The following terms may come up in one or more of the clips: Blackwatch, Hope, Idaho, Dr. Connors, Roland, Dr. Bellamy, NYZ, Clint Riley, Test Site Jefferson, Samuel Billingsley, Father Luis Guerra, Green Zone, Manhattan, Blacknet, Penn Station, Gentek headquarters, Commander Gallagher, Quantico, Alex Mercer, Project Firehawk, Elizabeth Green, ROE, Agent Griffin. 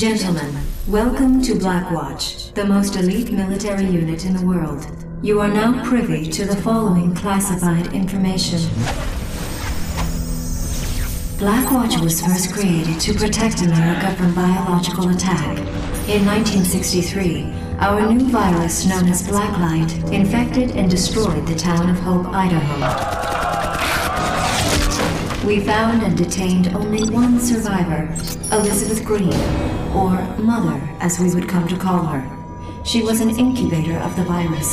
Gentlemen, welcome to Blackwatch, the most elite military unit in the world. You are now privy to the following classified information. Blackwatch was first created to protect America from biological attack. In 1963, our new virus known as Blacklight infected and destroyed the town of Hope, Idaho. We found and detained only one survivor, Elizabeth Green, or Mother as we would come to call her. She was an incubator of the virus.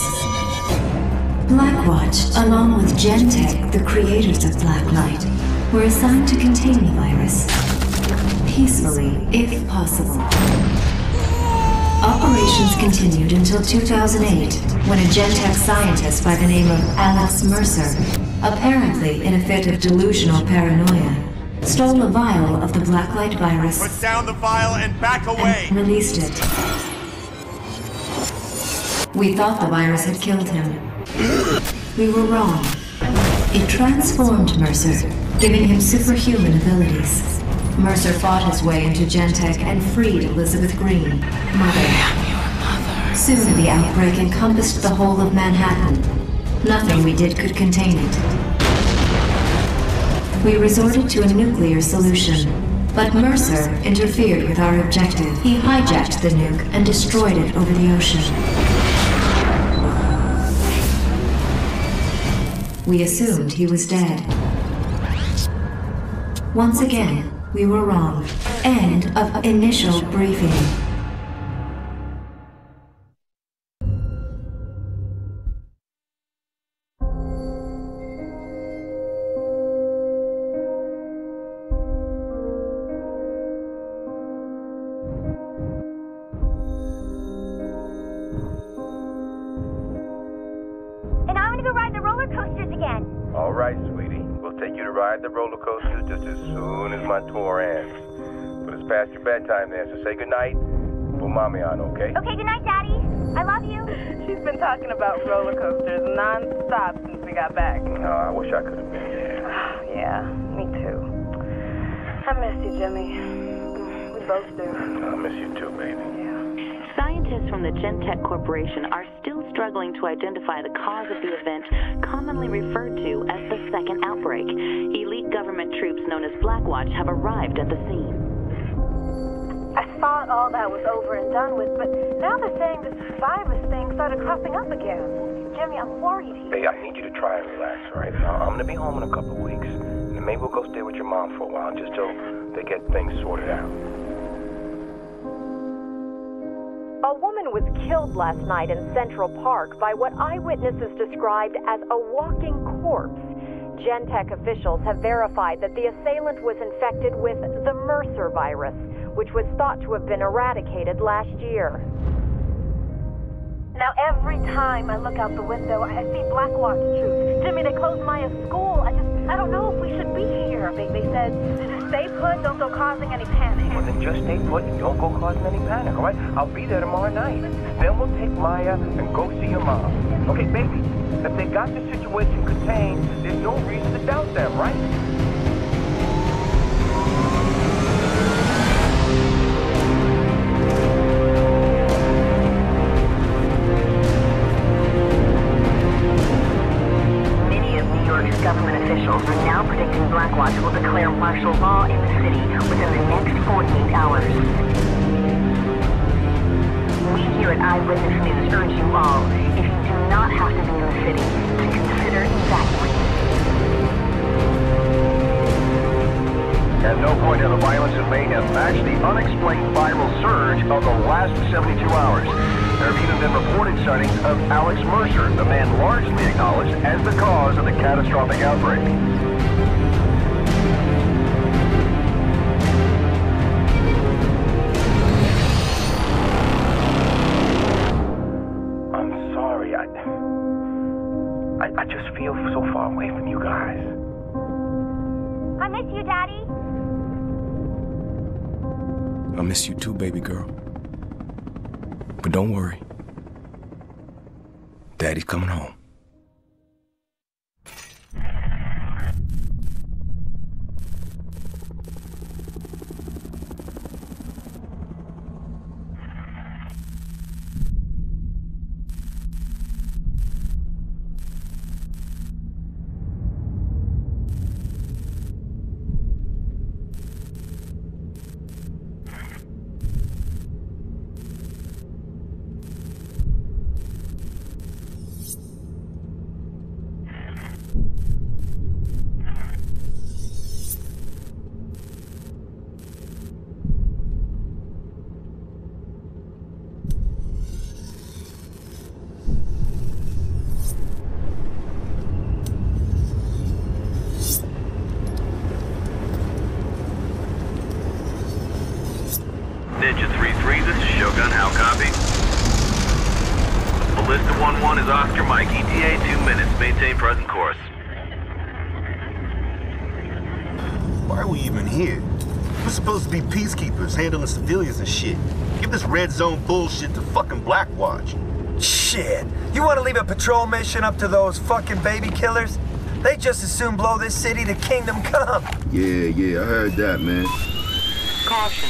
Blackwatch, along with Gentek, the creators of Blacklight, were assigned to contain the virus, peacefully, if possible. Operations continued until 2008, when a Gentek scientist by the name of Alex Mercer, apparently in a fit of delusional paranoia, stole a vial of the Blacklight virus. Put down the vial and back away! And released it. We thought the virus had killed him. We were wrong. It transformed Mercer, giving him superhuman abilities. Mercer fought his way into Gentek and freed Elizabeth Green, Mother. I am your mother. Soon the outbreak encompassed the whole of Manhattan. Nothing we did could contain it. We resorted to a nuclear solution, but Mercer interfered with our objective. He hijacked the nuke and destroyed it over the ocean. We assumed he was dead. Once again, we were wrong. End of initial briefing. And I want to go ride the roller coasters again. All right, sweetie. We'll take you to ride the roller coasters just as soon as my tour ends. But it's past your bedtime there, so say goodnight. Put Mommy on, okay? Okay, goodnight, Daddy. I love you. She's been talking about roller coasters non-stop since we got back. I wish I could have been there. Yeah, me too. I miss you, Jimmy. We both do. I miss you too, baby. Yeah. Scientists from the Gentek Corporation are still struggling to identify the cause of the event commonly referred to as the second outbreak. Elite government troops known as Blackwatch have arrived at the scene. I thought all that was over and done with, but now they're saying the virus thing started cropping up again. Jimmy, I'm worried here. Hey, I need you to try and relax, right? I'm gonna be home in a couple of weeks, and maybe we'll go stay with your mom for a while just till they get things sorted out. A woman was killed last night in Central Park by what eyewitnesses described as a walking corpse. Gentek officials have verified that the assailant was infected with the Mercer virus, which was thought to have been eradicated last year. Now every time I look out the window, I see Blackwatch troops. Jimmy, they closed Maya's school. I don't know if we should be here. They said, stay put, don't go causing any panic. Well, then just stay put and don't go causing any panic, all right? I'll be there tomorrow night. Then we'll take Maya and go see your mom. Okay, baby, if they got the situation contained, there's no reason to doubt them, right? Government officials are now predicting Blackwatch will declare martial law in the city within the next 48 hours. We here at Eyewitness News urge you all, if you do not have to be in the city, to consider evacuating. At no point have the violence in Mayhem matched the unexplained viral surge of the last 72 hours. There have even been reported sightings of Alex Mercer, the man largely acknowledged as the cause of the catastrophic outbreak. I'm sorry, I just feel so far away from you guys. I miss you, Daddy. I miss you too, baby girl. But don't worry. Daddy's coming home. are we even here? We're supposed to be peacekeepers, handling civilians and shit. Give this Red Zone bullshit to fucking Blackwatch. Shit, you want to leave a patrol mission up to those fucking baby killers? They just as soon blow this city to kingdom come. Yeah, I heard that, man. Caution.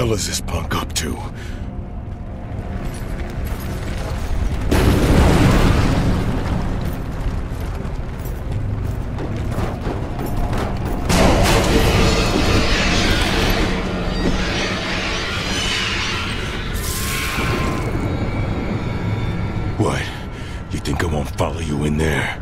What is this punk up to? What? You think I won't follow you in there?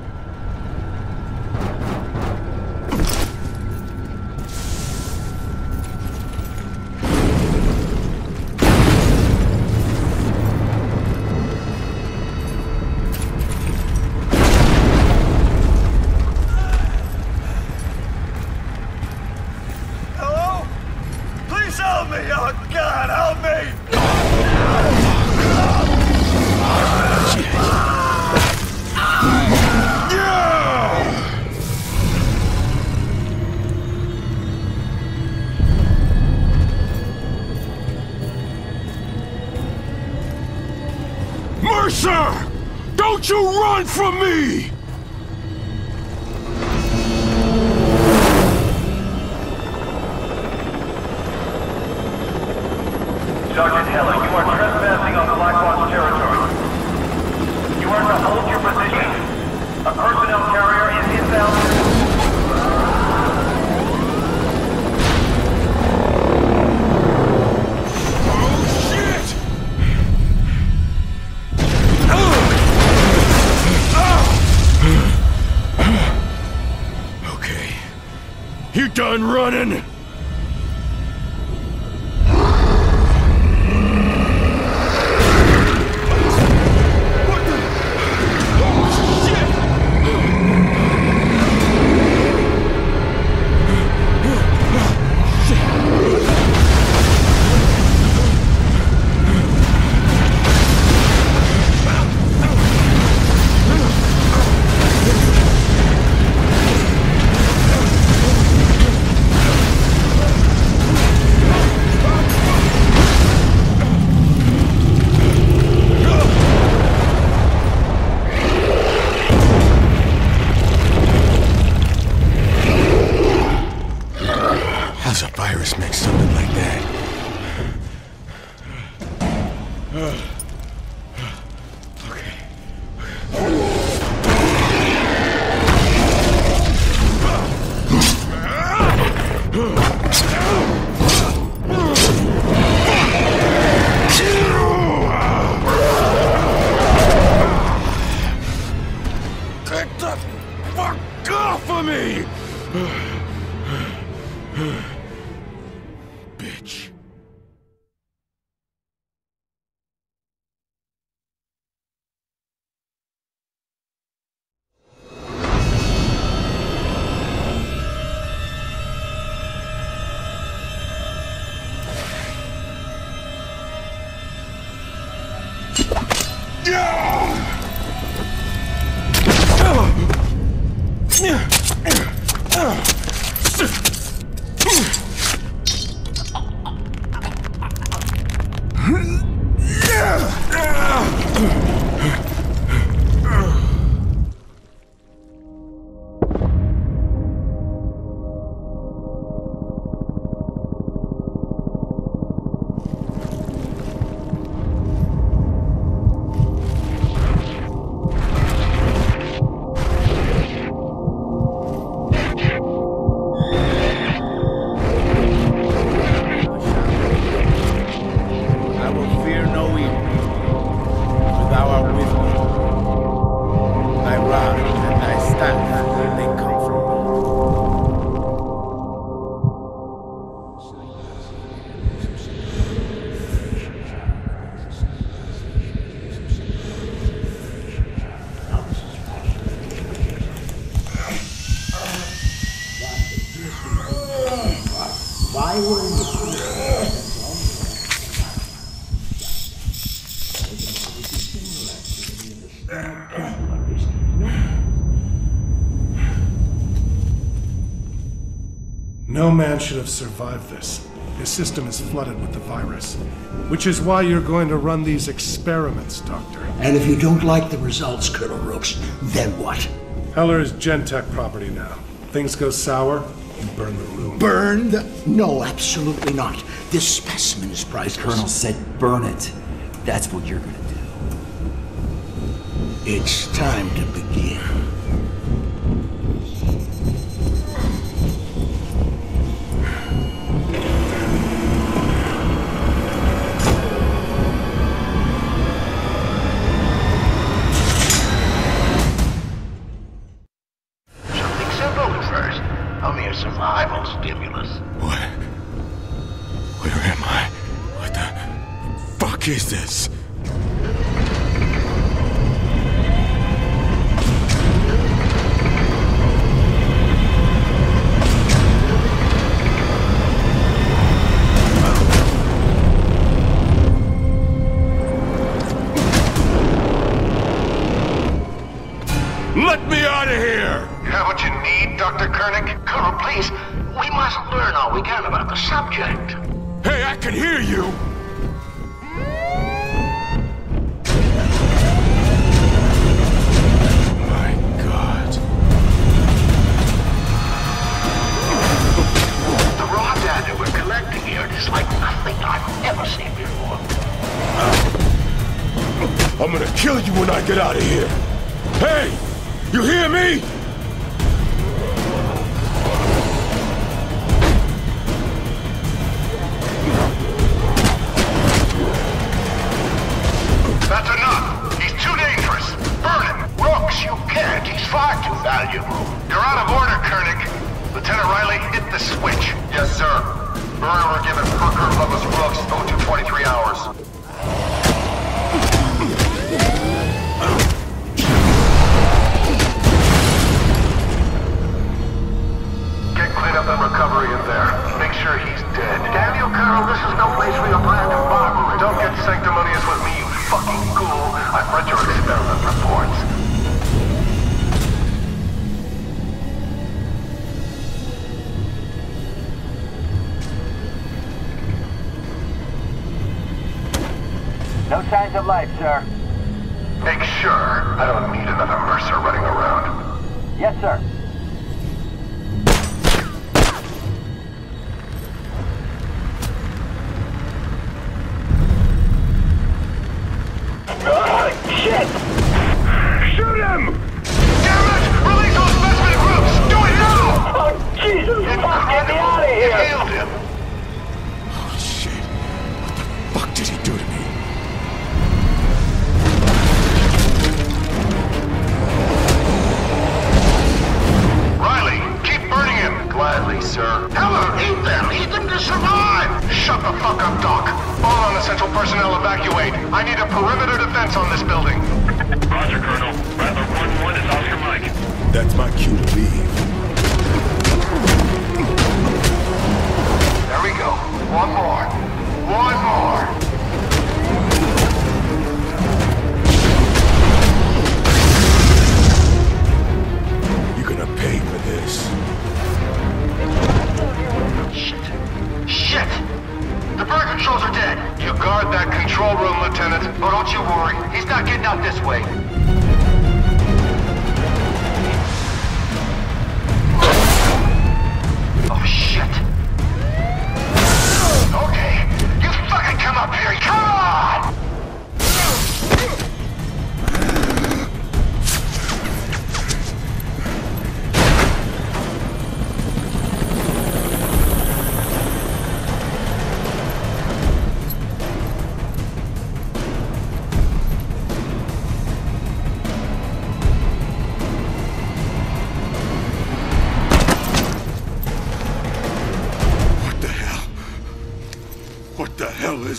From me! Sergeant Heller, you are trespassing on the Blackwatch territory. You are to hold your position. A personnel carrier is inbound. You done running? Bitch. No man should have survived this. His system is flooded with the virus. Which is why you're going to run these experiments, Doctor. And if you don't like the results, Colonel Rooks, then what? Heller is Gentek property now. Things go sour, you burn the room. Burn the... No, absolutely not. This specimen is priceless. The Colonel said burn it. That's what you're gonna do. It's time to begin.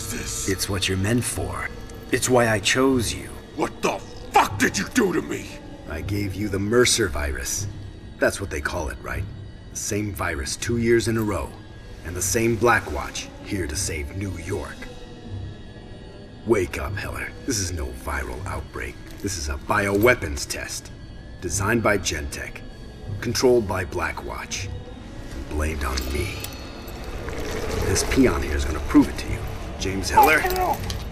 is this? It's what you're meant for. It's why I chose you. What the fuck did you do to me? I gave you the Mercer virus. That's what they call it, right? The same virus 2 years in a row. And the same Blackwatch, here to save New York. Wake up, Heller. This is no viral outbreak. This is a bioweapons test. Designed by Gentek. Controlled by Blackwatch. And blamed on me. This peon here is going to prove it to you. James Heller,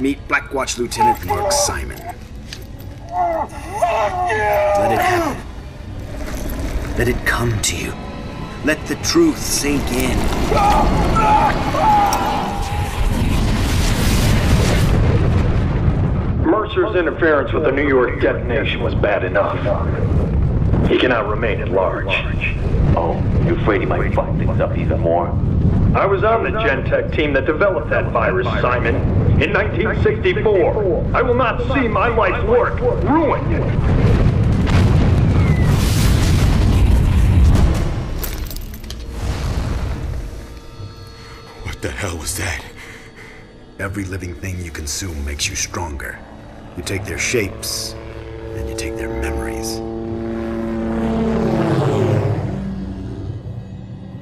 meet Blackwatch Lieutenant Mark Simon. Let it happen. Let it come to you. Let the truth sink in. Mercer's interference with the New York detonation was bad enough. He cannot remain at large. Oh, you're afraid he might fuck things up even more? I was on the Gentek team that developed that virus, Simon, in 1964. I will not see my life's work ruined. What the hell was that? Every living thing you consume makes you stronger. You take their shapes, and you take their memories.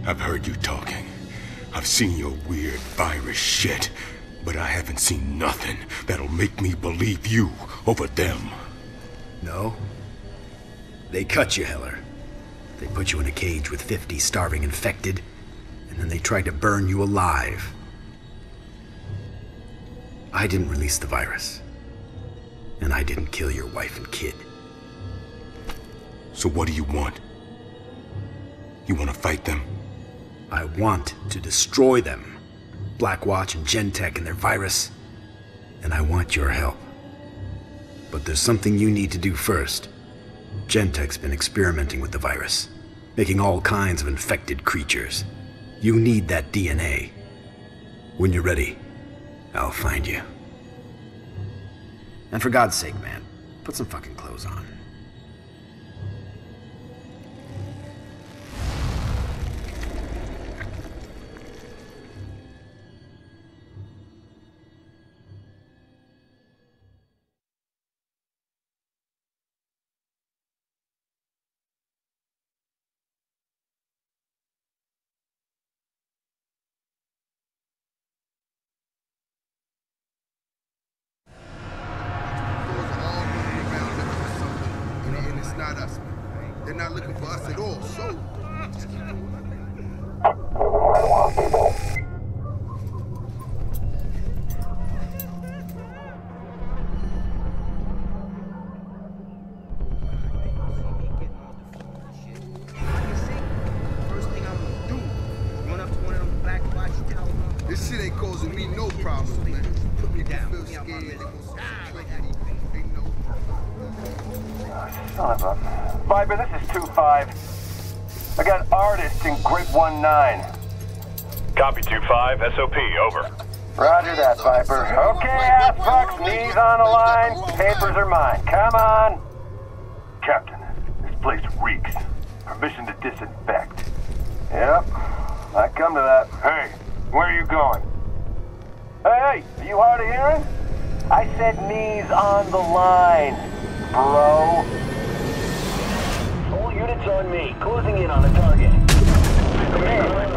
I've heard you talking. I've seen your weird virus shit. But I haven't seen nothing that'll make me believe you over them. No? They cut you, Heller. They put you in a cage with 50 starving infected. And then they tried to burn you alive. I didn't release the virus. And I didn't kill your wife and kid. So what do you want? You want to fight them? I want to destroy them. Blackwatch and Gentek and their virus. And I want your help. But there's something you need to do first. Gentek's been experimenting with the virus, making all kinds of infected creatures. You need that DNA. When you're ready, I'll find you. And for God's sake, man, put some fucking clothes on. SOP, over. Roger that, Viper. Okay, ass fucks, knees on the line. Papers are mine. Come on. Captain, this place reeks. Permission to disinfect. Yep, I come to that. Hey, where are you going? Hey, are you hard of hearing? I said knees on the line, bro. All units on me. Closing in on the target. Command.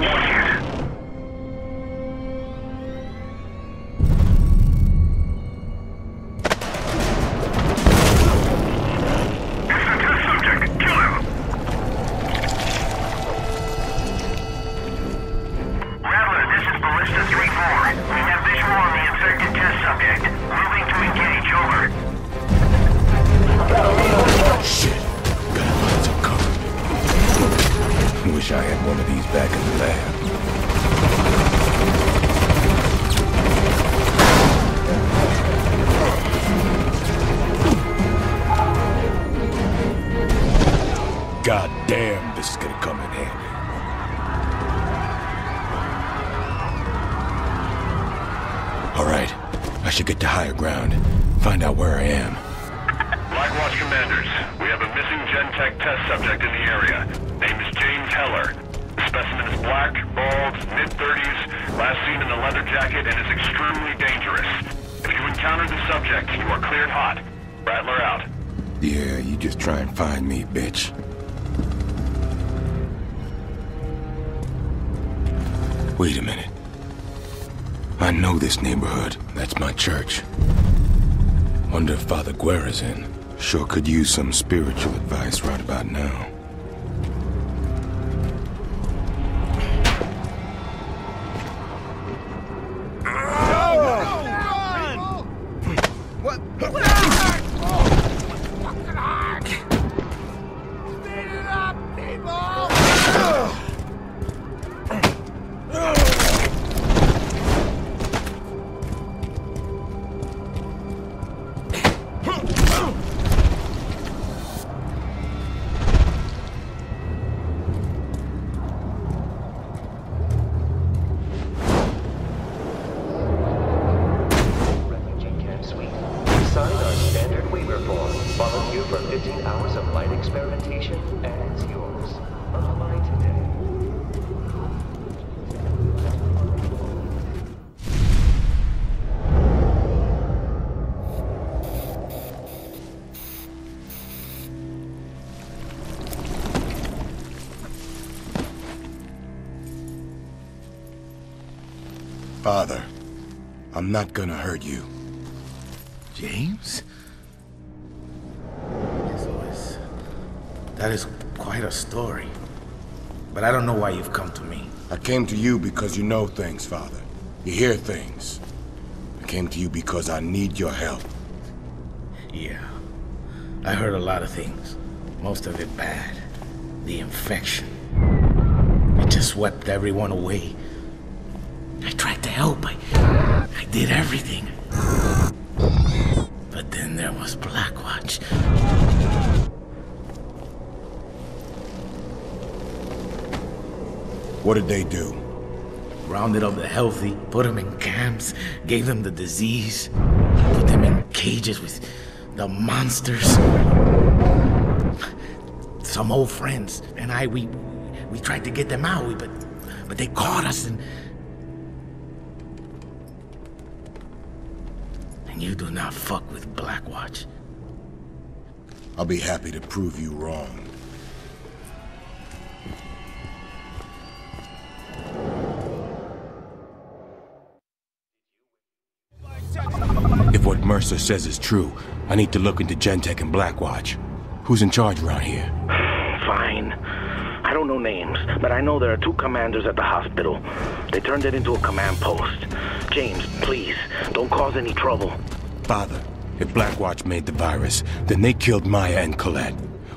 Specimen is black, bald, mid-30s, Last seen in a leather jacket and is extremely dangerous. If you encounter the subject, you are cleared hot. Rattler out. Yeah, you just try and find me, bitch. Wait a minute. I know this neighborhood. That's my church. Wonder if Father Guerra's in. Sure could use some spiritual advice right about now. Father, I'm not gonna hurt you. James? That is quite a story. But I don't know why you've come to me. I came to you because you know things, Father. You hear things. I came to you because I need your help. Yeah. I heard a lot of things. Most of it bad. The infection. It just swept everyone away. I tried to help. I did everything. But then there was Blackwatch. What did they do? Rounded up the healthy, put them in camps, gave them the disease, put them in cages with the monsters. Some old friends and I, we tried to get them out, but they caught us and... You do not fuck with Blackwatch. I'll be happy to prove you wrong. If what Mercer says is true, I need to look into Gentek and Blackwatch. Who's in charge around here? Fine. I don't know names, but I know there are two commanders at the hospital. They turned it into a command post. James, please, don't cause any trouble. Father, if Blackwatch made the virus, then they killed Maya and Colette.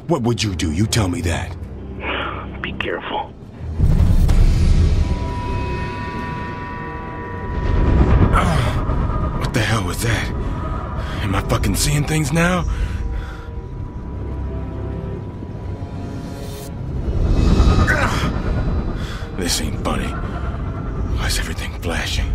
What would you do? You tell me that. Be careful. What the hell was that? Am I fucking seeing things now? This ain't funny. Why is everything flashing?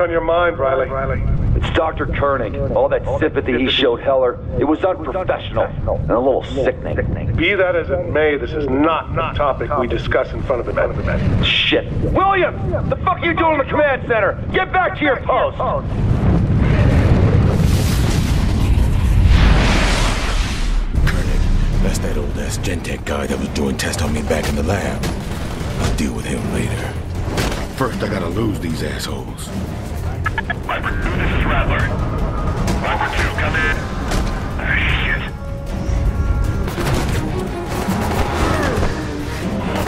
On your mind, Riley. It's Dr. Koenig. All that sympathy he showed Heller, it was unprofessional and a little sickening. Be that as it may, this is not the topic we discuss in front of the men. Shit. William! The fuck are you doing in the command center? Get back to your post! Koenig, that's that old-ass Gentek guy that was doing tests on me back in the lab. I'll deal with him later. First, I gotta lose these assholes. Viper 2, this is Rattler. Viper 2, come in. Shit.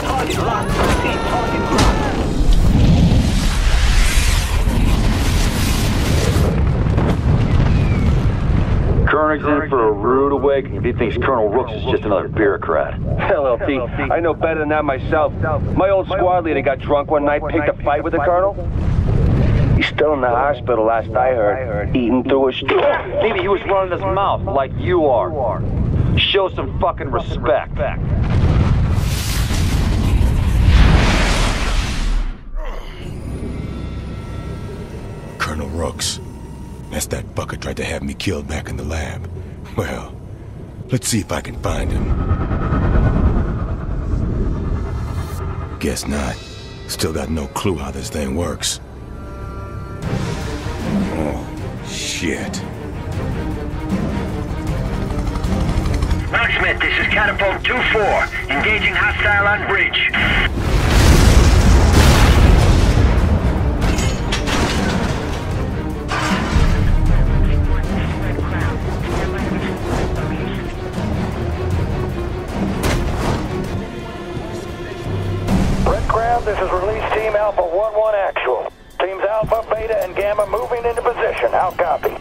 Target locked. Proceed, target locked. Koenig's in for a rude awakening if he thinks Colonel Rooks is just another bureaucrat. Hell, LT, I know better than that myself. My old squad leader got drunk one night, picked a fight with the Colonel. He's still in the hospital, last I heard, eating through his... Maybe he was running his mouth, like you are. Show some fucking respect. Colonel Rooks. That's that bucket tried to have me killed back in the lab. Well, let's see if I can find him. Guess not. Still got no clue how this thing works. Oh, shit. Locksmith, this is Catapult 2-4. Engaging hostile on bridge. Red Crab, this is Release Team Alpha 1-1 actual. Teams Alpha, Beta, and Gamma moving into position. How copy?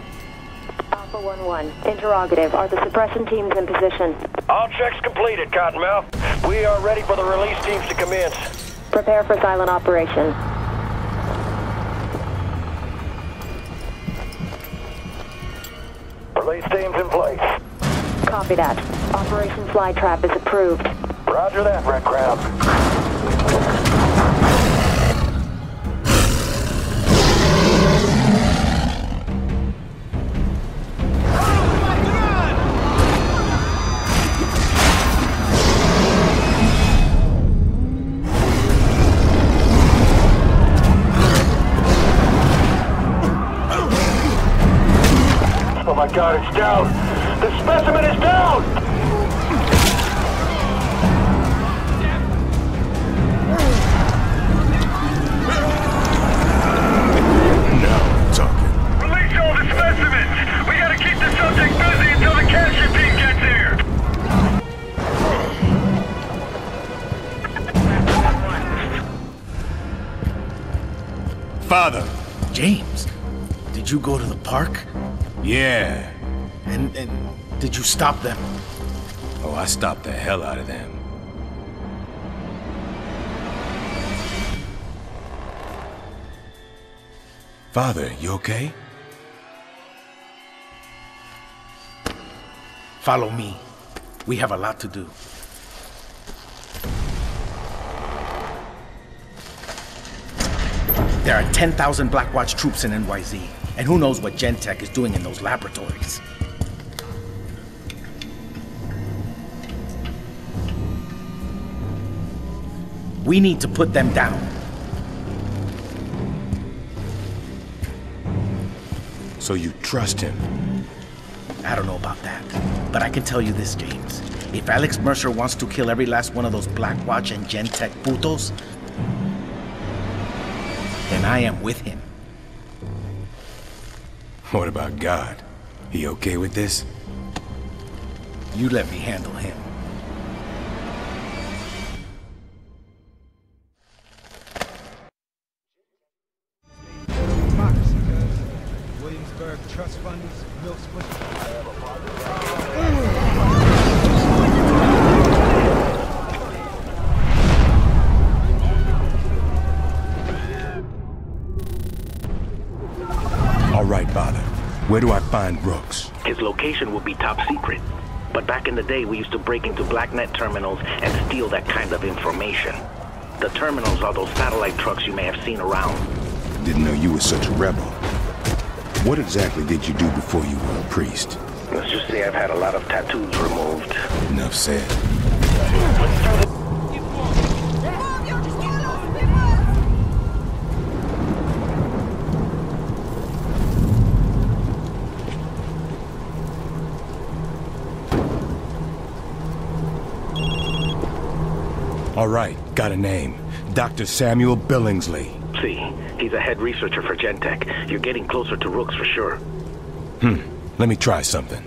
Alpha 1-1. Interrogative. Are the suppression teams in position? All checks completed, Cottonmouth. We are ready for the release teams to commence. Prepare for silent operation. Release teams in place. Copy that. Operation Flytrap is approved. Roger that, Red Crab. God, it's down! The specimen is down! Now I'm talking. Release all the specimens! We gotta keep the subject busy until the capture team gets here! Father! James, did you go to the park? Yeah. And did you stop them? Oh, I stopped the hell out of them. Father, you okay? Follow me. We have a lot to do. There are 10,000 Blackwatch troops in NYZ. And who knows what Gentek is doing in those laboratories. We need to put them down. So you trust him? I don't know about that, but I can tell you this, James. If Alex Mercer wants to kill every last one of those Blackwatch and Gentek putos, then I am with him. What about God? He okay with this? You let me handle him. Williamsburg trust funds, milk split. All right, Father. Where do I find Rooks? His location will be top secret. But back in the day, we used to break into BlackNet terminals and steal that kind of information. The terminals are those satellite trucks you may have seen around. Didn't know you were such a rebel. What exactly did you do before you were a priest? Let's just say I've had a lot of tattoos removed. Enough said. Let's throw the... All right, got a name. Dr. Samuel Billingsley. See, he's a head researcher for Gentek. You're getting closer to Rooks for sure. Let me try something.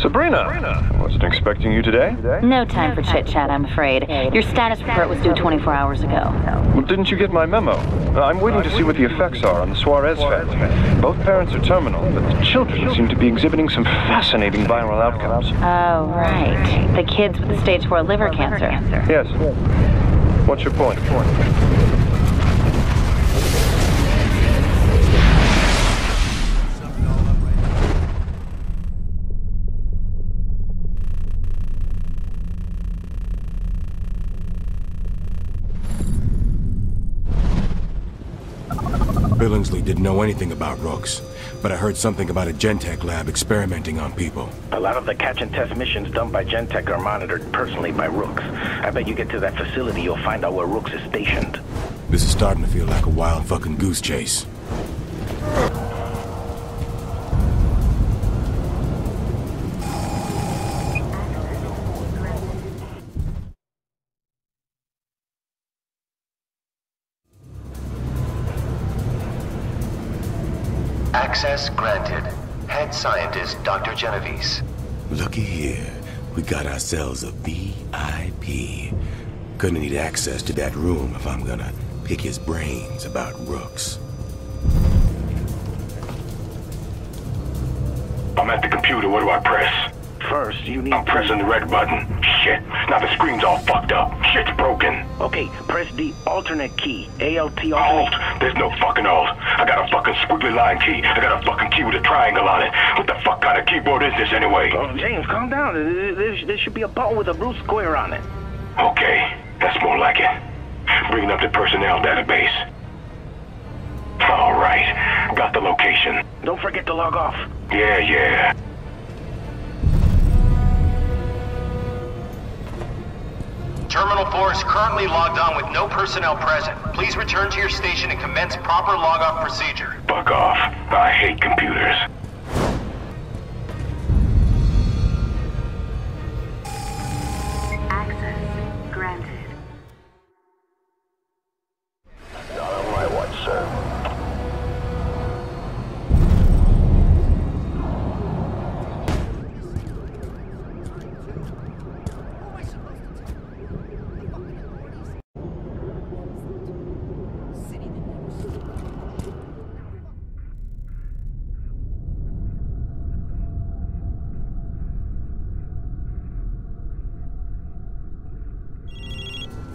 Sabrina! Wasn't expecting you today? No time for chit-chat, I'm afraid. Your status report was due 24 hours ago. Well, didn't you get my memo? I'm waiting to see what the effects are on the Suarez family. Both parents are terminal, but the children seem to be exhibiting some fascinating viral outcomes. Oh, right. The kids with the stage 4 liver cancer. Yes. What's your point? Billingsley didn't know anything about Rooks, but I heard something about a Gentek lab experimenting on people. A lot of the catch and test missions done by Gentek are monitored personally by Rooks. I bet you get to that facility, you'll find out where Rooks is stationed. This is starting to feel like a wild fucking goose chase. Access granted. Head scientist, Dr. Genovese. Looky here. We got ourselves a VIP. Gonna need access to that room if I'm gonna pick his brains about Rooks. I'm at the computer. What do I press? First, you need... I'm pressing the red button. Shit. Now the screen's all fucked up. Shit's broken. Okay, press the alternate key. ALT alternate... Alt. There's no fucking alt. I got a fucking squiggly line key. I got a fucking key with a triangle on it. What the fuck kind of keyboard is this anyway? Oh, James, calm down. There should be a button with a blue square on it. Okay, that's more like it. Bringing up the personnel database. All right, got the location. Don't forget to log off. Yeah. Terminal 4 is currently logged on with no personnel present. Please return to your station and commence proper log-off procedure. Fuck off. I hate computers. Access granted. Not on my watch,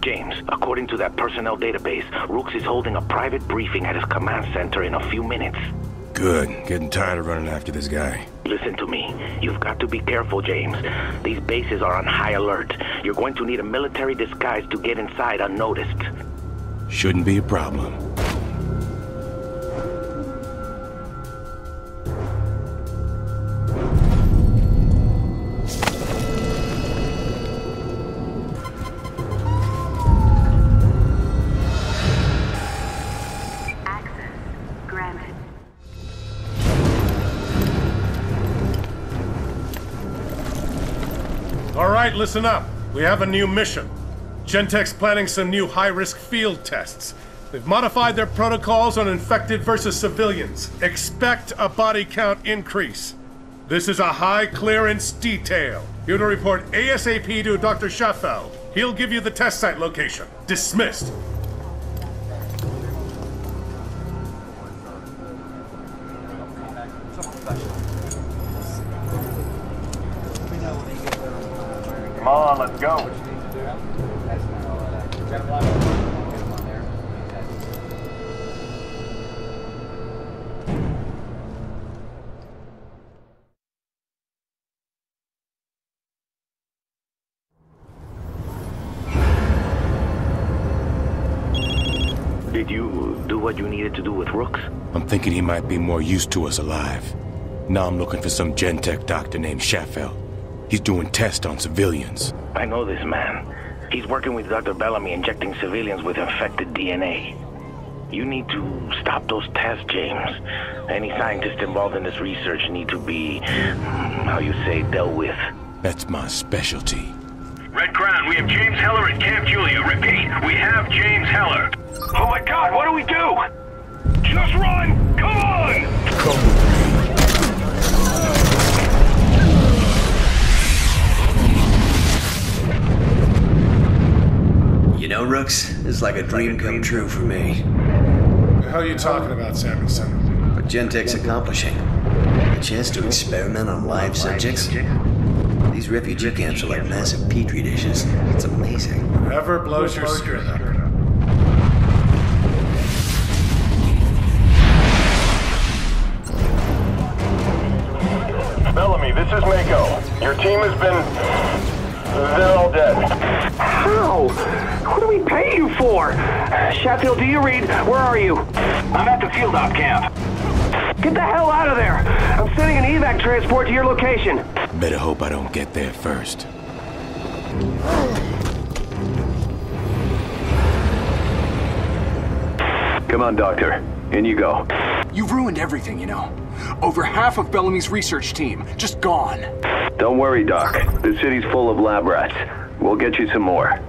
James, according to that personnel database, Rooks is holding a private briefing at his command center in a few minutes. Good. Getting tired of running after this guy. Listen to me. You've got to be careful, James. These bases are on high alert. You're going to need a military disguise to get inside unnoticed. Shouldn't be a problem. Listen up. We have a new mission. Gentek's planning some new high-risk field tests. They've modified their protocols on infected versus civilians. Expect a body count increase. This is a high-clearance detail. You're to report ASAP to Dr. Schaffel. He'll give you the test site location. Dismissed. Let's go. Did you do what you needed to do with Rooks? I'm thinking he might be more used to us alive. Now I'm looking for some Gentek doctor named Schaffel. He's doing tests on civilians. I know this man. He's working with Dr. Bellamy, injecting civilians with infected DNA. You need to stop those tests, James. Any scientists involved in this research need to be, how you say, dealt with. That's my specialty. Red Crown, we have James Heller at Camp Julia. Repeat, we have James Heller. Oh my God, what do we do? Just run! Come on! Come with me. You know, Rooks, this is like a dream come true for me. The hell are you talking about, Samuelson? What Gentek's accomplishing. A chance to experiment on live subjects. These refugee camps are like massive petri dishes. It's amazing. Whoever blows your skirt up. Bellamy, this is Mako. Your team has been... they're all dead. How? What do we pay you for? Schaffel, do you read? Where are you? I'm at the field op camp. Get the hell out of there! I'm sending an evac transport to your location. Better hope I don't get there first. Come on, Doctor. In you go. You've ruined everything, you know. Over half of Bellamy's research team, just gone. Don't worry, Doc. The city's full of lab rats. We'll get you some more.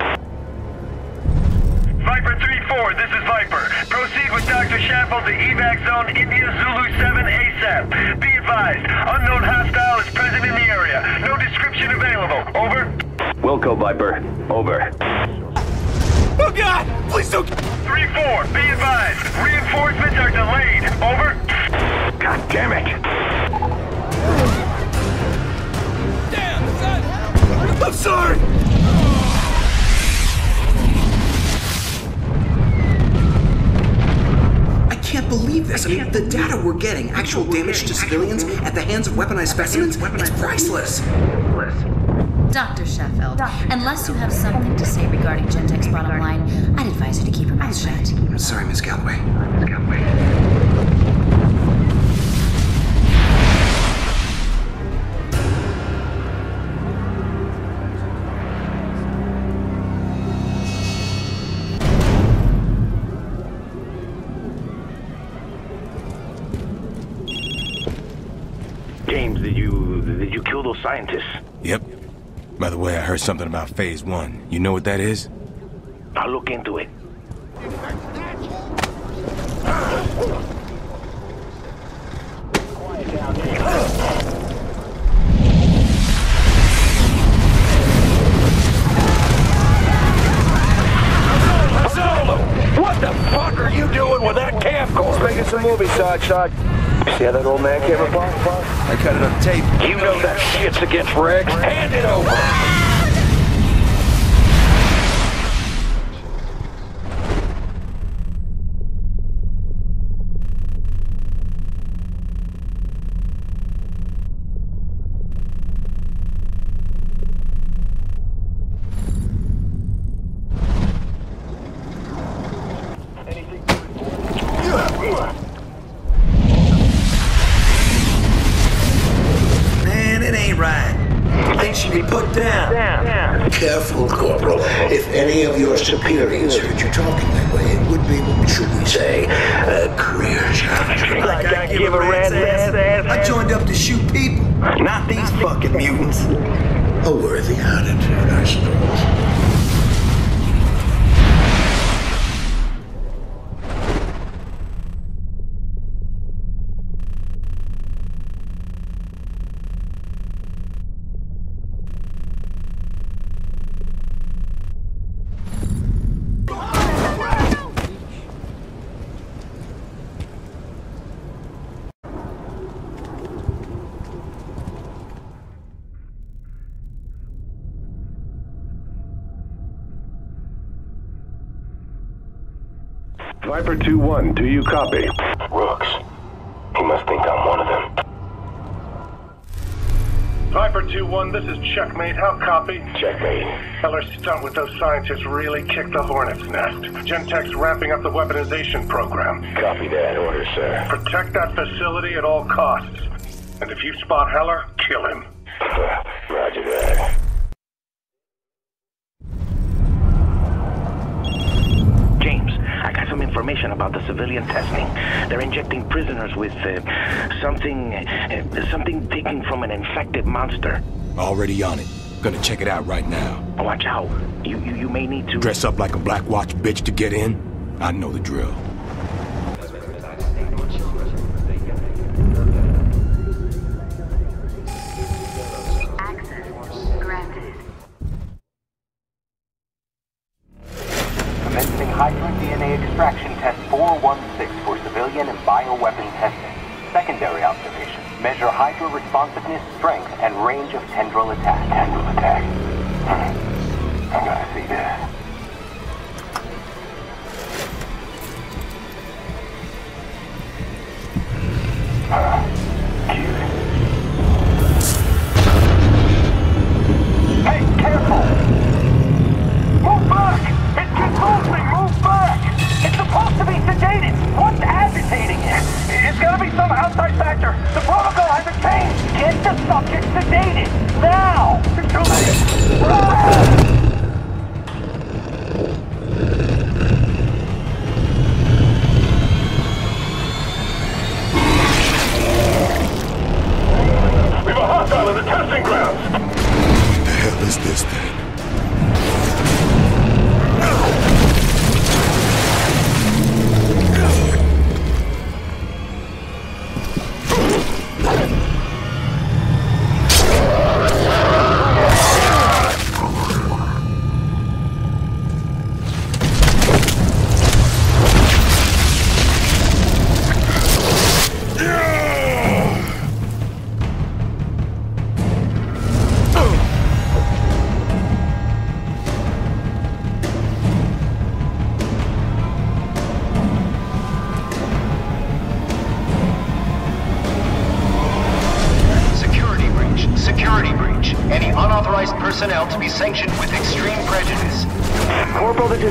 Viper 3-4, this is Viper. Proceed with Dr. Schaffel to evac zone India Zulu 7 ASAP. Be advised, unknown hostile is present in the area. No description available. Over. Wilco Viper, over. Oh God! Please don't... 3-4, be advised. Reinforcements are delayed. Over. God damn it. Damn, son! I'm sorry! I can't believe this. I mean, the data we're getting, actual damage to civilians at the hands of weaponized specimens, it's priceless. Dr. Schaffel, unless you have something to say regarding Gentek's bottom line, I'd advise you to keep your mouth shut. Sorry, Miss Galloway. Scientists. Yep. By the way, I heard something about Phase 1. You know what that is? I'll look into it. Quiet down, James. What the fuck are you doing with that camcorder? Making some movies, Doc. See how that old man came apart? I cut it on tape. You know that shit's against Rex. Hand it over! Viper 2-1, do you copy? Rooks. He must think I'm one of them. Viper 2-1, this is Checkmate. How copy? Checkmate. Heller's stunt with those scientists really kicked the hornet's nest. Gentek's ramping up the weaponization program. Copy that order, sir. Protect that facility at all costs. And if you spot Heller, kill him. Roger that. James, I got some information about the civilian testing. They're injecting prisoners with something taken from an infected monster. Already on it. Gonna check it out right now. Watch out. You may need to... Dress up like a Blackwatch bitch to get in? I know the drill. Hydrant DNA extraction test 416 for civilian and bioweapon testing. Secondary observation. Measure Hydra responsiveness, strength, and range of tendril attack. Tendril attack. I'm gonna see this. Cute. Hey, careful! Move back! It keeps moving! It's supposed to be sedated! What's agitating it? It's gotta be some outside factor! The protocol hasn't changed! Get the subject sedated! Now! Too late! Run! We have a hostile in the testing grounds! What the hell is this thing?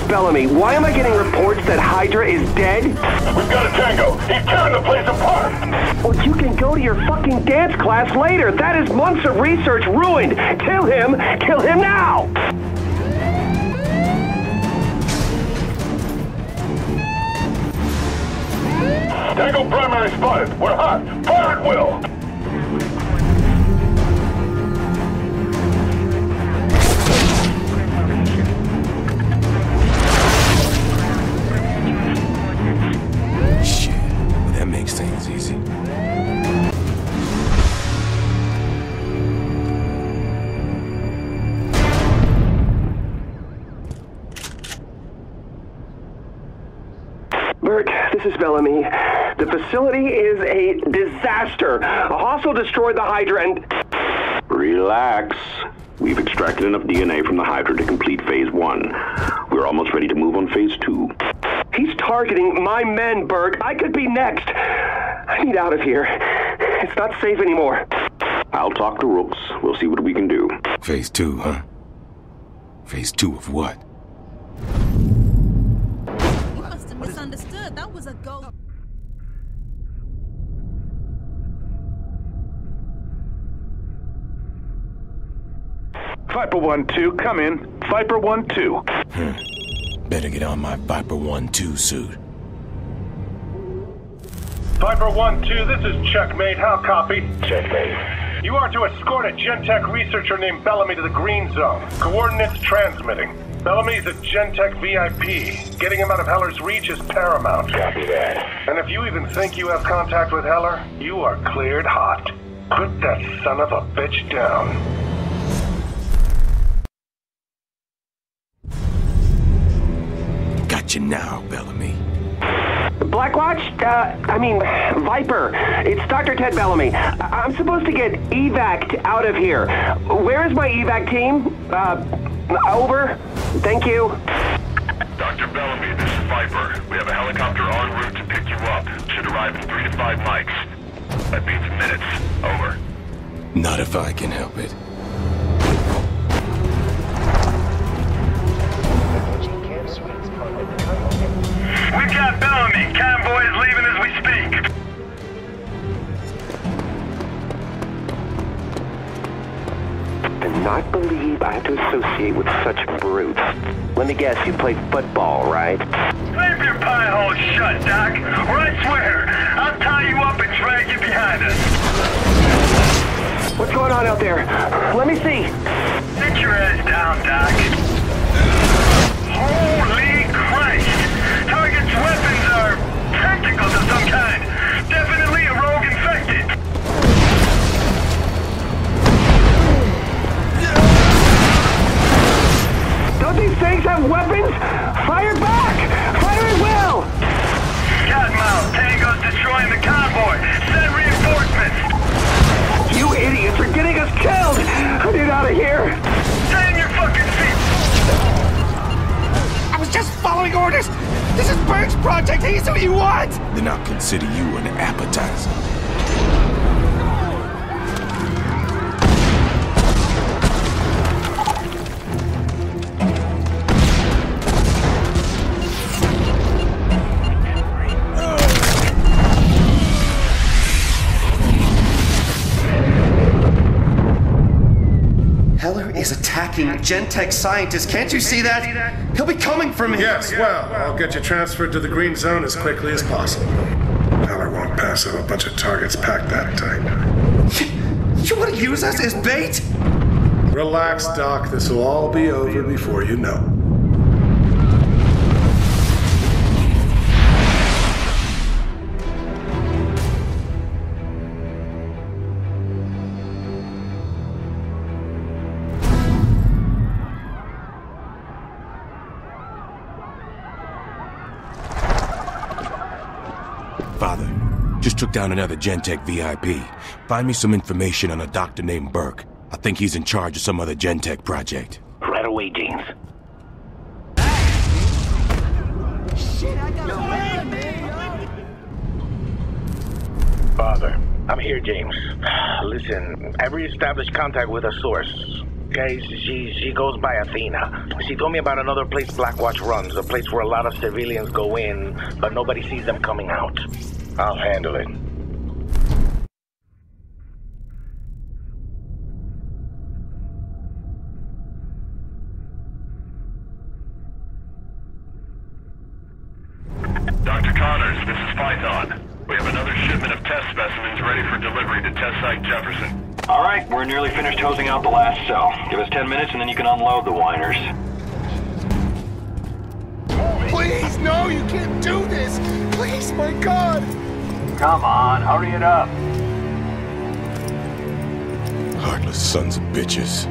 Bellamy, why am I getting reports that Hydra is dead? We've got a tango. He's tearing the place apart. Well, you can go to your fucking dance class later. That is months of research ruined. Kill him. Kill him now. Tango primary spotted. We're hot. Fire at will. This is Bellamy. The facility is a disaster. A hostile destroyed the Hydra and... Relax. We've extracted enough DNA from the Hydra to complete phase 1. We're almost ready to move on phase 2. He's targeting my men, Burke. I could be next. I need out of here. It's not safe anymore. I'll talk to Rooks. We'll see what we can do. Phase 2, huh? Phase 2 of what? That was a go. Viper 1-2, come in. Viper 1-2. Better get on my Viper 1-2 suit. Viper 1-2, this is Checkmate. How copy? Checkmate. You are to escort a Gentek researcher named Bellamy to the Green Zone. Coordinates transmitting. Bellamy's a Gentek VIP. Getting him out of Heller's reach is paramount. Copy that. And if you even think you have contact with Heller, you are cleared hot. Put that son of a bitch down. Got you now, Bellamy. Blackwatch? Viper. It's Dr. Ted Bellamy. I'm supposed to get evac out of here. Where is my evac team? Over. Thank you. Dr. Bellamy, this is Viper. We have a helicopter en route to pick you up. Should arrive in 3 to 5 mics. That means minutes. Over. Not if I can help it. We've got Bellamy. Convoy is leaving as we speak. Do not believe I have to associate with such brutes. Let me guess, you play football, right? Leave your pie hole shut, Doc, or I swear, I'll tie you up and drag you behind us. What's going on out there? Let me see. Sit your ass down, Doc. Holy Christ! Target's weapons are tactical of some kind. Definitely a rogue infected. Don't these things have weapons? Fire back! Fire at will! Cottonmouth, Tango's destroying the convoy. Send reinforcements. You idiots are getting us killed! I need out of here! Stay in your fucking seat! I was just following orders! This is Burke's project! He's who you want! Then I'll consider you an appetizer. Heller is attacking Gentek scientists. Can't you see that? He'll be coming from here! Yes, well, I'll get you transferred to the Green Zone as quickly as possible. Heller won't pass up a bunch of targets packed that tight. You want to use us as bait? Relax, Doc. This will all be over before you know. Took down another Gentek VIP. Find me some information on a doctor named Burke. I think he's in charge of some other Gentek project. Right away, James. Shit, I got Father, I'm here, James. Listen, every established contact with a source. Okay, she goes by Athena. She told me about another place Blackwatch runs, a place where a lot of civilians go in, but nobody sees them coming out. I'll handle it. Dr. Connors, this is Python. We have another shipment of test specimens ready for delivery to test site Jefferson. All right, we're nearly finished hosing out the last cell. Give us 10 minutes and then you can unload the whiners. Please, no, you can't do this! Please, my God! Come on, hurry it up. Heartless sons of bitches.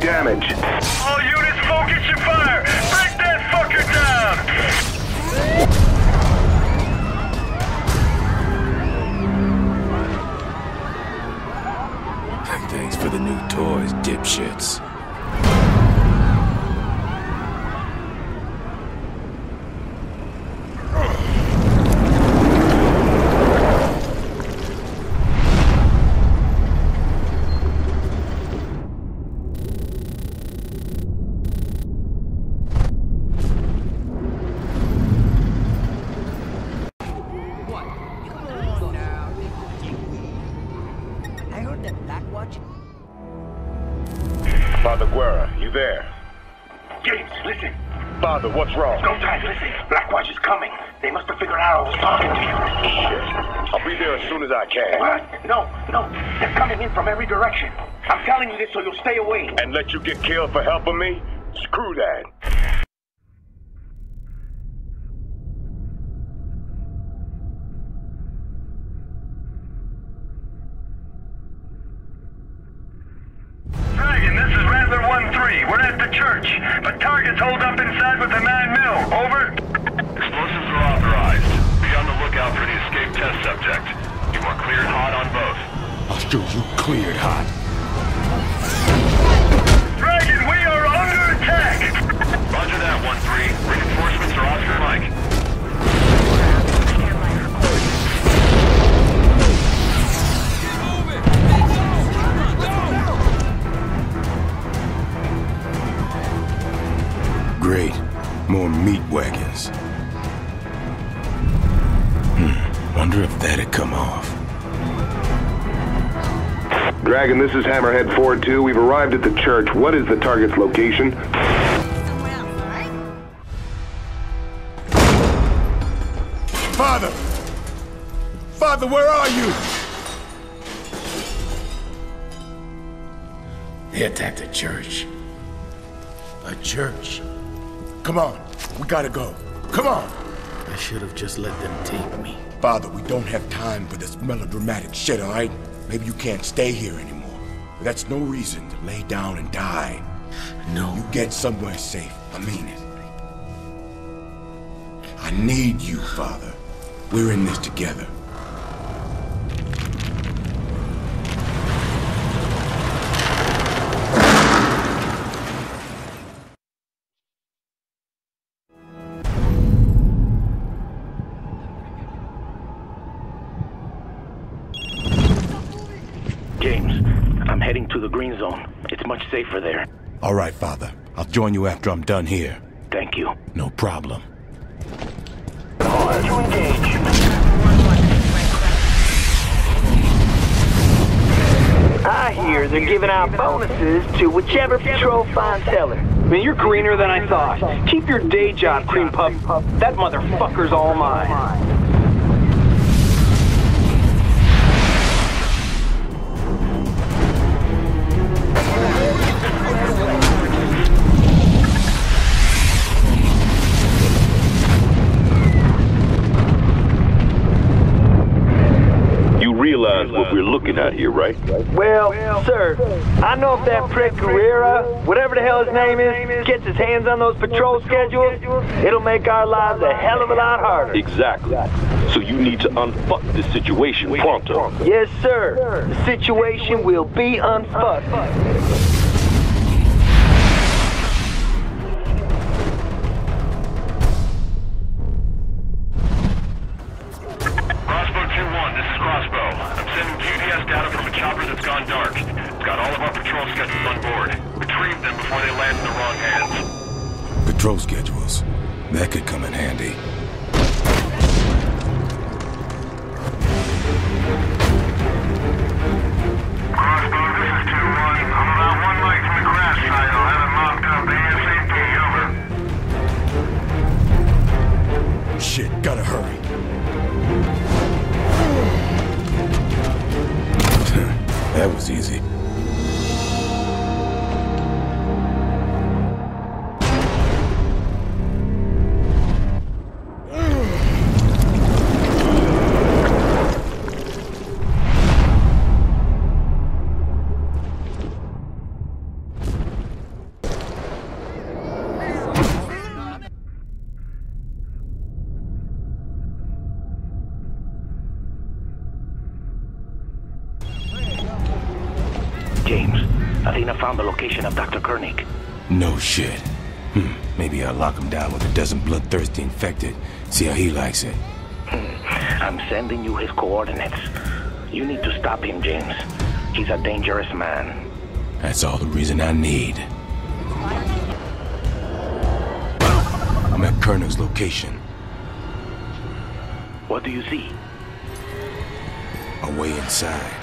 Damage. All units, focus your fire! Break that fucker down! Thanks for the new toys, dipshits. And let you get killed for helping me? Screw that. Dragon, this is Rattler 1-3. We're at the church, but targets hold up inside with the 9mm. Over. Explosives are authorized. Be on the lookout for the escape test subject. You are cleared hot on both. After you cleared hot. Dragon, we are under attack! Roger that, 1-3. Reinforcements are Oscar Mike. Get moving! Let's go! Great. More meat wagons. Wonder if that'd come off. Dragon, this is Hammerhead 4-2. We've arrived at the church. What is the target's location? Father! Father, where are you? They attacked a church. A church? Come on. We gotta go. Come on! I should have just let them take me. Father, we don't have time for this melodramatic shit, all right? Maybe you can't stay here anymore. But that's no reason to lay down and die. No. You get somewhere safe. I mean it. I need you, Father. We're in this together. Green Zone. It's much safer there. All right, Father. I'll join you after I'm done here. Thank you. No problem. Hard to engage. I hear they're giving out bonuses to whichever patrol finds Heller. Man, you're greener than I thought. Keep your day job, Cream Puff. That motherfucker's all mine. What we're looking at here, right? Well, sir, I know if that prick Guerra, whatever the hell his name is, gets his hands on those patrol schedules, it'll make our lives a hell of a lot harder. Exactly. So you need to unfuck this situation pronto. Yes, sir. The situation will be unfucked. Patrol schedules. That could come in handy. Crossbow, this is 2-1. I'm about 1 light from the crash site. I'll have it mopped up ASAP. Over. Shit, gotta hurry. That was easy. James. Athena found the location of Dr. Koenig. No shit. Maybe I'll lock him down with a dozen bloodthirsty infected. See how he likes it. I'm sending you his coordinates. You need to stop him, James. He's a dangerous man. That's all the reason I need. I'm at Koenig's location. What do you see? A way inside.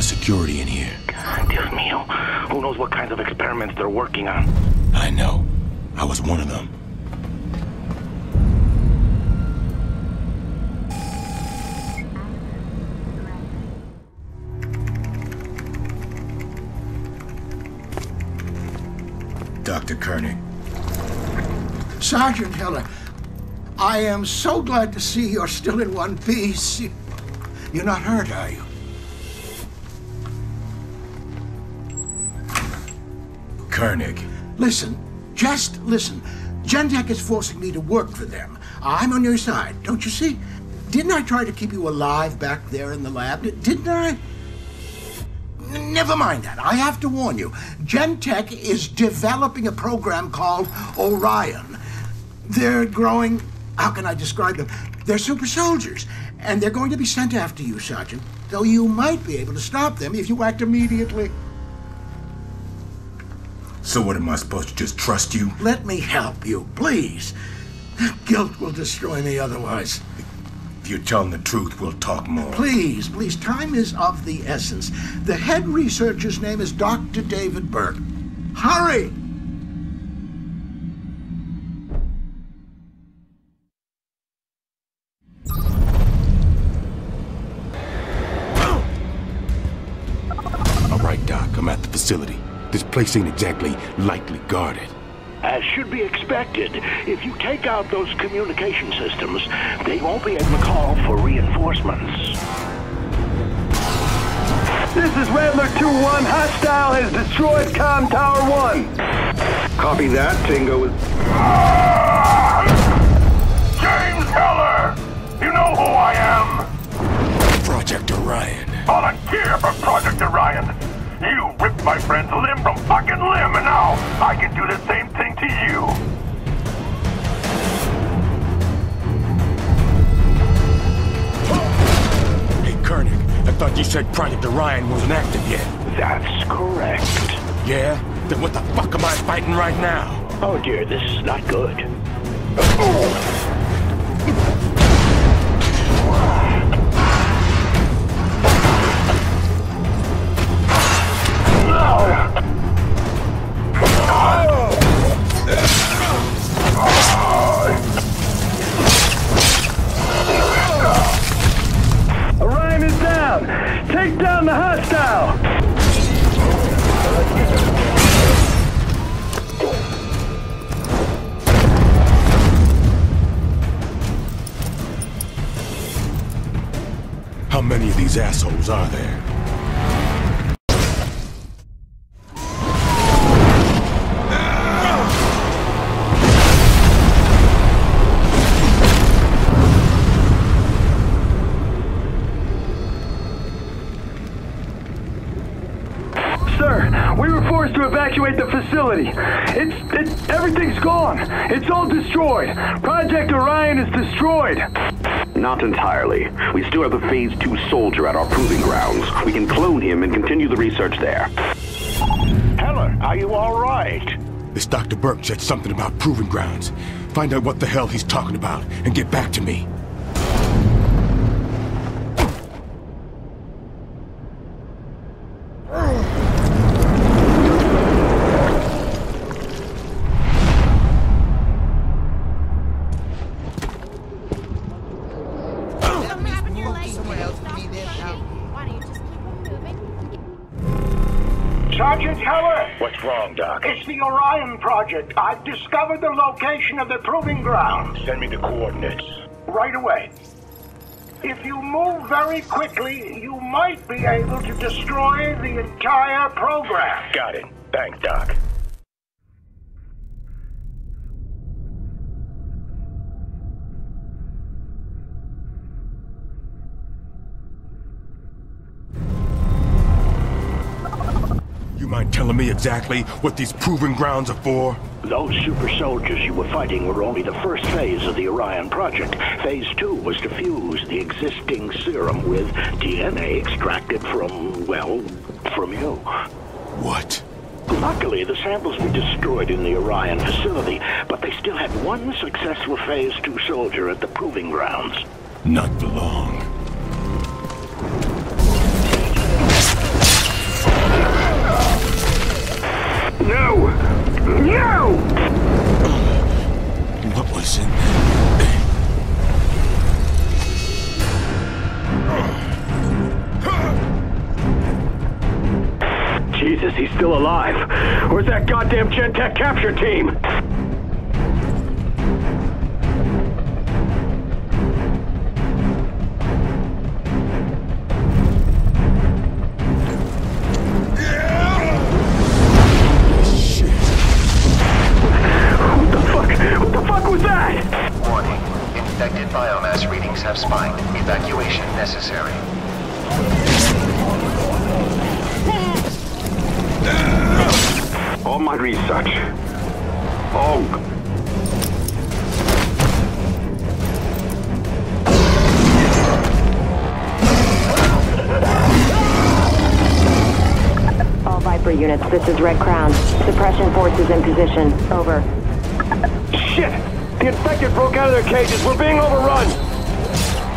Security in here. Dios mío. Who knows what kinds of experiments they're working on? I know. I was one of them. Dr. Koenig. Sergeant Heller, I am so glad to see you're still in one piece. You're not hurt, are you? Koenig. Listen, just listen. Gentek is forcing me to work for them. I'm on your side, don't you see? Didn't I try to keep you alive back there in the lab? Didn't I? Never mind that. I have to warn you. Gentek is developing a program called Orion. They're growing, how can I describe them? They're super soldiers, and they're going to be sent after you, Sergeant, though you might be able to stop them if you act immediately. So what, am I supposed to just trust you? Let me help you, please. Guilt will destroy me otherwise. If you're telling the truth, we'll talk more. Please, please, time is of the essence. The head researcher's name is Dr. David Burke. Hurry! All right, Doc, I'm at the facility. This place ain't exactly lightly guarded. As should be expected, if you take out those communication systems, they won't be able to call for reinforcements. This is Rattler 2-1. Hostile has destroyed Comm Tower 1. Copy that, Tingo is... James Heller! You know who I am! Project Orion. Volunteer for Project Orion! You ripped my friend's limb from fucking limb, and now I can do the same thing to you. Hey, Koenig, I thought you said Project Orion wasn't active yet. That's correct. Yeah? Then what the fuck am I fighting right now? Oh dear, this is not good. Orion is down! Take down the hostile! How many of these assholes are there? Evacuate the facility. Everything's gone. It's all destroyed. Project Orion is destroyed. Not entirely. We still have a Phase 2 soldier at our proving grounds. We can clone him and continue the research there. Heller, are you all right? This Dr. Burke said something about proving grounds. Find out what the hell he's talking about and get back to me. Project. I've discovered the location of the proving ground. Send me the coordinates. Right away. If you move very quickly, you might be able to destroy the entire program. Got it. Thanks, Doc. You mind telling me exactly what these proving grounds are for? Those super soldiers you were fighting were only the first phase of the Orion Project. Phase 2 was to fuse the existing serum with DNA extracted from, well, from you. What? Luckily, the samples were destroyed in the Orion facility, but they still had one successful Phase 2 soldier at the proving grounds. Not for long. No! No! What was in there? Jesus, he's still alive. Where's that goddamn Gentek capture team? Have spiked. Evacuation necessary. All my research. Oh. All Viper units, this is Red Crown. Suppression forces in position. Over. Shit! The infected broke out of their cages. We're being overrun!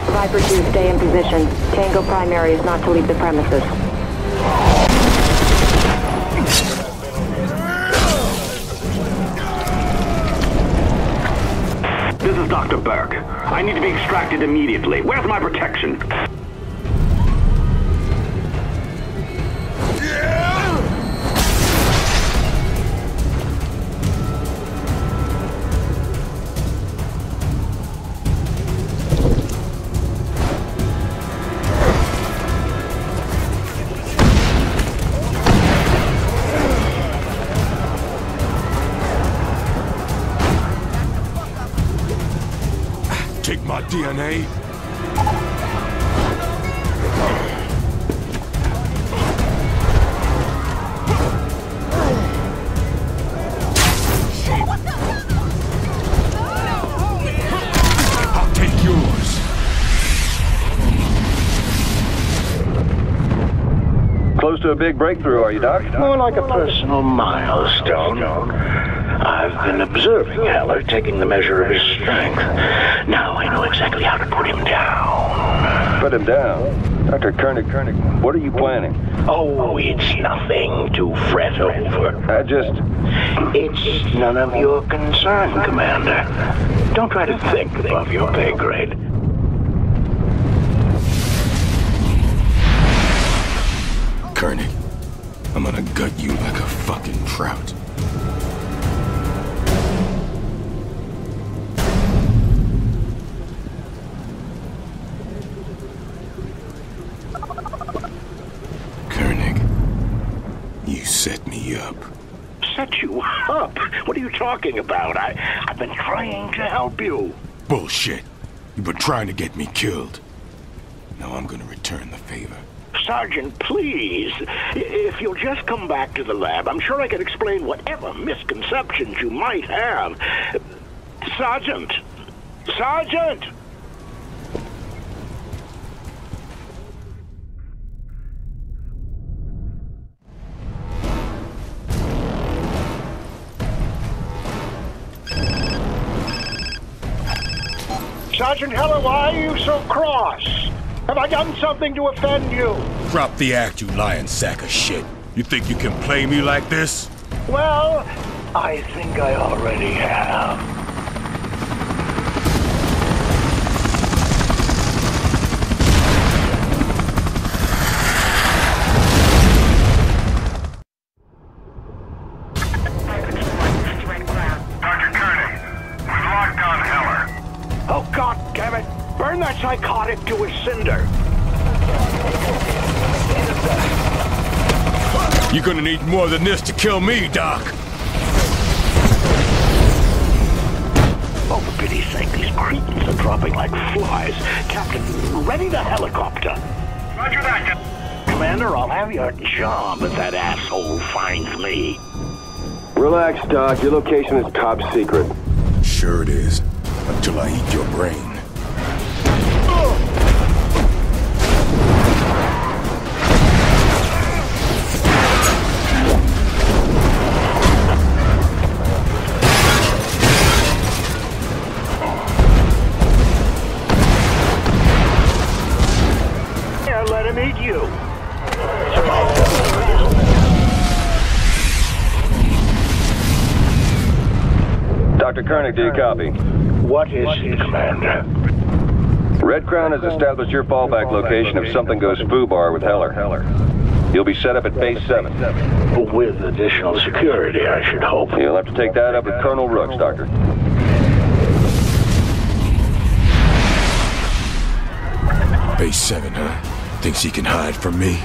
Viper 2, stay in position. Tango primary is not to leave the premises. This is Dr. Burke. I need to be extracted immediately. Where's my protection? DNA? I'll take yours. Close to a big breakthrough, are you, Doc? More like a personal milestone. I've been observing Heller taking the measure of his strength. Now I know exactly how to put him down. Put him down? Dr. Koenig, what are you planning? Oh, it's nothing to fret over. It's none of your concern, Commander. Don't try to think above your pay grade. Koenig, I'm gonna gut you like a fucking trout. Set me up. Set you up? What are you talking about? I've been trying to help you. Bullshit. You've been trying to get me killed. Now I'm gonna return the favor. Sergeant, please. If you'll just come back to the lab, I'm sure I can explain whatever misconceptions you might have. Sergeant! Sergeant! Sergeant Heller, why are you so cross? Have I done something to offend you? Drop the act, you lying sack of shit. You think you can play me like this? Well, I think I already have. To his cinder. You're gonna need more than this to kill me, Doc. Oh, for pity's sake, these cretins are dropping like flies. Captain, ready the helicopter. Roger that, Commander, I'll have your job if that asshole finds me. Relax, Doc. Your location is top secret. Sure it is. Until I eat your brain. Dr. Koenig, do you copy? What is it, Commander? Red Crown has established your fallback location if something goes foobar with Heller. You'll be set up at Base 7. With additional security, I should hope. You'll have to take that up with Colonel Rooks, Doctor. Base 7, huh? Thinks he can hide from me?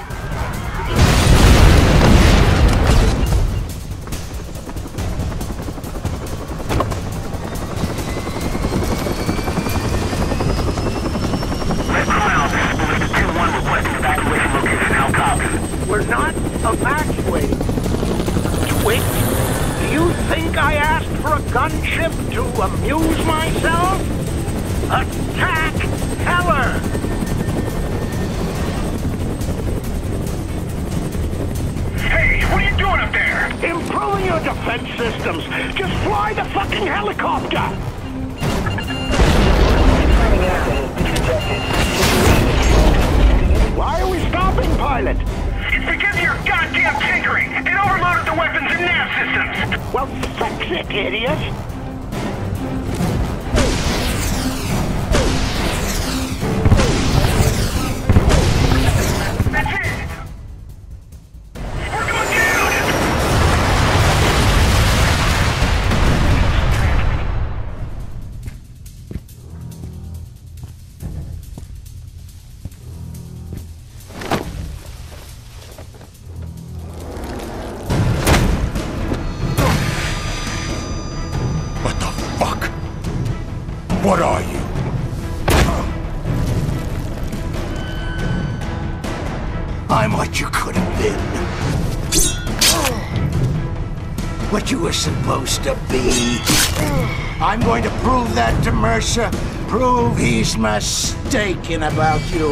I'm going to prove that to Mercer. Prove he's mistaken about you.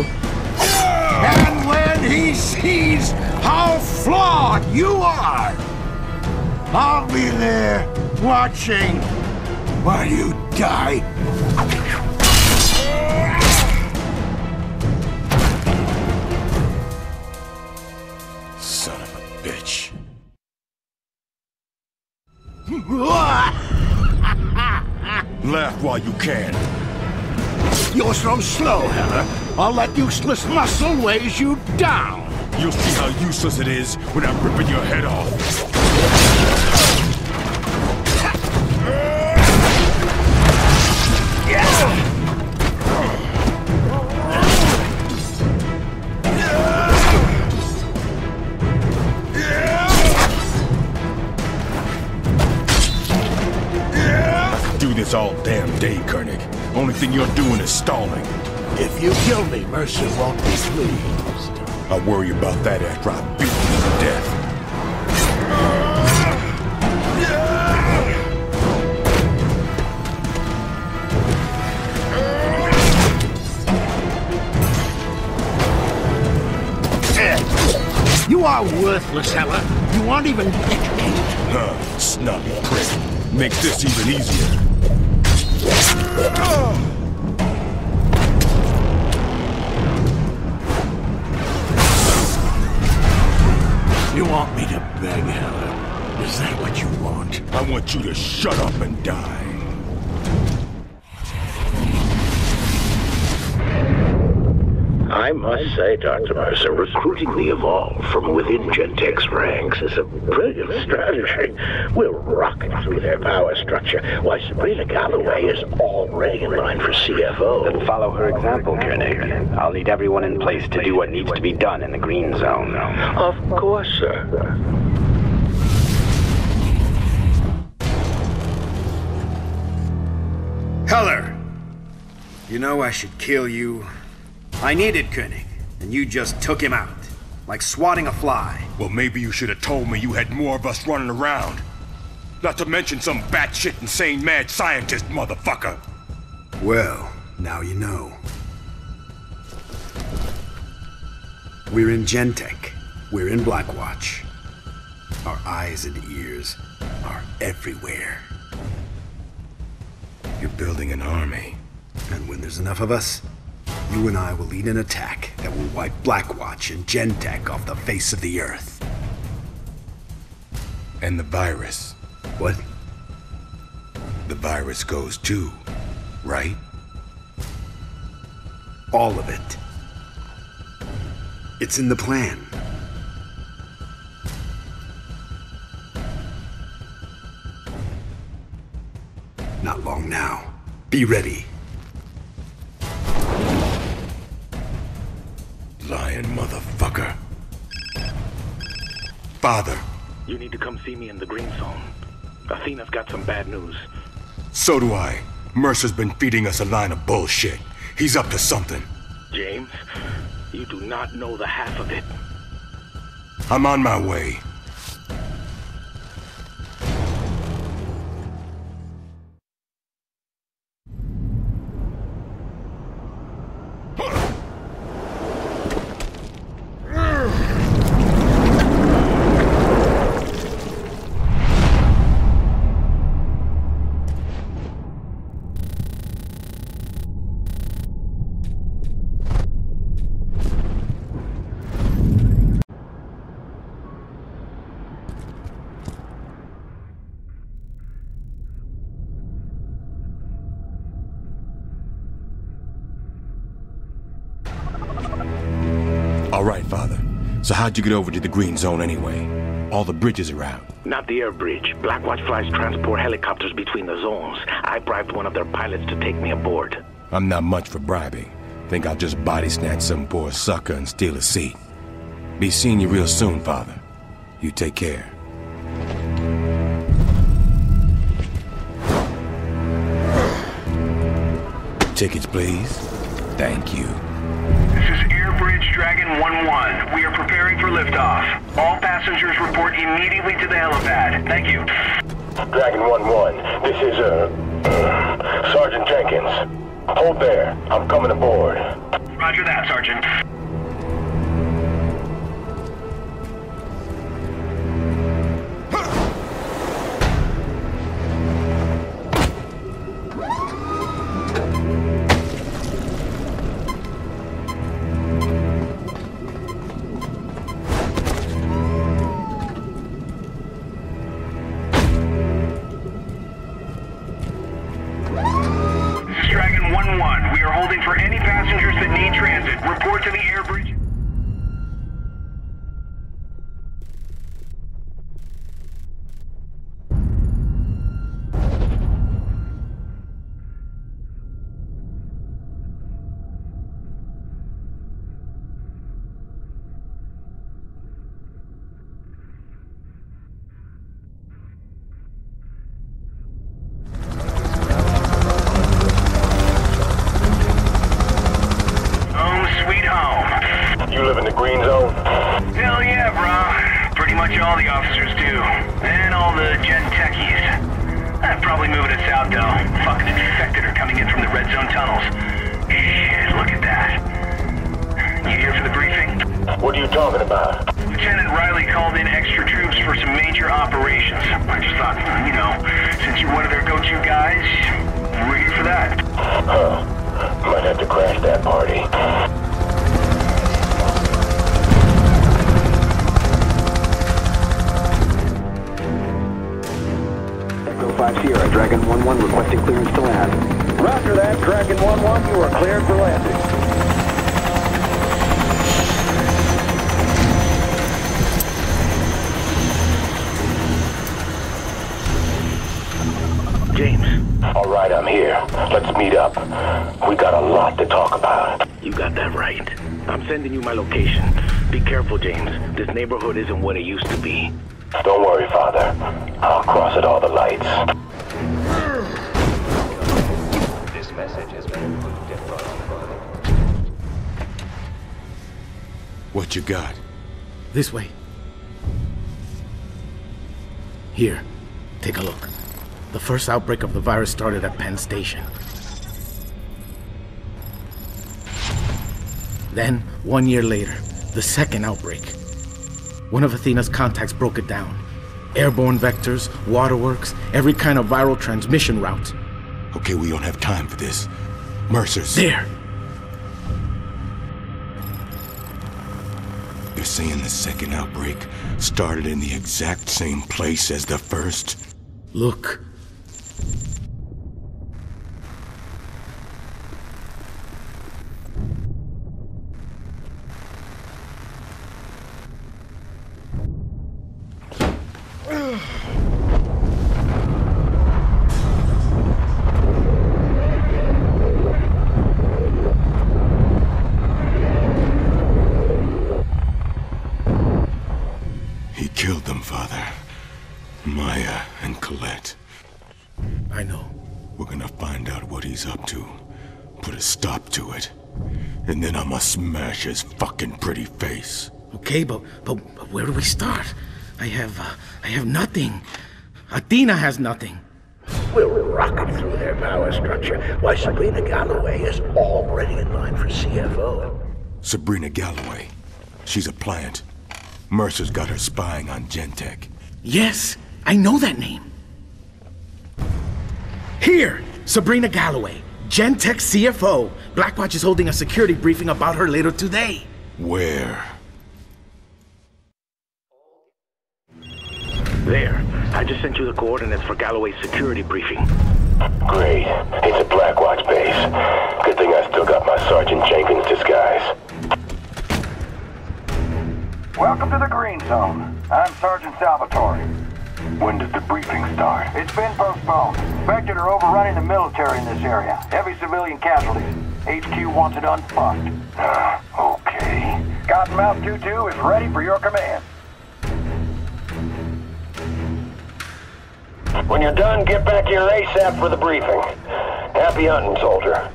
And when he sees how flawed you are, I'll be there watching while you die. Son of a bitch. Laugh while you can. You're so slow, Heller. I'll let useless muscle weigh you down. You'll see how useless it is when I'm ripping your head off. This all damn day, Koenig. Only thing you're doing is stalling. If you kill me, Mercer won't be pleased. I worry about that after I beat you to death. You are worthless, Heller. You aren't even educated. Huh, snobby prick. Makes this even easier. You want me to beg, Heller? Is that what you want? I want you to shut up and die. I must say, Dr. Mercer, recruiting the Evolved from within Gentek's ranks is a brilliant strategy. We'll rocket through their power structure. Why, Sabrina Galloway is already in line for CFO. Then follow her example, Koenig. I'll need everyone in place to do what needs to be done in the Green Zone. Of course, sir. Heller! You know I should kill you. I needed Koenig, and you just took him out. Like swatting a fly. Well, maybe you should have told me you had more of us running around. Not to mention some batshit insane mad scientist, motherfucker! Well, now you know. We're in Gentek. We're in Blackwatch. Our eyes and ears are everywhere. You're building an army. And when there's enough of us, you and I will lead an attack that will wipe Blackwatch and Gentek off the face of the Earth. And the virus. What? The virus goes too, right? All of it. It's in the plan. Not long now. Be ready. Lion motherfucker. Father. You need to come see me in the Green Zone. Athena's got some bad news. So do I. Mercer's been feeding us a line of bullshit. He's up to something. James, you do not know the half of it. I'm on my way. So how'd you get over to the Green Zone anyway? All the bridges are out. Not the air bridge. Blackwatch flies transport helicopters between the zones. I bribed one of their pilots to take me aboard. I'm not much for bribing. Think I'll just body snatch some poor sucker and steal a seat. Be seeing you real soon, Father. You take care. Tickets, please. Thank you. Dragon 1-1, we are preparing for liftoff. All passengers report immediately to the helipad. Thank you. Dragon 1-1, this is, Sergeant Jenkins. Hold there, I'm coming aboard. Roger that, Sergeant. Roger that, Dragon 1-1, you are cleared for landing. right, I'm here. Let's meet up. We got a lot to talk about. You got that right. I'm sending you my location. Be careful, James. This neighborhood isn't what it used to be. Don't worry, Father. I'll cross at all the lights. This message has been included from the... What you got? This way. Here, take a look. The first outbreak of the virus started at Penn Station. Then, 1 year later, the second outbreak. One of Athena's contacts broke it down. Airborne vectors, waterworks, every kind of viral transmission route. Okay, we don't have time for this. Mercer's... there! They're saying the second outbreak started in the exact same place as the first? Look. Smash his fucking pretty face. Okay, but where do we start? I have nothing. Athena has nothing. We're rocking through their power structure. Why, Sabrina Galloway is already in line for CFO. Sabrina Galloway. She's a pliant. Mercer's got her spying on Gentek. Yes, I know that name. Here, Sabrina Galloway. Gentek CFO. Blackwatch is holding a security briefing about her later today. Where? There. I just sent you the coordinates for Galloway's security briefing. Great. It's a Blackwatch base. Good thing I still got my Sergeant Jenkins disguise. Welcome to the Green Zone. I'm Sergeant Salvatore. When does the briefing start? It's been postponed. Vector are overrunning the military in this area. Heavy civilian casualties. HQ wants it unfucked. Okay. Cottonmouth 2-2 is ready for your command. When you're done, get back here ASAP for the briefing. Happy hunting, soldier.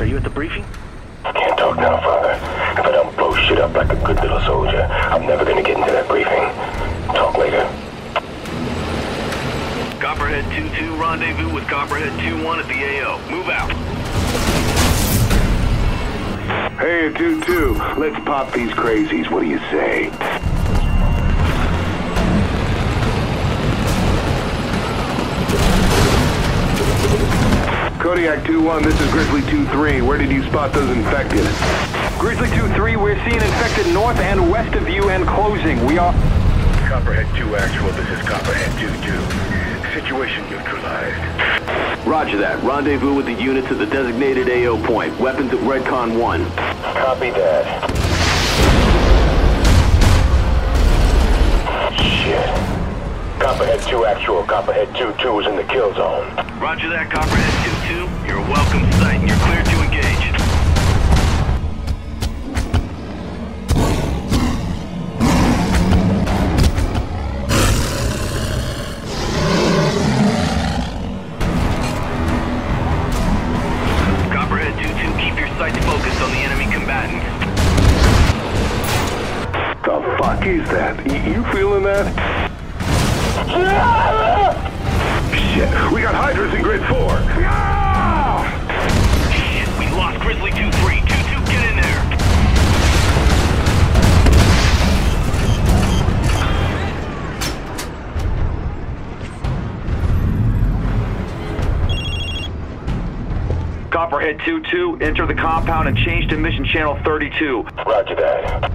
Are you at the briefing? I can't talk now, Father. If I don't blow shit up like a good little soldier, I'm never gonna get into that briefing. Talk later. Copperhead 2-2, rendezvous with Copperhead 2-1 at the AO. Move out. Hey, 2-2, let's pop these crazies. What do you say? Kodiak 2-1, this is Grizzly 2-3. Where did you spot those infected? Grizzly 2-3, we're seeing infected north and west of you and closing. We are... Copperhead 2 actual, this is Copperhead 2-2. Situation neutralized. Roger that. Rendezvous with the units at the designated AO point. Weapons at Redcon 1. Copy that. Shit. Copperhead 2 actual, Copperhead 2-2 is in the kill zone. Roger that, Copperhead 2-2. You're a welcome sight and you're clear to engage. Copperhead 2-2, keep your sights focused on the enemy combatants. The fuck is that? You feeling that? Shit, we got Hydras in Grid 4! Yeah! Shit, we lost Grizzly 2-3. 2-2, get in there! Copperhead 2-2, enter the compound and change to mission channel 32. Roger that.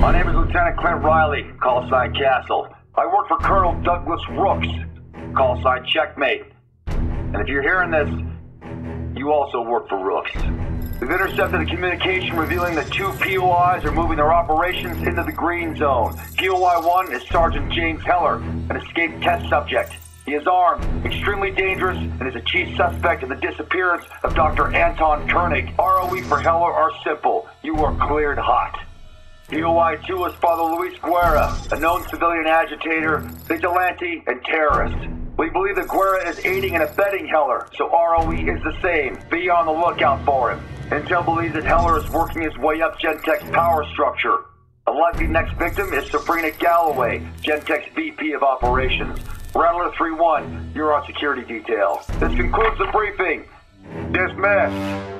My name is Lieutenant Clint Riley, call sign Castle. I work for Colonel Douglas Rooks, call sign Checkmate. And if you're hearing this, you also work for Rooks. We've intercepted a communication revealing that two POIs are moving their operations into the Green Zone. POI 1 is Sergeant James Heller, an escaped test subject. He is armed, extremely dangerous, and is a chief suspect in the disappearance of Dr. Anton Koenig. ROE for Heller are simple. You are cleared hot. POI 2 is Father Luis Guerra, a known civilian agitator, vigilante, and terrorist. We believe that Guerra is aiding and abetting Heller, so ROE is the same. Be on the lookout for him. Intel believes that Heller is working his way up Gentek's power structure. A likely next victim is Sabrina Galloway, Gentek's VP of Operations. Rattler 3-1, you're on security detail. This concludes the briefing. Dismissed.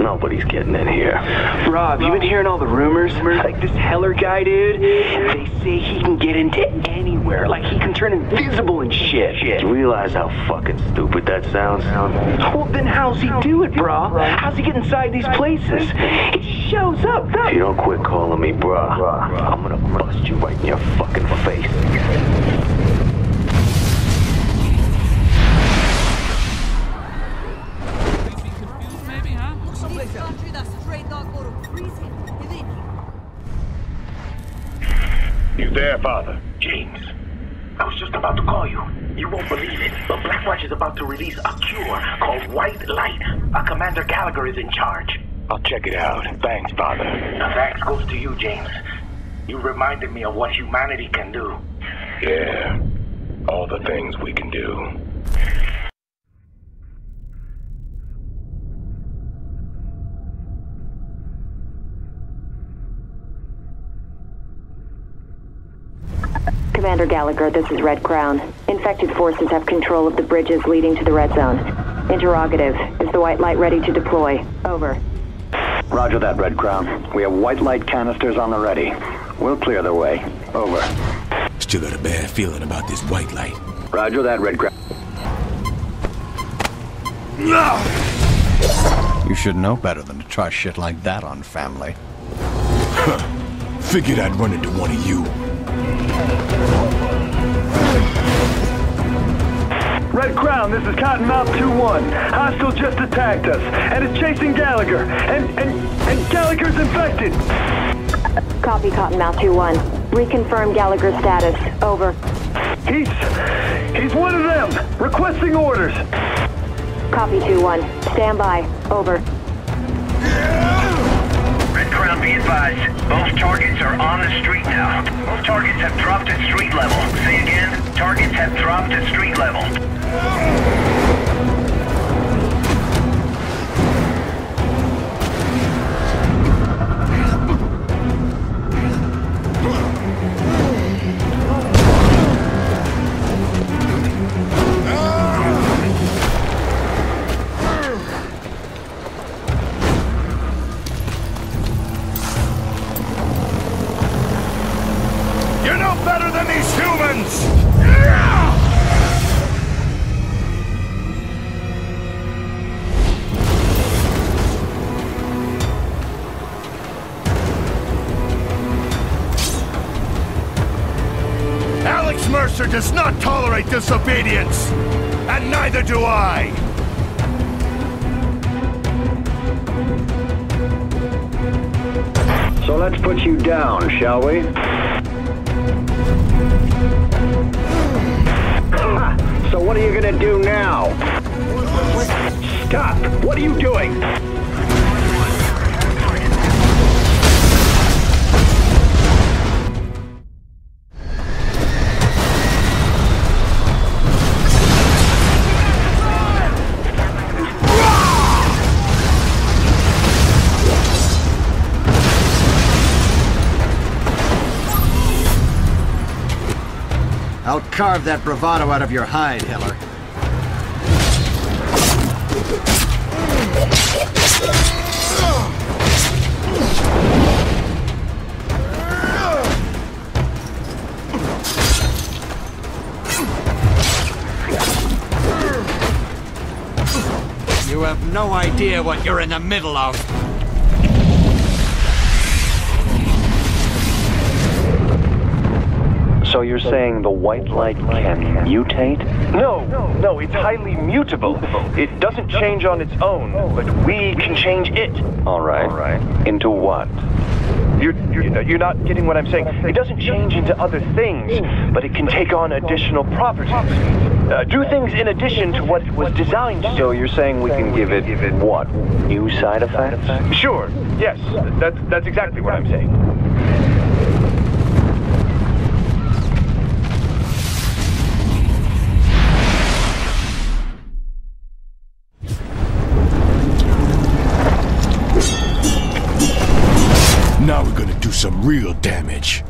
Nobody's getting in here. Rob, you been hearing all the rumors? Like this Heller guy, dude? They say he can get into anywhere. Like he can turn invisible and shit. You realize how fucking stupid that sounds? Well, then how's he do it, brah? How's he get inside these places? He shows up, though. If you don't quit calling me brah, I'm gonna bust you right in your fucking face. You there, Father? James, I was just about to call you. You won't believe it, but Blackwatch is about to release a cure called White Light. Commander Gallagher is in charge. I'll check it out. Thanks, Father. The thanks goes to you, James. You reminded me of what humanity can do. Yeah, all the things we can do. Commander Gallagher, this is Red Crown. Infected forces have control of the bridges leading to the Red Zone. Interrogative, is the White Light ready to deploy? Over. Roger that, Red Crown. We have White Light canisters on the ready. We'll clear the way. Over. Still got a bad feeling about this White Light. Roger that, Red Crown. You should know better than to try shit like that on family. Huh. Figured I'd run into one of you. Red Crown, this is Cottonmouth 2-1. Hostile just attacked us, and is chasing Gallagher, and Gallagher's infected! Copy, Cottonmouth 2-1. Reconfirm Gallagher's status. Over. He's one of them! Requesting orders! Copy, 2-1. Stand by. Over. Red Crown, be advised. Both targets are on the street now. Both targets have dropped at street level. Say again, targets have dropped at street level. You're no better than these humans! Yeah! Mercer does not tolerate disobedience, and neither do I. So let's put you down, shall we? Ha! So what are you gonna do now? Stop! What are you doing? I'll carve that bravado out of your hide, Heller. You You have no idea what you're in the middle of. So you're saying the white light can mutate? No, it's highly mutable. It doesn't change on its own, but we can change it. All right. Into what? You're not getting what I'm saying. It doesn't change into other things, but it can take on additional properties. Do things in addition to what it was designed to do. So you're saying we can give it what? New side effects? Sure, yes. That's exactly what I'm saying. Now we're gonna do some real damage.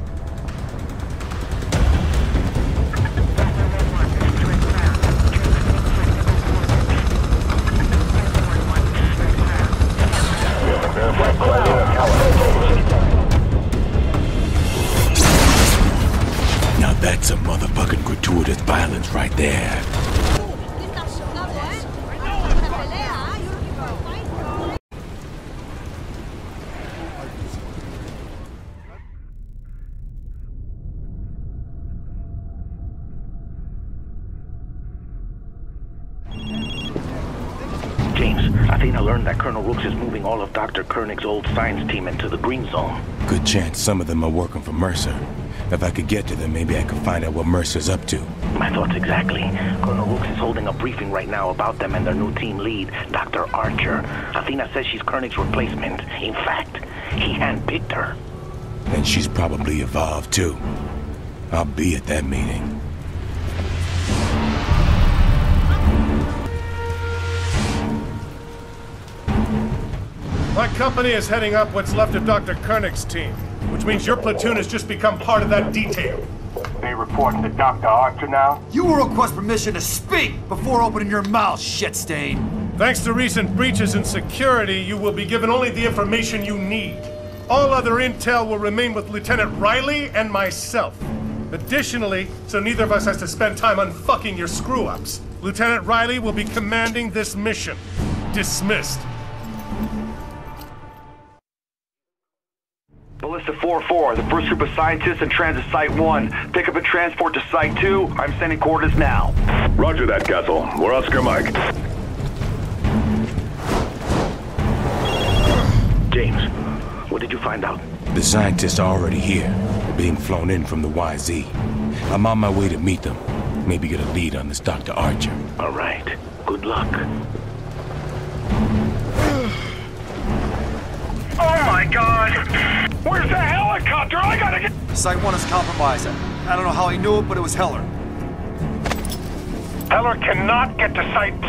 Now that's some motherfucking gratuitous violence right there. That Colonel Rooks is moving all of Dr. Koenig's old science team into the Green Zone. Good chance some of them are working for Mercer. If I could get to them, maybe I could find out what Mercer's up to. My thoughts exactly. Colonel Rooks is holding a briefing right now about them and their new team lead, Dr. Archer. Athena says she's Koenig's replacement. In fact, he handpicked her. And she's probably evolved, too. I'll be at that meeting. My company is heading up what's left of Dr. Koenig's team, which means your platoon has just become part of that detail. They reporting to Dr. Archer now? You will request permission to speak before opening your mouth, shitstain. Thanks to recent breaches in security, you will be given only the information you need. All other intel will remain with Lieutenant Riley and myself. Additionally, so neither of us has to spend time unfucking your screw-ups, Lieutenant Riley will be commanding this mission. Dismissed. Ballista 4-4, the first group of scientists in transit Site 1. Pick up and transport to Site 2. I'm sending coordinates now. Roger that, Castle. We're Oscar Mike. James, what did you find out? The scientists are already here. They're being flown in from the YZ. I'm on my way to meet them. Maybe get a lead on this Dr. Archer. All right. Good luck. Oh my God! Where's the helicopter? I gotta get... Site 1 is compromised. I don't know how he knew it, but it was Heller. Heller cannot get to Site 2.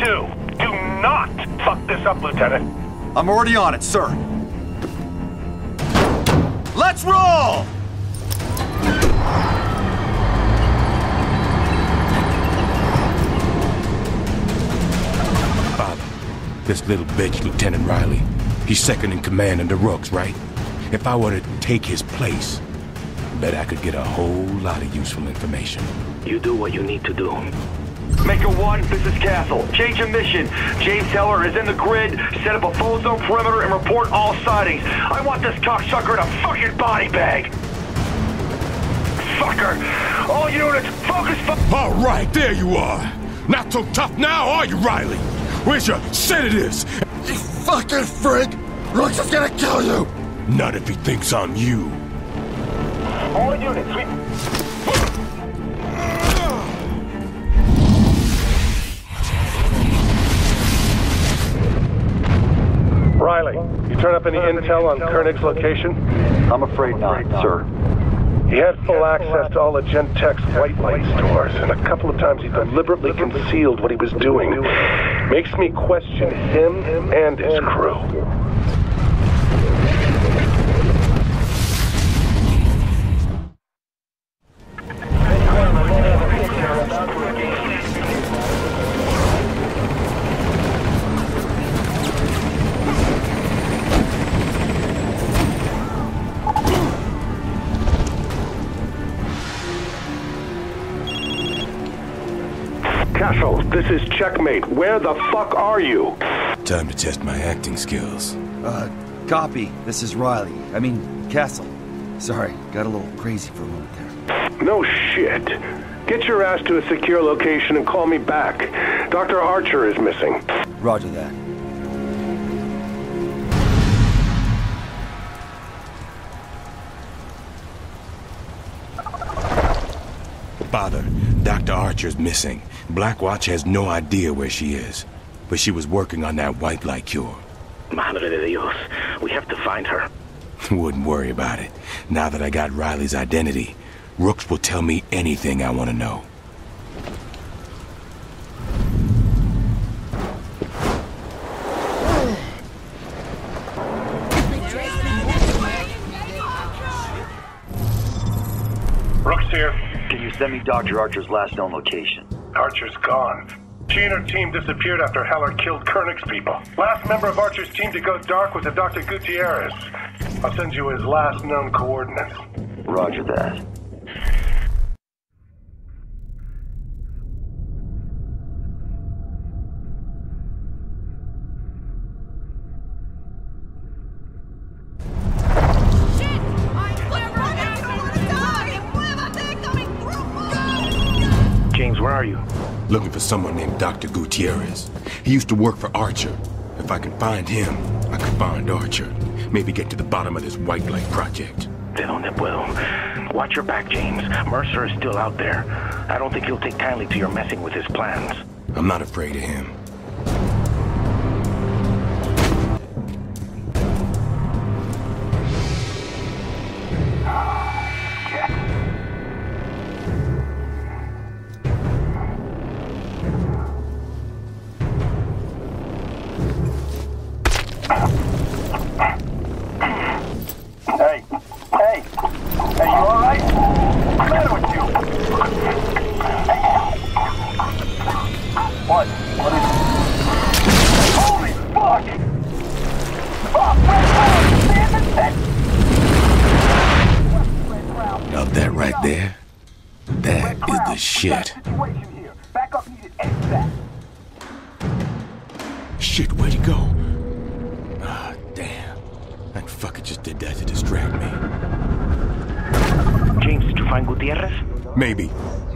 Do not fuck this up, Lieutenant. I'm already on it, sir. Let's roll! Father, this little bitch, Lieutenant Riley. He's second in command under Rooks, right? If I were to take his place, bet I could get a whole lot of useful information. You do what you need to do. Maker 1, this is Castle. Change of mission. James Heller is in the grid. Set up a full zone perimeter and report all sightings. I want this cocksucker in a fucking body bag. Fucker! All units, focus. All right, there you are. Not so tough now, are you, Riley? Where's your sedatives? You fucking freak! Rooks is gonna kill you! Not if he thinks I'm you. All units, we... Riley, you turn up any intel on Koenig's location? I'm afraid not, sir. He had full access to all of Gentek's White Light stores, and a couple of times he deliberately concealed what he was doing. Makes me question him and his crew. This is Checkmate. Where the fuck are you? Time to test my acting skills. Copy. This is Riley. I mean, Castle. Sorry, got a little crazy for a moment there. No shit. Get your ass to a secure location and call me back. Dr. Archer is missing. Roger that. Father, Dr. Archer's missing. Blackwatch has no idea where she is. But she was working on that white light cure. Madre de Dios, we have to find her. Wouldn't worry about it. Now that I got Riley's identity, Rooks will tell me anything I want to know. Rooks here. Can you send me Dr. Archer's last known location? Archer's gone. She and her team disappeared after Heller killed Koenig's people. Last member of Archer's team to go dark was a Dr. Gutierrez. I'll send you his last known coordinates. Roger that. James, where are you? Looking for someone named Dr. Gutierrez. He used to work for Archer. If I could find him, I could find Archer. Maybe get to the bottom of this White Light project. De donde puedo. Watch your back, James. Mercer is still out there. I don't think he'll take kindly to your messing with his plans. I'm not afraid of him.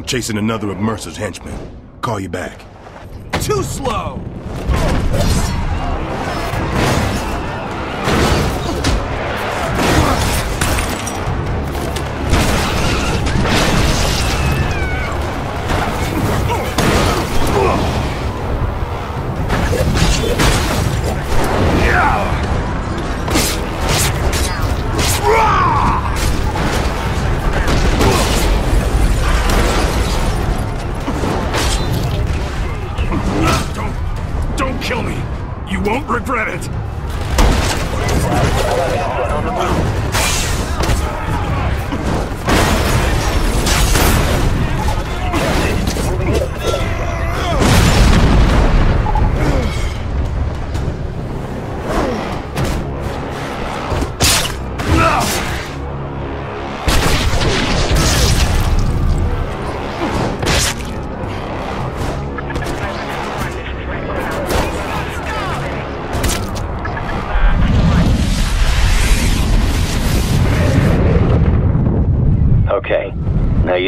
Chasing another of Mercer's henchmen. Call you back. Too slow!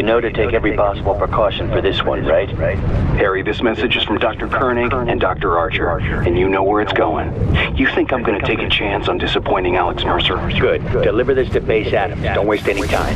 Know to take every possible precaution for this one, right? Harry, this message is from Dr. Koenig and Dr. Archer, and you know where it's going. You think I'm going to take a chance on disappointing Alex Mercer? Good. Deliver this to base Adam. Don't waste any time.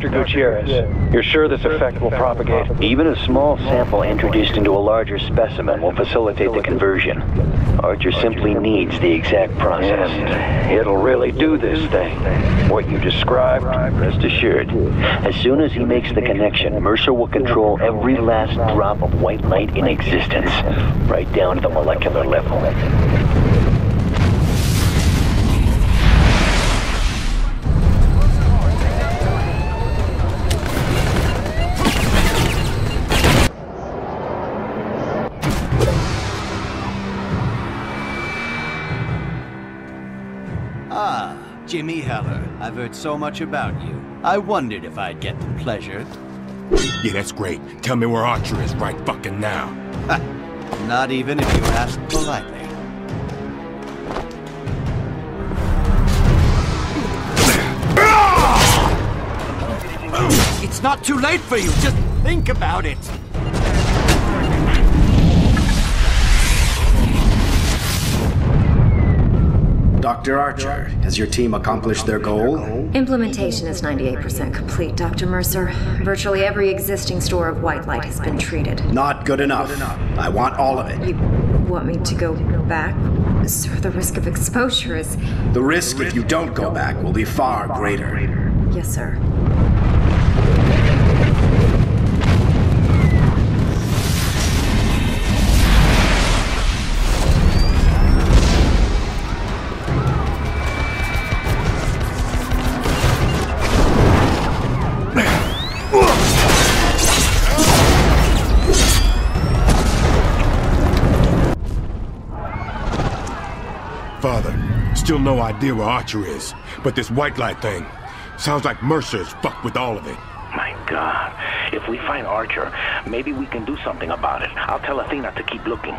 Dr. Gutierrez, you're sure this effect will propagate? Even a small sample introduced into a larger specimen will facilitate the conversion. Archer simply needs the exact process. It'll really do this thing. What you described, rest assured. As soon as he makes the connection, Mercer will control every last drop of white light in existence, right down to the molecular level. Jimmy Heller, I've heard so much about you. I wondered if I'd get the pleasure. Yeah, that's great. Tell me where Archer is right fucking now. Not even if you ask politely. It's not too late for you. Just think about it. Dr. Archer, has your team accomplished their goal? Implementation is 98% complete, Dr. Mercer. Virtually every existing store of white light has been treated. Not good enough. I want all of it. You want me to go back? Sir, the risk of exposure is... The risk if you don't go back will be far greater. Yes, sir. Still no idea where Archer is, but this white light thing sounds like Mercer is fucked with all of it. My God, if we find Archer, maybe we can do something about it. I'll tell Athena to keep looking.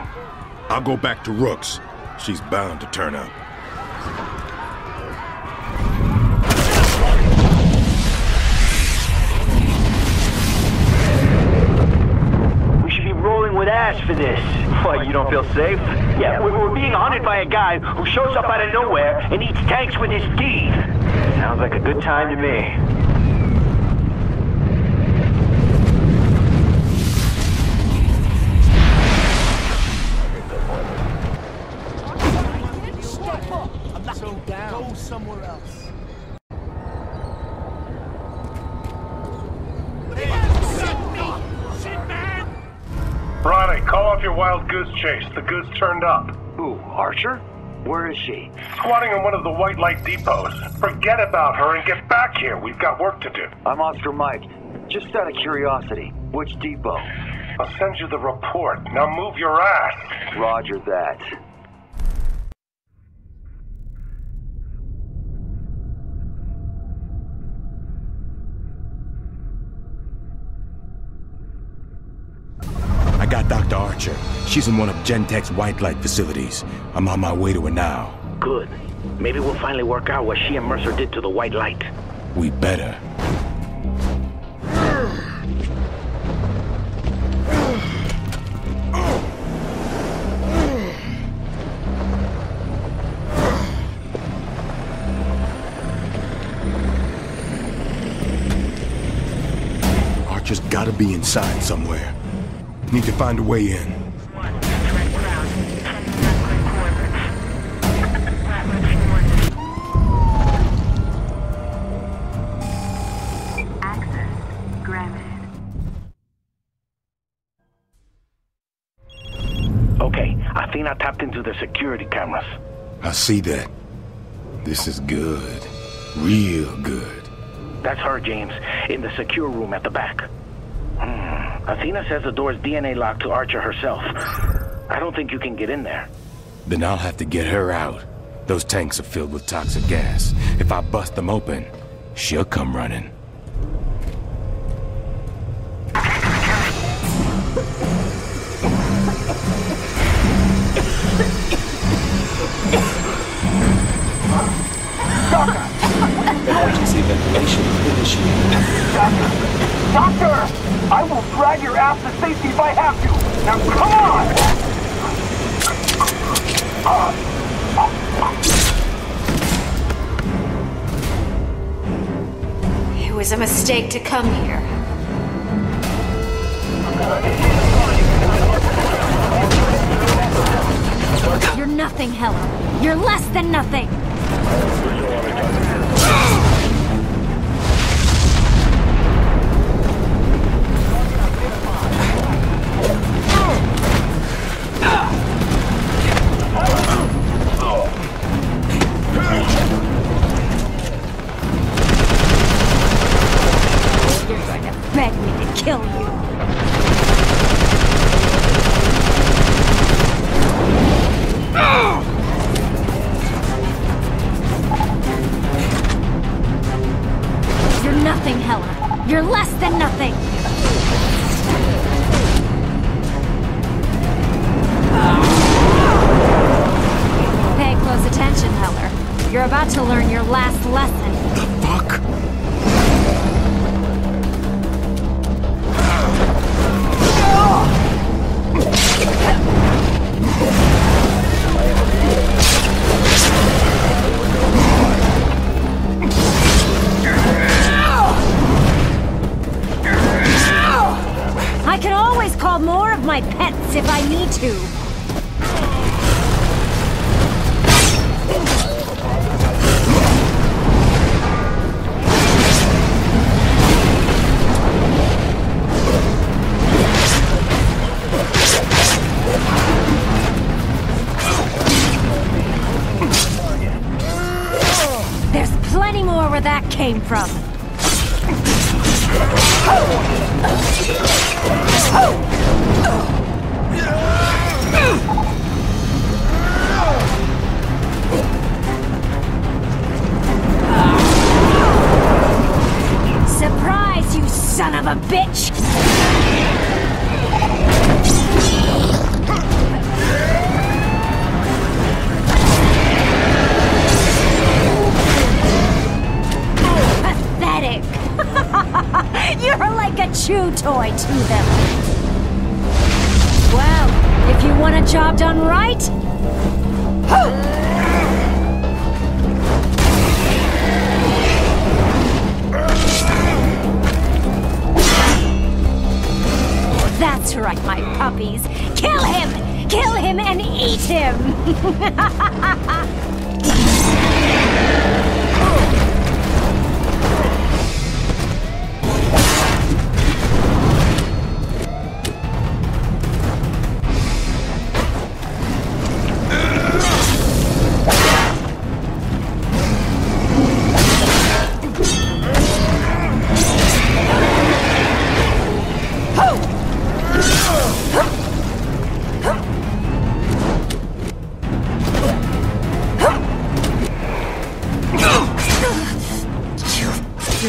I'll go back to Rooks. She's bound to turn up. We should be rolling with ash for this. What, you don't feel safe? Yeah, we're being hunted by a guy who shows up out of nowhere and eats tanks with his teeth. Sounds like a good time to me. Chase, the goods turned up. Who, Archer? Where is she? Squatting in one of the white light depots. Forget about her and get back here. We've got work to do. I'm Oscar Mike. Just out of curiosity, which depot? I'll send you the report. Now move your ass. Roger that. I got Dr. Archer. She's in one of Gentek's white light facilities. I'm on my way to her now. Good. Maybe we'll finally work out what she and Mercer did to the white light. We better. Archer's gotta be inside somewhere. Need to find a way in. Access granted. Okay, Athena tapped into the security cameras. I see that. This is good. Real good. That's her, James. In the secure room at the back. Athena says the door's DNA locked to Archer herself. I don't think you can get in there. Then I'll have to get her out. Those tanks are filled with toxic gas. If I bust them open, she'll come running. Emergency ventilation initiated. Doctor! I will drag your ass to safety if I have to! Now come on! It was a mistake to come here. You're nothing, Heller. You're less than nothing.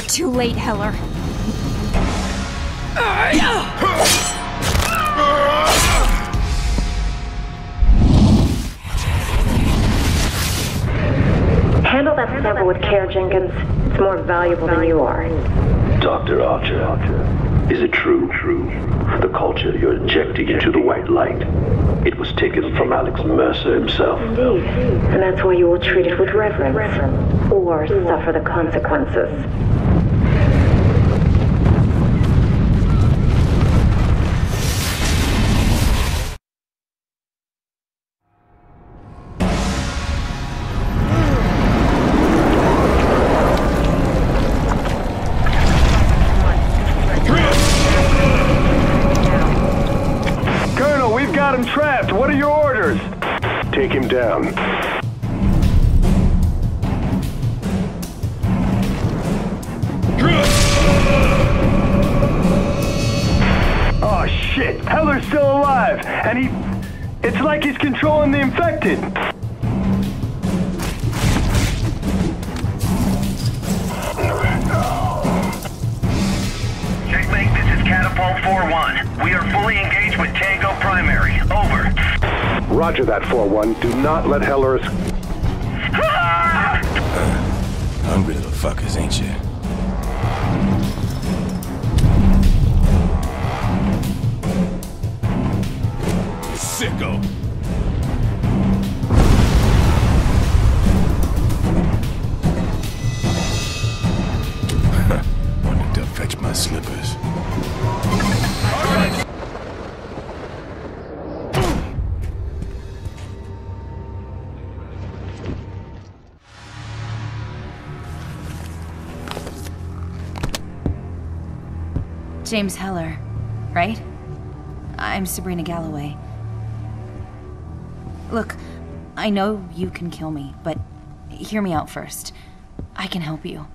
Too late, Heller. Handle that sample with care, Jenkins. It's more valuable than you are. Dr. Archer, is it true? The culture you're injecting into the White Light, it was taken from Alex Mercer himself. Indeed. And that's why you will treat it with reverence or suffer the consequences. Not let Heller escape. Hungry little fuckers, ain't you? Sicko. James Heller, right? I'm Sabrina Galloway. Look, I know you can kill me, but hear me out first. I can help you.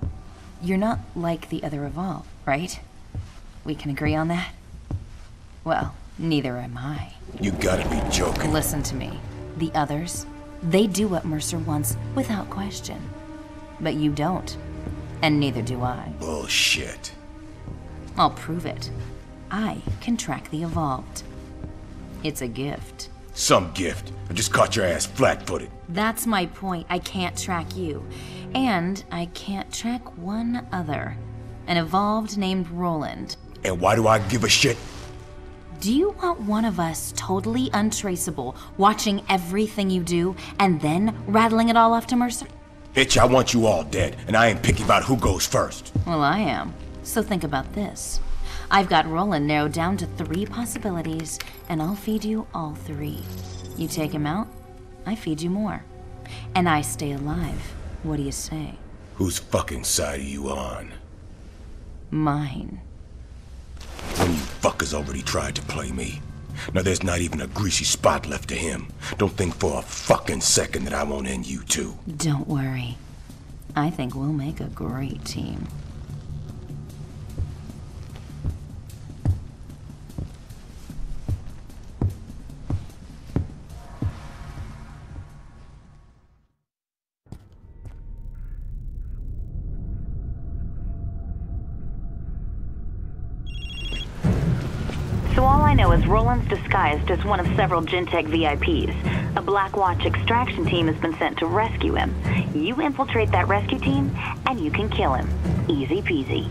You're not like the other Evolve, right? We can agree on that? Well, neither am I. You gotta be joking. Listen to me. The others, they do what Mercer wants without question. But you don't. And neither do I. Bullshit. I'll prove it. I can track the Evolved. It's a gift. Some gift. I just caught your ass flat-footed. That's my point. I can't track you. And I can't track one other. An Evolved named Roland. And why do I give a shit? Do you want one of us totally untraceable, watching everything you do, and then rattling it all off to Mercer? Bitch, I want you all dead, and I ain't picky about who goes first. Well, I am. So think about this. I've got Roland narrowed down to 3 possibilities, and I'll feed you all 3. You take him out, I feed you more. And I stay alive. What do you say? Whose fucking side are you on? Mine. When you fuckers already tried to play me. Now there's not even a greasy spot left to him. Don't think for a fucking second that I won't end you too. Don't worry. I think we'll make a great team. Roland's disguised as one of several Gentek VIPs. A Blackwatch extraction team has been sent to rescue him. You infiltrate that rescue team, and you can kill him. Easy peasy.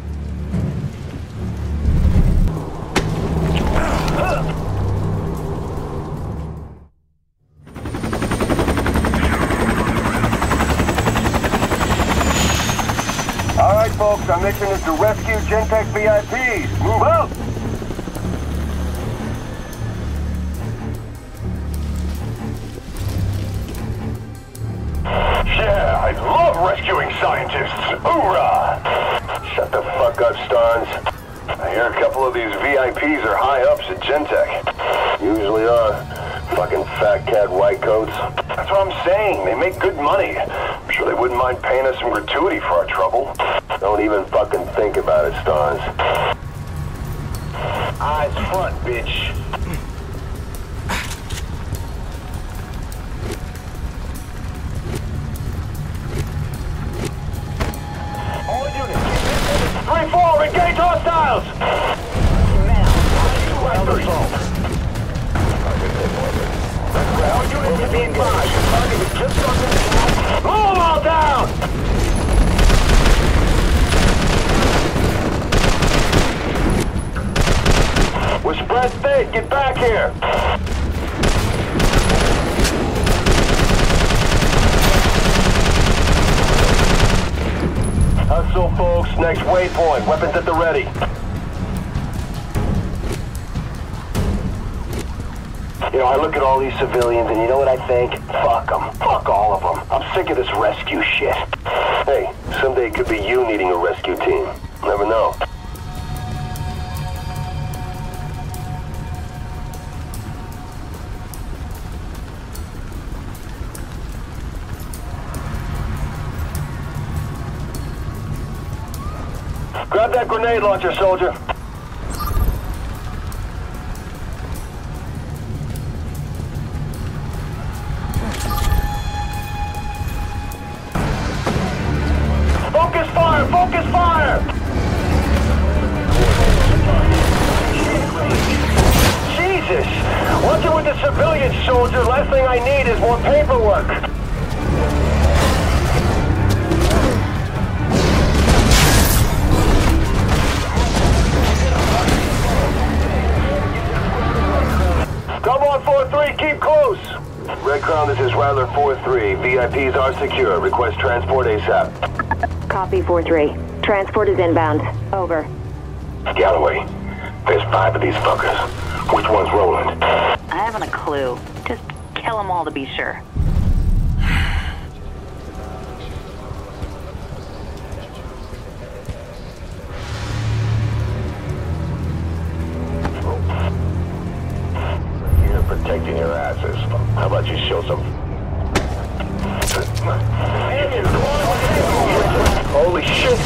All right, folks, our mission is to rescue Gentek VIPs. Move out! Yeah, I love rescuing scientists! Hoorah! Shut the fuck up, Starnes. I hear a couple of these VIPs are high-ups at Gentek. Usually are. Fucking fat cat white coats. That's what I'm saying. They make good money. I'm sure they wouldn't mind paying us some gratuity for our trouble. Don't even fucking think about it, Starnes. Eyes front, bitch. Engage hostiles! Blow them all down! We're spread thin. Get back here! Hustle, folks. Next waypoint. Weapons at the ready. You know, I look at all these civilians, and you know what I think? Fuck them. Fuck all of them. I'm sick of this rescue shit. Hey, someday it could be you needing a rescue team. Never know. Grab that grenade launcher, soldier. Focus fire! Focus fire! Jesus! Watch it with the civilians, soldier. Last thing I need is more paperwork. Come on, 4-3, keep close! Red Crown, this is Rattler 4-3. VIPs are secure. Request transport ASAP. Copy, 4-3. Transport is inbound. Over. Galloway, there's 5 of these fuckers. Which one's Roland? I haven't a clue. Just kill them all to be sure. protecting your asses. How about you show some... Holy shit!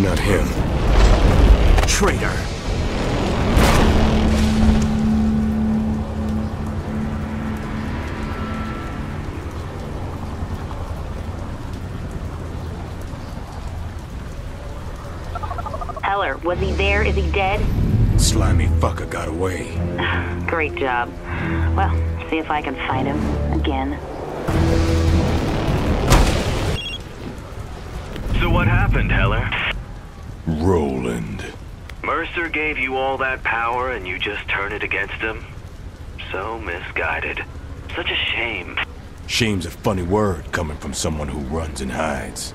Not him. Traitor! Heller, was he there? Is he dead? Slimy fucker got away. Great job. Well, see if I can find him again. So what happened, Heller? Roland. Mercer gave you all that power and you just turn it against him? So misguided. Such a shame. Shame's a funny word coming from someone who runs and hides.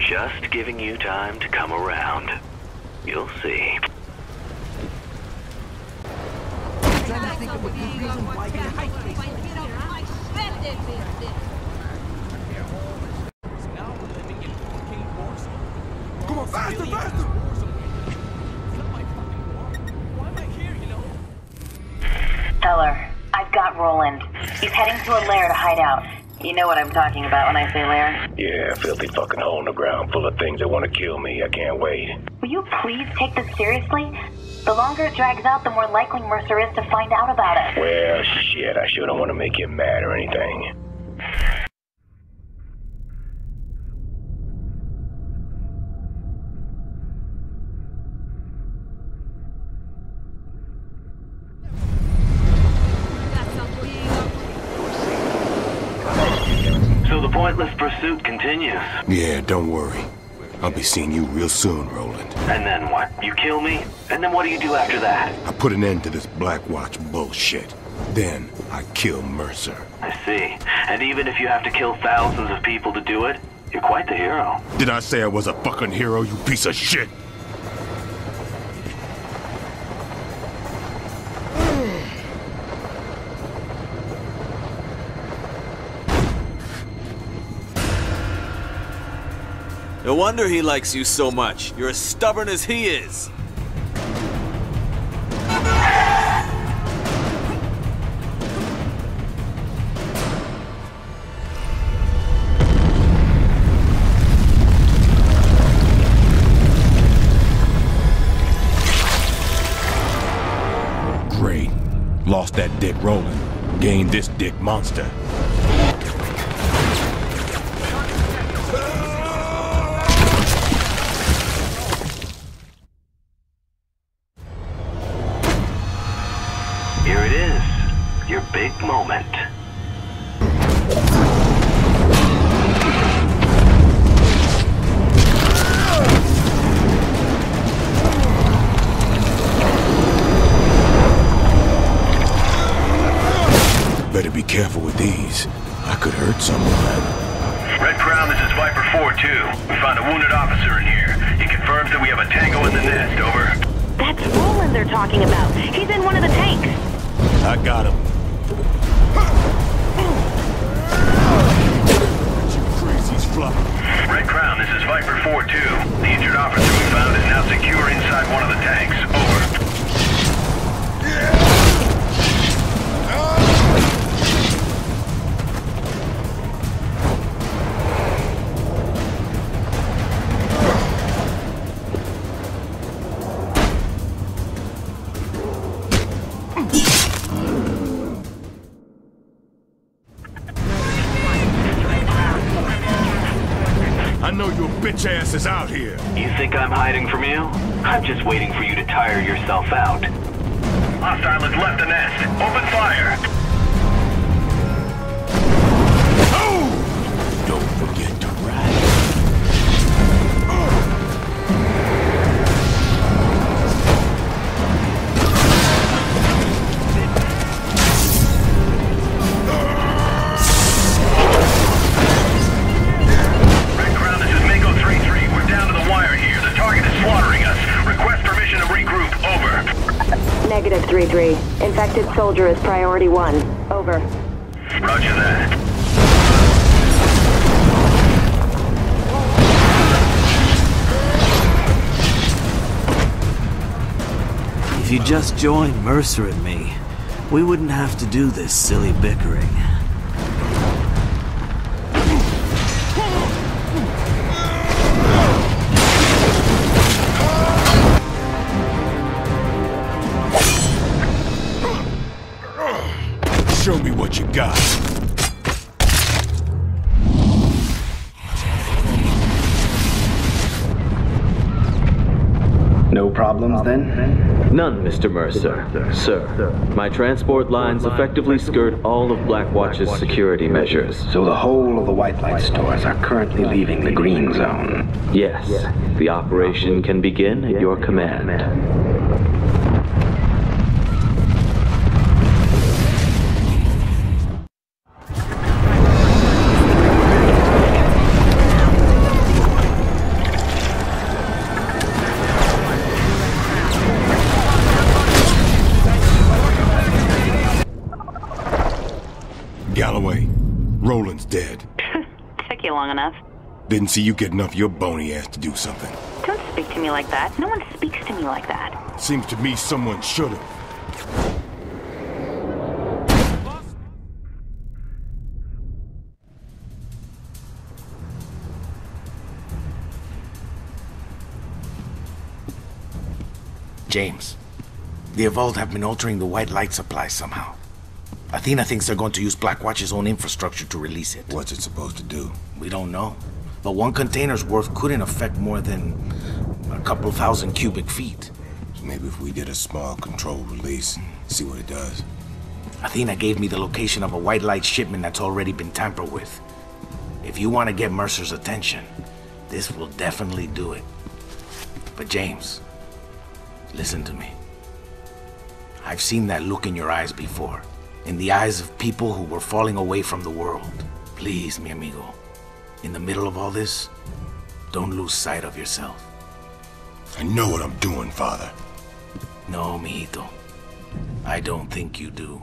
Just giving you time to come around. You'll see. Come on, faster, faster! Heller, I've got Roland. He's heading to a lair to hide out. You know what I'm talking about when I say lair? Yeah, filthy fucking hole in the ground full of things that want to kill me. I can't wait. Will you please take this seriously? The longer it drags out, the more likely Mercer is to find out about it. Well, shit, I sure don't want to make him mad or anything. Pointless pursuit continues. Yeah, don't worry. I'll be seeing you real soon, Roland. And then what? You kill me? And then what do you do after that? I put an end to this Blackwatch bullshit. Then I kill Mercer. I see. And even if you have to kill thousands of people to do it, you're quite the hero. Did I say I was a fucking hero, you piece of shit? No wonder he likes you so much. You're as stubborn as he is. Great. Lost that dick Roland. Gained this dick monster. Is out here. You think I'm hiding from you? I'm just waiting for you to tire yourself out. Hostile has left the nest. Open fire. Oh! Don't forget to ride. Negative 3-3. Infected soldier is priority 1. Over. Roger that. you just joined Mercer and me, we wouldn't have to do this silly bickering. Show me what you got. No problems then? None, Mr. Mercer. Sir, my transport lines effectively skirt all of Blackwatch's security measures. So the whole of the White Light stores are currently leaving the Green Zone? Yes. The operation can begin at your command. Galloway, Roland's dead. Took you long enough. Didn't see you getting off your bony ass to do something. Don't speak to me like that. No one speaks to me like that. Seems to me someone should have. James, the Evolved have been altering the White Light supply somehow. Athena thinks they're going to use Blackwatch's own infrastructure to release it. What's it supposed to do? We don't know. But one container's worth couldn't affect more than a couple thousand cubic feet. So maybe if we did a small controlled release, see what it does. Athena gave me the location of a White Light shipment that's already been tampered with. If you want to get Mercer's attention, this will definitely do it. But James, listen to me. I've seen that look in your eyes before. In the eyes of people who were falling away from the world. Please, mi amigo, in the middle of all this, don't lose sight of yourself. I know what I'm doing, Father. No, mijito. I don't think you do.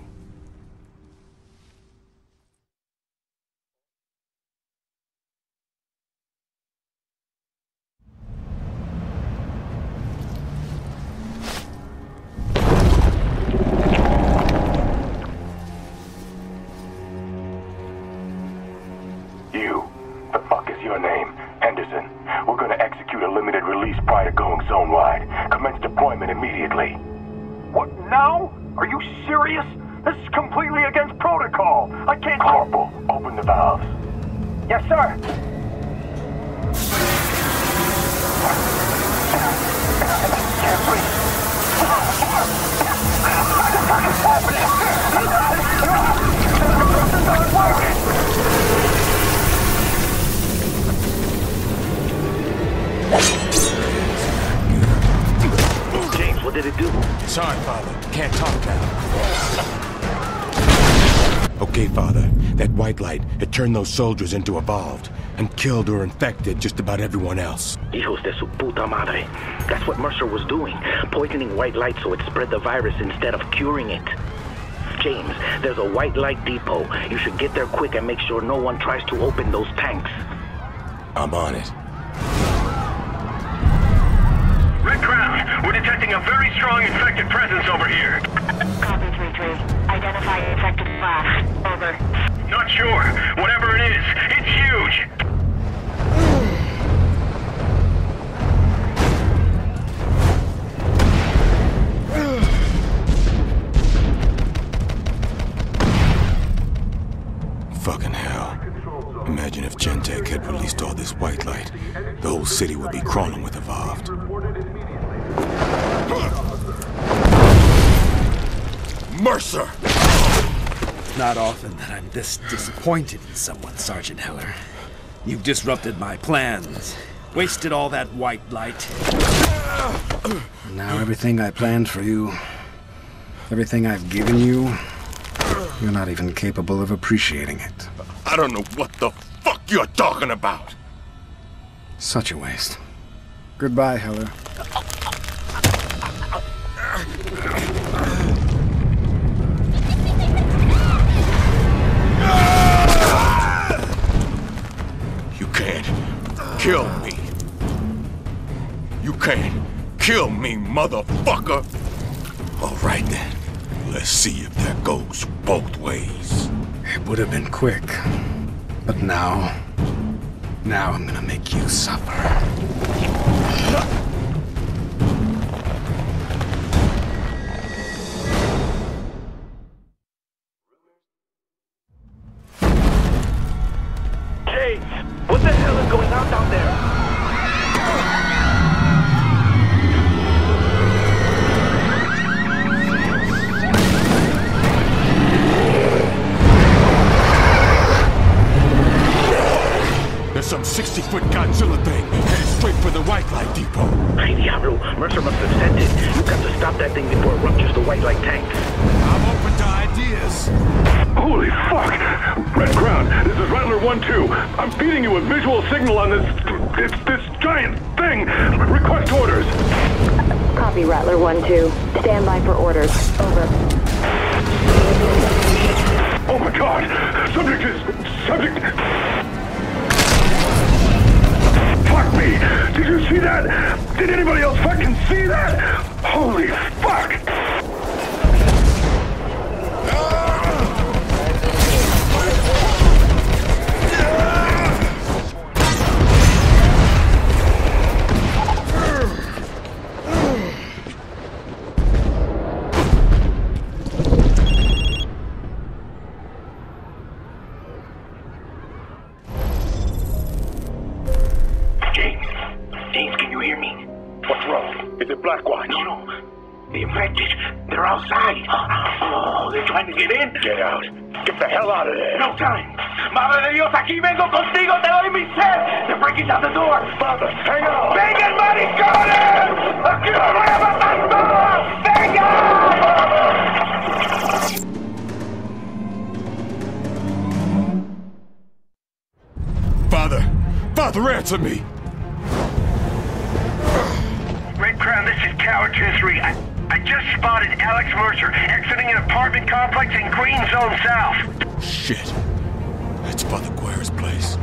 Turned those soldiers into Evolved, and killed or infected just about everyone else. Hijos de su puta madre. That's what Mercer was doing, poisoning White Light so it spread the virus instead of curing it. James, there's a White Light depot. You should get there quick and make sure no one tries to open those tanks. I'm on it. Red Craft, we're detecting a very strong infected presence over here. Copy 3-3. Identify infected class. Over. Not sure. Whatever it is, it's huge! Fucking hell. Imagine if Gentek had released all this White Light. The whole city would be crawling with Evolved. Mercer! Not often that I'm this disappointed in someone, Sergeant Heller. You've disrupted my plans, wasted all that White Light. Now everything I planned for you, everything I've given you, you're not even capable of appreciating it. I don't know what the fuck you're talking about! Such a waste. Goodbye, Heller. Kill me. You can't kill me, motherfucker! All right then. Let's see if that goes both ways. It would have been quick. But now I'm gonna make you suffer. James, what the hell is going on down there? Some 60-foot Godzilla thing headed straight for the White Light depot. Hey, Diablo, Mercer must have sent it. You've got to stop that thing before it ruptures the White Light tanks. I'm open to ideas. Holy fuck! Red Crown, this is Rattler 1-2. I'm feeding you a visual signal on this... It's this giant thing! Request orders! Copy, Rattler 1-2. Stand by for orders. Over. Oh my god! Subject is... Subject... Fuck me! Did you see that? Did anybody else fucking see that? Holy fuck! Father, answer me! Red Crown, this is Tower 2-3. I just spotted Alex Mercer exiting an apartment complex in Green Zone South. Shit. That's Father Guerra's place.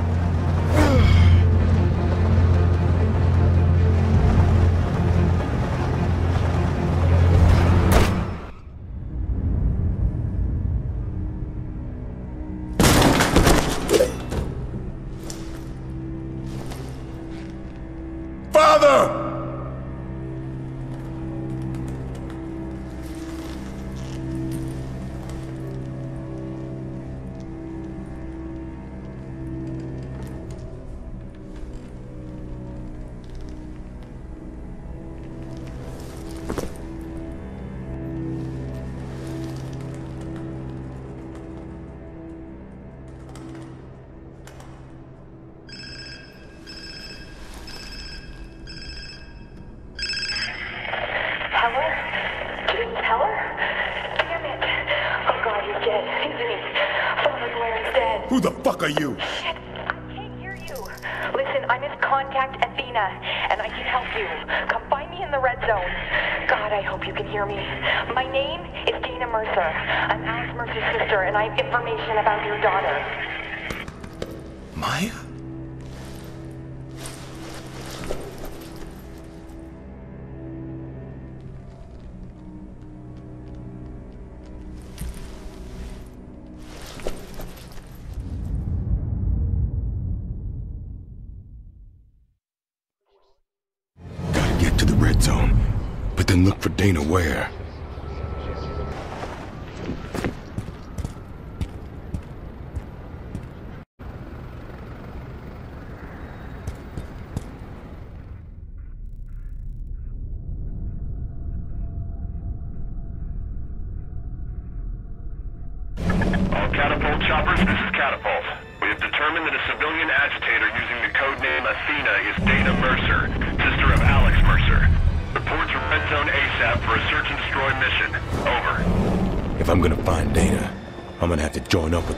Where?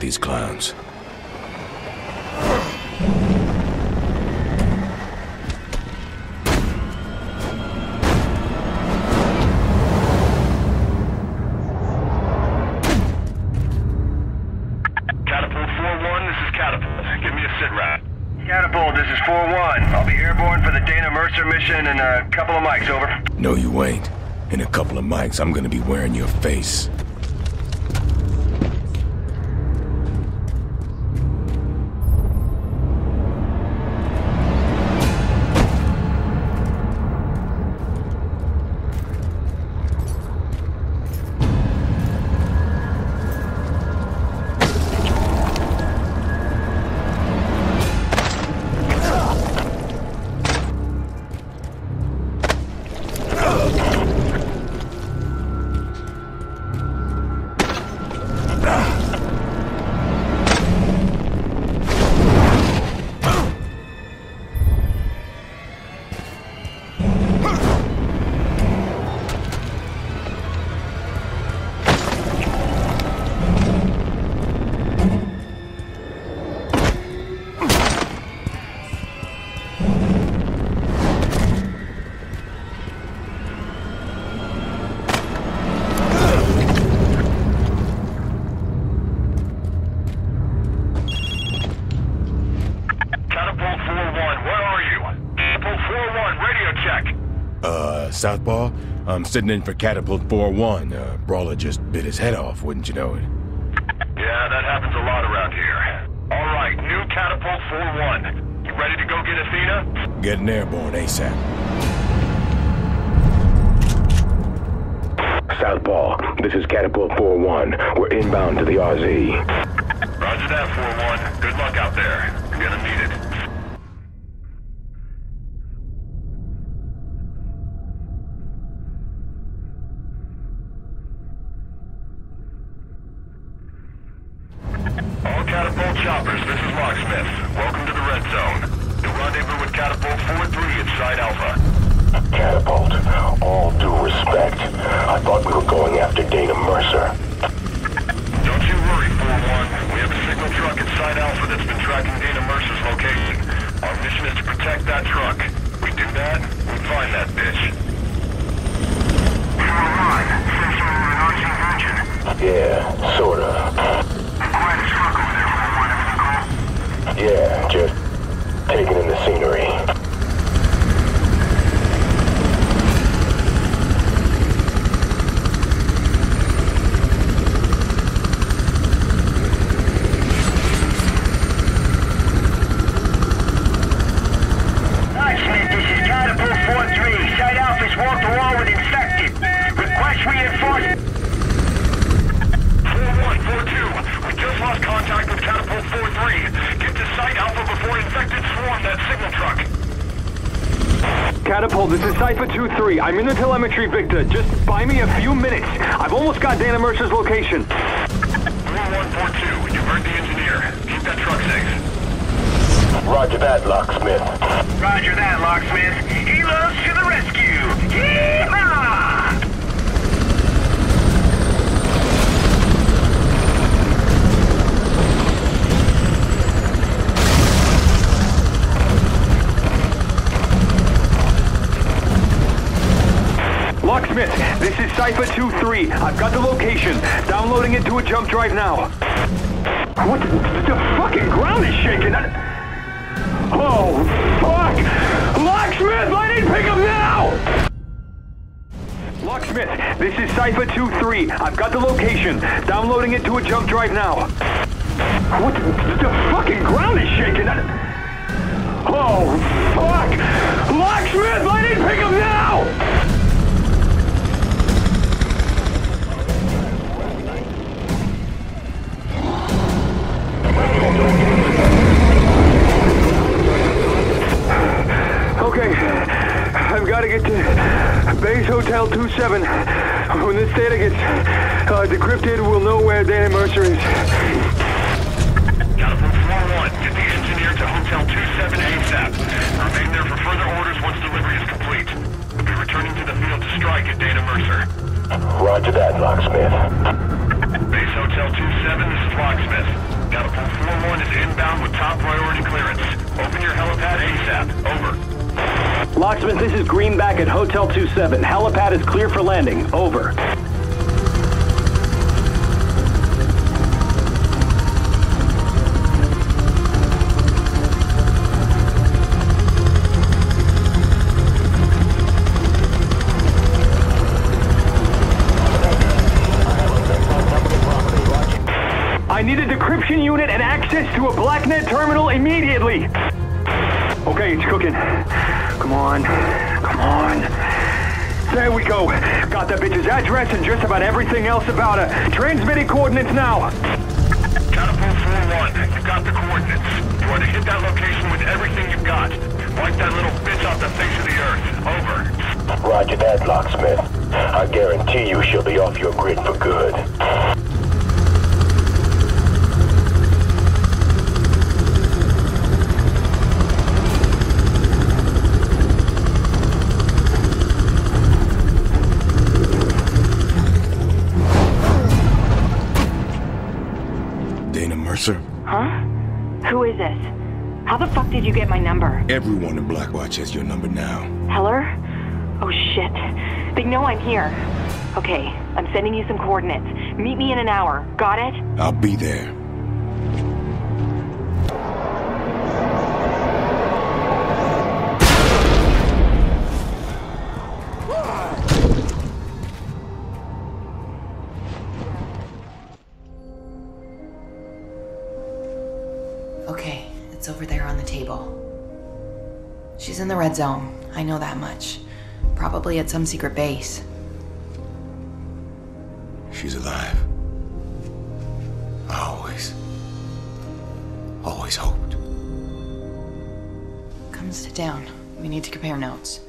These clowns. Catapult, this is 4-1. I'll be airborne for the Dana Mercer mission in a couple of mics, over. No, you ain't. In a couple of mics, I'm gonna be wearing your face. Southpaw, I'm sitting in for Catapult 4-1. Brawler just bit his head off, wouldn't you know it? Yeah, that happens a lot around here. All right, new Catapult 4-1. You ready to go get Athena? Getting airborne ASAP. Southpaw, this is Catapult 4-1. We're inbound to the RZ. Roger that, 4-1. Good luck out there. You're gonna need it. I'm in the telemetry, Victor. Just buy me a few minutes. I've almost got Dana Mercer's location. 4142, you've heard the engineer. Keep that truck safe. Roger that, Locksmith. Roger that, Locksmith. Helos to the rescue. Yee-haw! Locksmith, this is Cypher 2-3. I've got the location. Downloading it to a jump drive now. What the fucking ground is shaking. Oh, fuck! Locksmith, I need pickup now! Locksmith, this is Cypher 2-3. I've got the location. Downloading it to a jump drive now. What the fucking ground is shaking. Oh, fuck! Locksmith, I need pickup now! Okay, I've got to get to Base Hotel 27. When this data gets decrypted, we'll know where Dana Mercer is. Catapult 4-1, get the engineer to Hotel 27 ASAP. Remain there for further orders once delivery is complete. We'll be returning to the field to strike at Dana Mercer. Roger that, Locksmith. Base Hotel 27, this is Locksmith. Catapult 4-1 is inbound with top priority clearance. Open your helipad ASAP. Over. Locksmith, this is Green back at Hotel 27. Helipad is clear for landing. Over. Darknet terminal immediately! Okay, it's cooking. Come on. Come on. There we go. Got that bitch's address and just about everything else about her. Transmitting coordinates now. Catapult 4-1, you got the coordinates. You are to hit that location with everything you've got. Wipe that little bitch off the face of the earth. Over. Roger that, Locksmith. I guarantee you she'll be off your grid for good. Huh? Who is this? How the fuck did you get my number? Everyone in Blackwatch has your number now. Heller? Oh shit. They know I'm here. Okay, I'm sending you some coordinates. Meet me in an hour. Got it? I'll be there. Over there on the table. She's in the Red Zone. I know that much. Probably at some secret base. She's alive. I always hoped. Come sit down. We need to compare notes.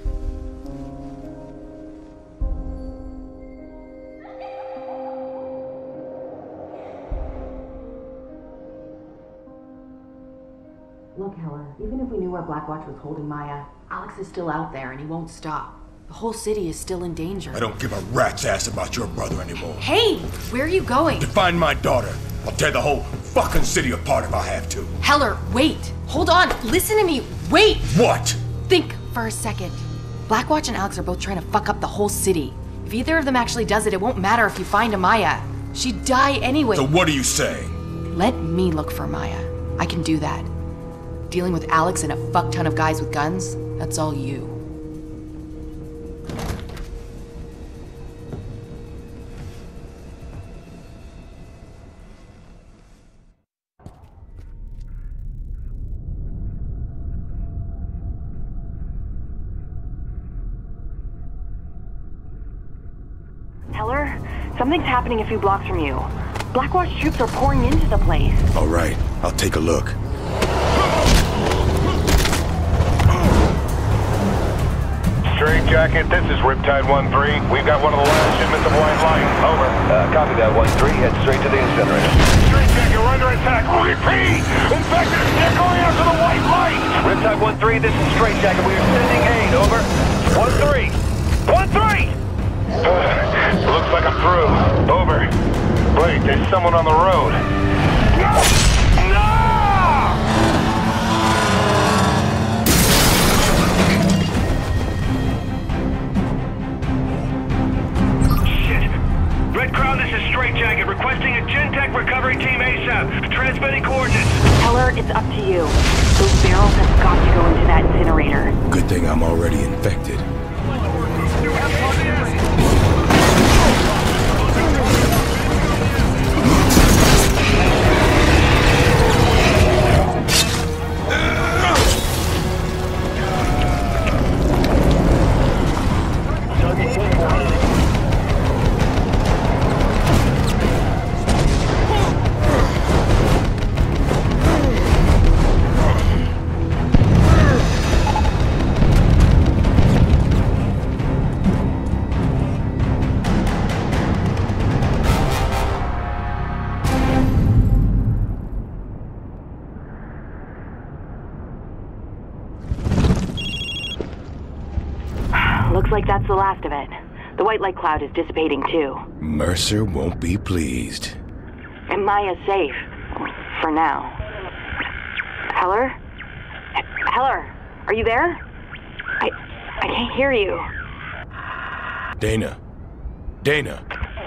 Look, Heller, even if we knew where Blackwatch was holding Maya, Alex is still out there and he won't stop. The whole city is still in danger. I don't give a rat's ass about your brother anymore. Hey, where are you going? To find my daughter. I'll tear the whole fucking city apart if I have to. Heller, wait. Hold on. Listen to me. Wait. What? Think for a second. Blackwatch and Alex are both trying to fuck up the whole city. If either of them actually does it, it won't matter if you find Amaya. She'd die anyway. So what are you saying? Let me look for Amaya. I can do that. Dealing with Alex and a fuck-ton of guys with guns, that's all you. Heller, something's happening a few blocks from you. Blackwatch troops are pouring into the place. All right, I'll take a look. Straight Jacket, this is Riptide 1-3. We've got one of the last shipments of White Light. Over. Copy that, 1-3. Head straight to the incinerator. Straight Jacket, we're under attack. Repeat! Infectors, they're going after the White Light! Riptide 1-3, this is Straight Jacket. We are sending aid. Over. 1-3. 1-3! Looks like I'm through. Over. Wait, there's someone on the road. No! Red Crown, this is Straight Jacket, requesting a Gentek recovery team ASAP. Transmitting coordinates. Heller, it's up to you. Those barrels have got to go into that incinerator. Good thing I'm already infected. That's the last of it. The white light cloud is dissipating too. Mercer won't be pleased. And Maya's safe. For now. Heller? Heller, are you there? I can't hear you. Dana. Dana.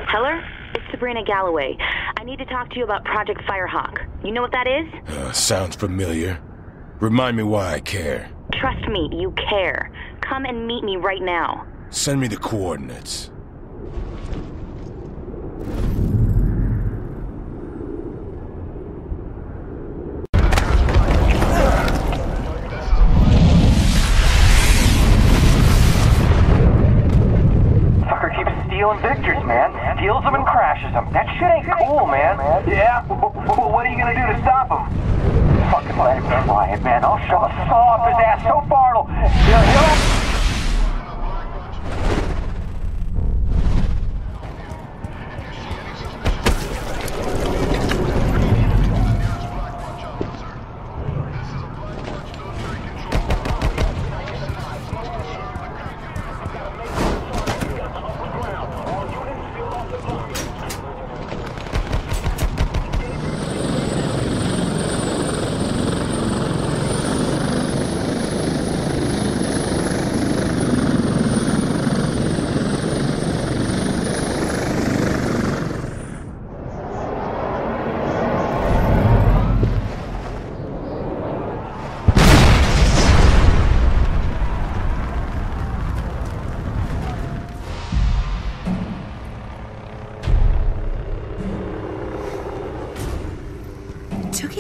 Heller, it's Sabrina Galloway. I need to talk to you about Project Firehawk. You know what that is? Sounds familiar. Remind me why I care. Trust me, you care. Come and meet me right now. Send me the coordinates. stealing victors, man. Deals them and crashes them. That shit ain't cool, man. Yeah? Well, what are you gonna do to stop him? Fucking let him fly it, man. I'll shove a saw up his ass so far it'll...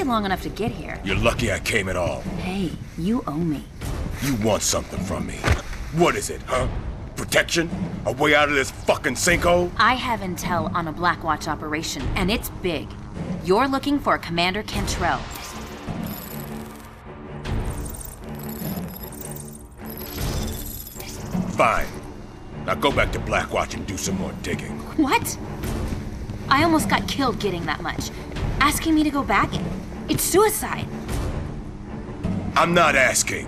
long enough to get here. You're lucky I came at all. Hey, you owe me. You want something from me. What is it, huh? Protection? A way out of this fucking sinkhole? I have intel on a Blackwatch operation, and it's big. You're looking for Commander Cantrell. Fine. Now go back to Blackwatch and do some more digging. What? I almost got killed getting that much. Asking me to go back? It's suicide. I'm not asking.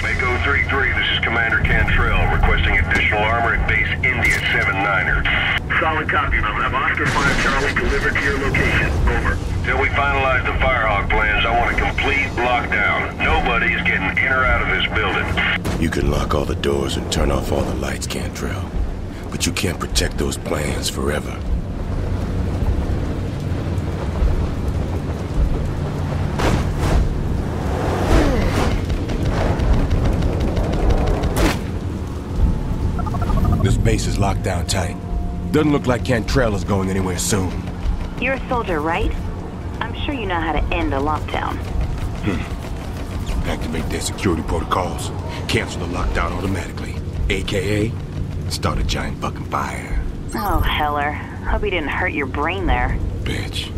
Mako 33, this is Commander Cantrell requesting additional armor at base India 79er. Solid copy, Mom. Have Oscar 5 Charlie delivered to your location. Over. Till we finalize the Firehawk plans, I want a complete lockdown. Nobody is getting in or out of this building. You can lock all the doors and turn off all the lights, Cantrell. But you can't protect those plans forever. This base is locked down tight. Doesn't look like Cantrell is going anywhere soon. You're a soldier, right? I'm sure you know how to end a lockdown. Activate their security protocols. Cancel the lockdown automatically. AKA, start a giant fucking fire. Oh, Heller. Hope he didn't hurt your brain there. Bitch.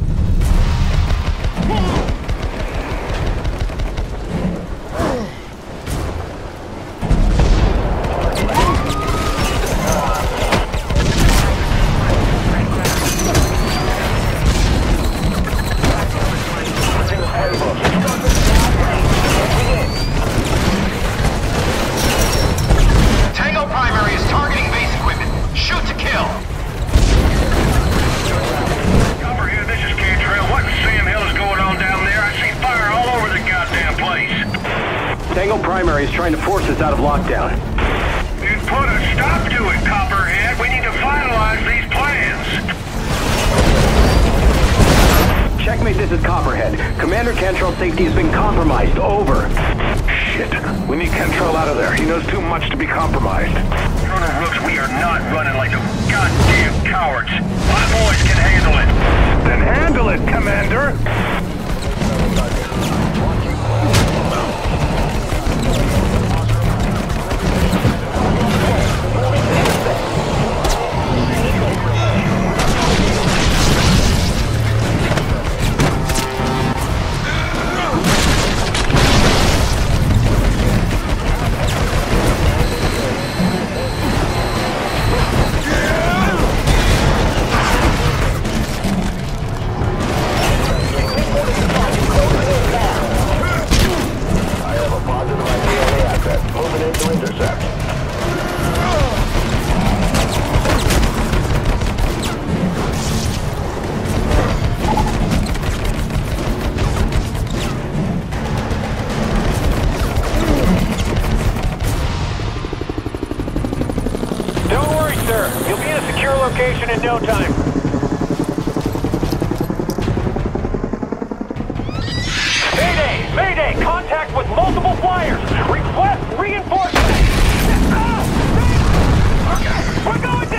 We're going down!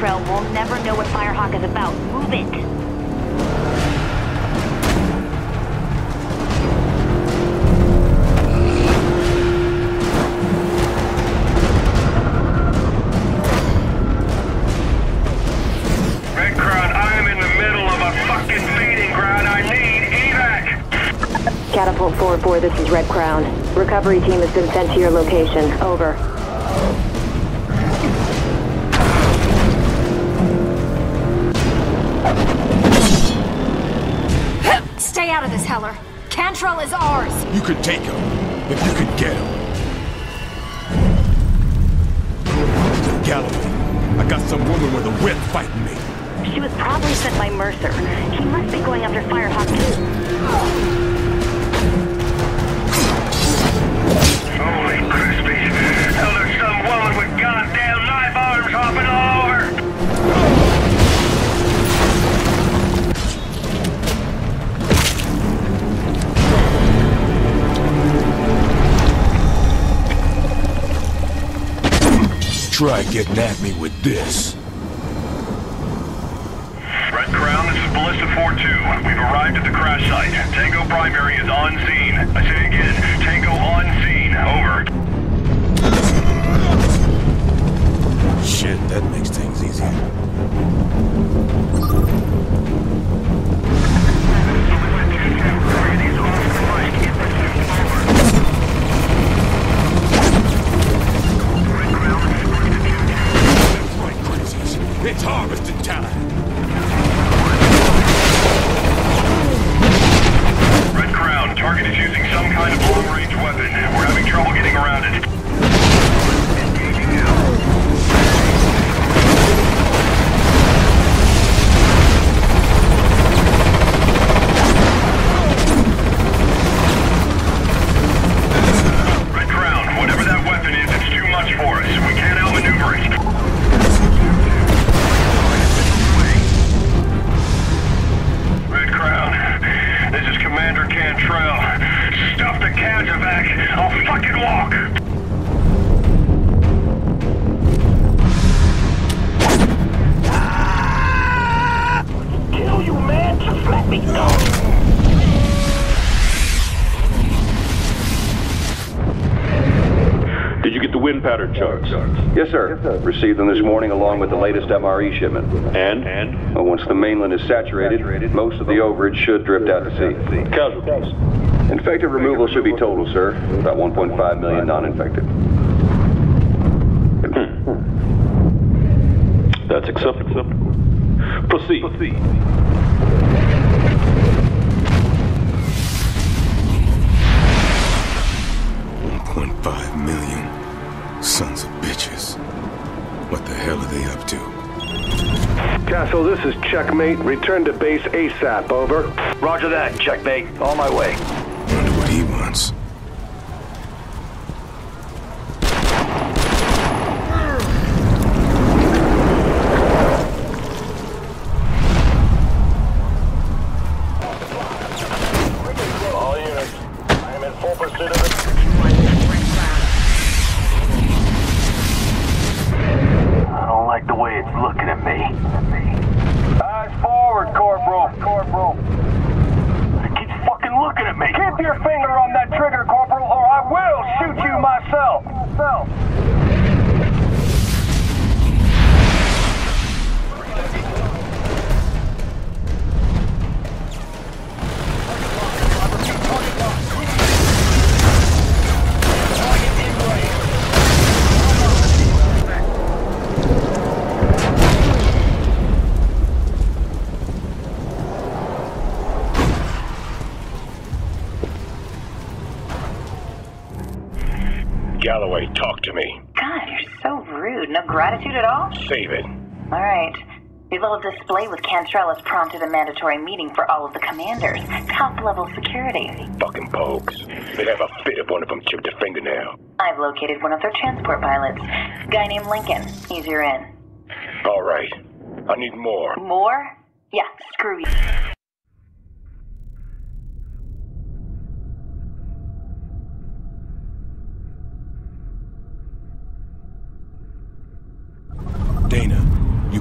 Cantrell will never know what Firehawk is about. Move it! Catapult 4-4, this is Red Crown. Recovery team has been sent to your location. Over. Stay out of this, Heller. Cantrell is ours. You could take him, if you could get him. Galloway, I got some woman with a whip fighting me. She was probably sent by Mercer. He must be going after Firehawk too. Holy crispy! Hell, there's some woman with goddamn knife arms hopping all over! Try getting at me with this. Red Crown, this is Ballista 4-2. We've arrived at the crash site. Tango Primary is on scene. I say again, Tango on scene. Over. Shit, that makes things easier. Red Crown, right, crazies. It's harvesting time. Target is using some kind of long-range weapon. We're having trouble getting around it. Red Crown, whatever that weapon is, it's too much for us. We can't outmaneuver it. Red Crown, this is Commander Cantrell. Stuff the cadre back! I'll fucking walk! Ah! Kill you, man! Just let me go! Did you get the wind pattern charts? Yes, sir. Received them this morning along with the latest MRE shipment. And? Well, once the mainland is saturated, most of the overage should drift out to sea. Casualties. Infected removal should be total, sir. About 1.5 million non-infected. That's acceptable. Proceed. $1.5 million. Sons of bitches. What the hell are they up to? Castle, this is Checkmate. Return to base ASAP, over. Roger that, Checkmate. On my way. Wonder what he wants. All units, I am in full pursuit of it. I don't like the way it's looking at me. Eyes forward, Corporal. It keeps fucking looking at me. Keep your finger on that trigger, Corporal, or I will shoot you myself. Galloway, talk to me. God, you're so rude. No gratitude at all? Save it. All right. The little display with Cantrell has prompted a mandatory meeting for all of the commanders. Top-level security. Fucking pokes. They'd have a fit if one of them chipped a fingernail. I've located one of their transport pilots. Guy named Lincoln. He's your in. All right. I need more. More? Yeah, screw you.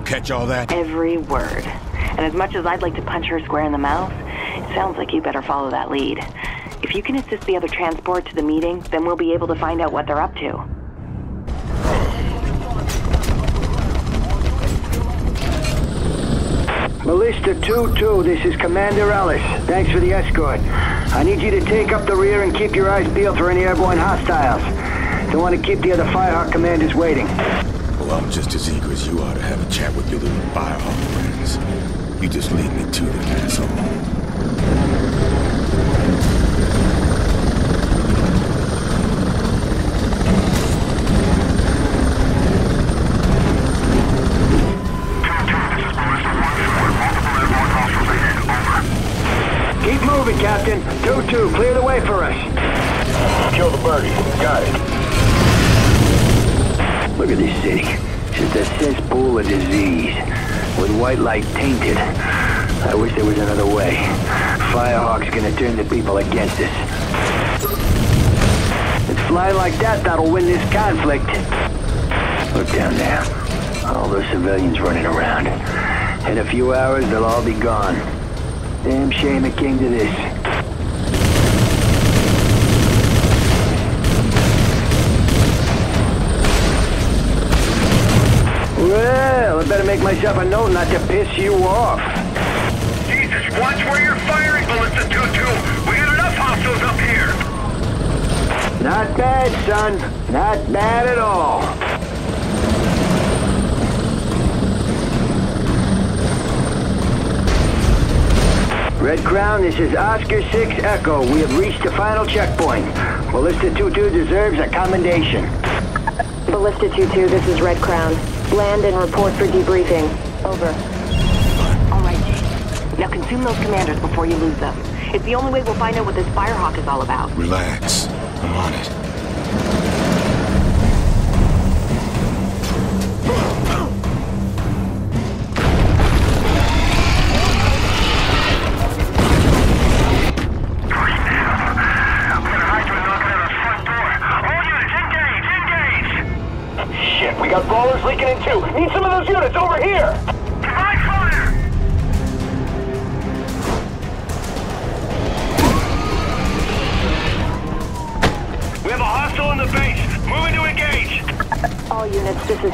catch all that? Every word. And as much as I'd like to punch her square in the mouth, it sounds like you better follow that lead. If you can assist the other transport to the meeting, then we'll be able to find out what they're up to. Melista 2-2, this is Commander Ellis. Thanks for the escort. I need you to take up the rear and keep your eyes peeled for any airborne hostiles. Don't want to keep the other Firehawk commanders waiting. Well, I'm just as eager as you are to have a chat with your little Firehawk friends. You just lead me to them, asshole. Captain, 2-2, clear the way for us. Kill the birdie. Got it. Look at this city. It's a cesspool of disease. With white light tainted. I wish there was another way. Firehawk's gonna turn the people against us. It's flying like that'll win this conflict. Look down there. All those civilians running around. In a few hours, they'll all be gone. Damn shame it came to this. Well, I better make myself a note not to piss you off. Jesus, watch where you're firing, Melissa 2-2. We got enough hostiles up here. Not bad, son. Not bad at all. Red Crown, this is Oscar 6 Echo. We have reached the final checkpoint. Ballista 2-2 deserves a commendation. Ballista 2-2, this is Red Crown. Land and report for debriefing. Over. All right, James. Now consume those commanders before you lose them. It's the only way we'll find out what this Firehawk is all about. Relax. I'm on it.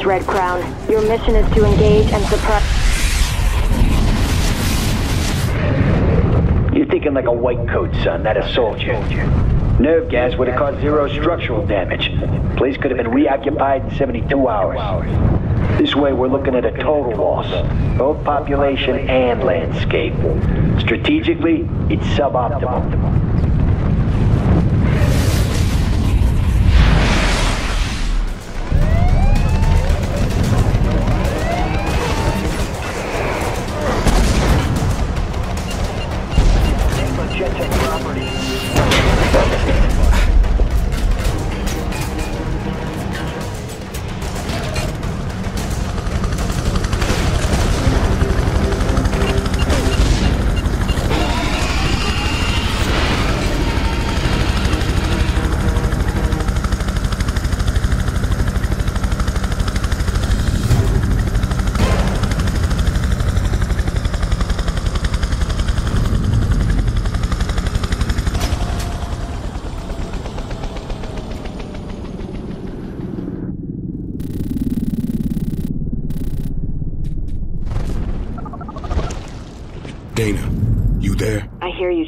Red Crown, your mission is to engage and suppress. You're thinking like a white coat, son, not a soldier. Nerve gas would have caused zero structural damage. The place could have been reoccupied in 72 hours. This way, we're looking at a total loss, both population and landscape. Strategically, it's suboptimal.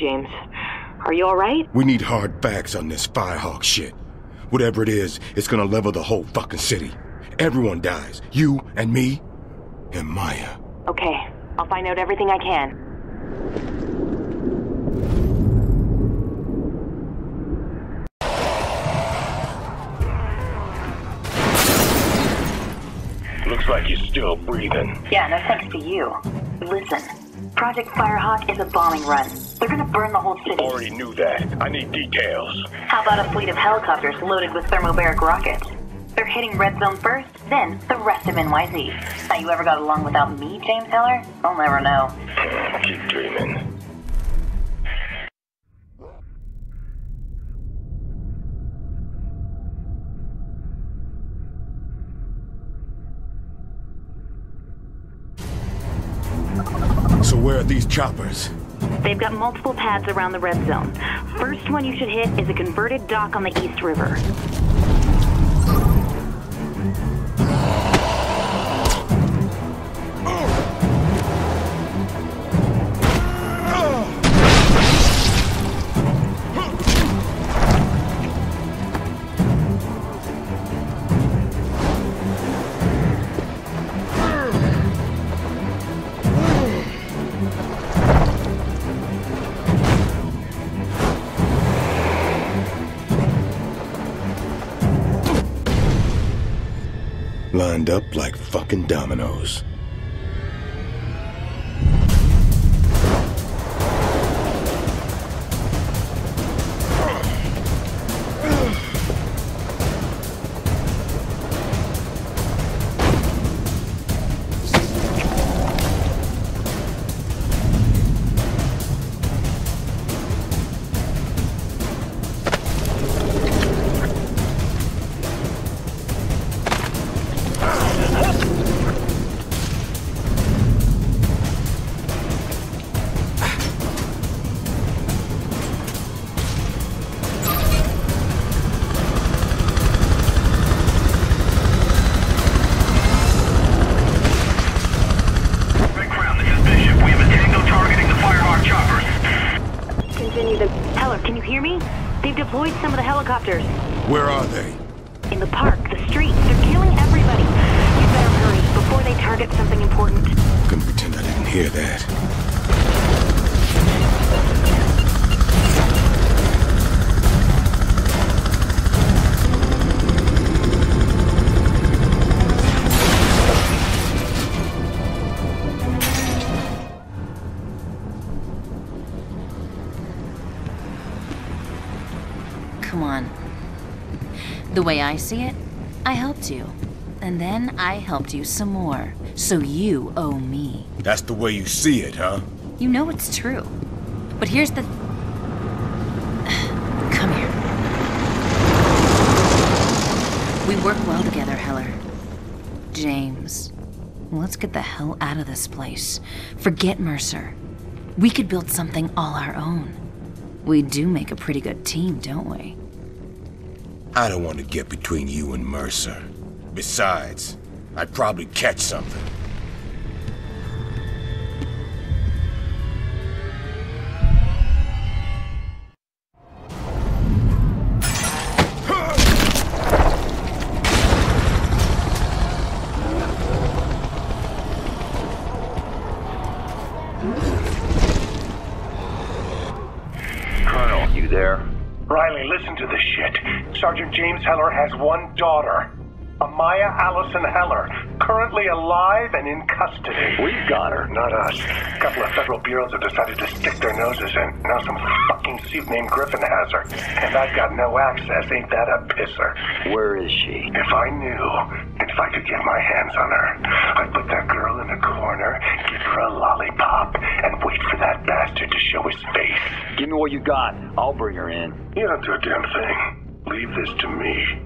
James, are you all right? We need hard facts on this Firehawk shit. Whatever it is, it's gonna level the whole fucking city. Everyone dies. You and me and Maya. Okay, I'll find out everything I can. Looks like you're still breathing. Yeah, no thanks to you. Listen, Project Firehawk is a bombing run. They're gonna burn the whole city. Already knew that. I need details. How about a fleet of helicopters loaded with thermobaric rockets? They're hitting Red Zone first, then the rest of NYZ. How you ever got along without me, James Heller? I'll never know. Keep dreaming. where are these choppers? They've got multiple pads around the red zone. First one you should hit is a converted dock on the East River. Lined up like fucking dominoes. Where are they? In the park, the streets. They're killing everybody. You better hurry before they target something important. I'm gonna pretend I didn't hear that. The way I see it, I helped you, and then I helped you some more, so you owe me. That's the way you see it, huh? You know it's true, but here's the... Come here. We work well together, Heller. James, let's get the hell out of this place. Forget Mercer. We could build something all our own. We do make a pretty good team, don't we? I don't want to get between you and Mercer. Besides, I'd probably catch something. Colonel, you there? Riley, listen to this shit. Sergeant James Heller has one daughter, Amaya Allison Heller, currently alive and in custody. We've got her, not us. A couple of federal bureaus have decided to stick their noses in. Now some fucking suit named Griffin has her, and I've got no access. Ain't that a pisser? Where is she? If I knew, and if I could get my hands on her, I'd put that girl in a corner, give her a lollipop, and wait for that bastard to show his face. Give me what you got. I'll bring her in. You don't do a damn thing. Leave this to me.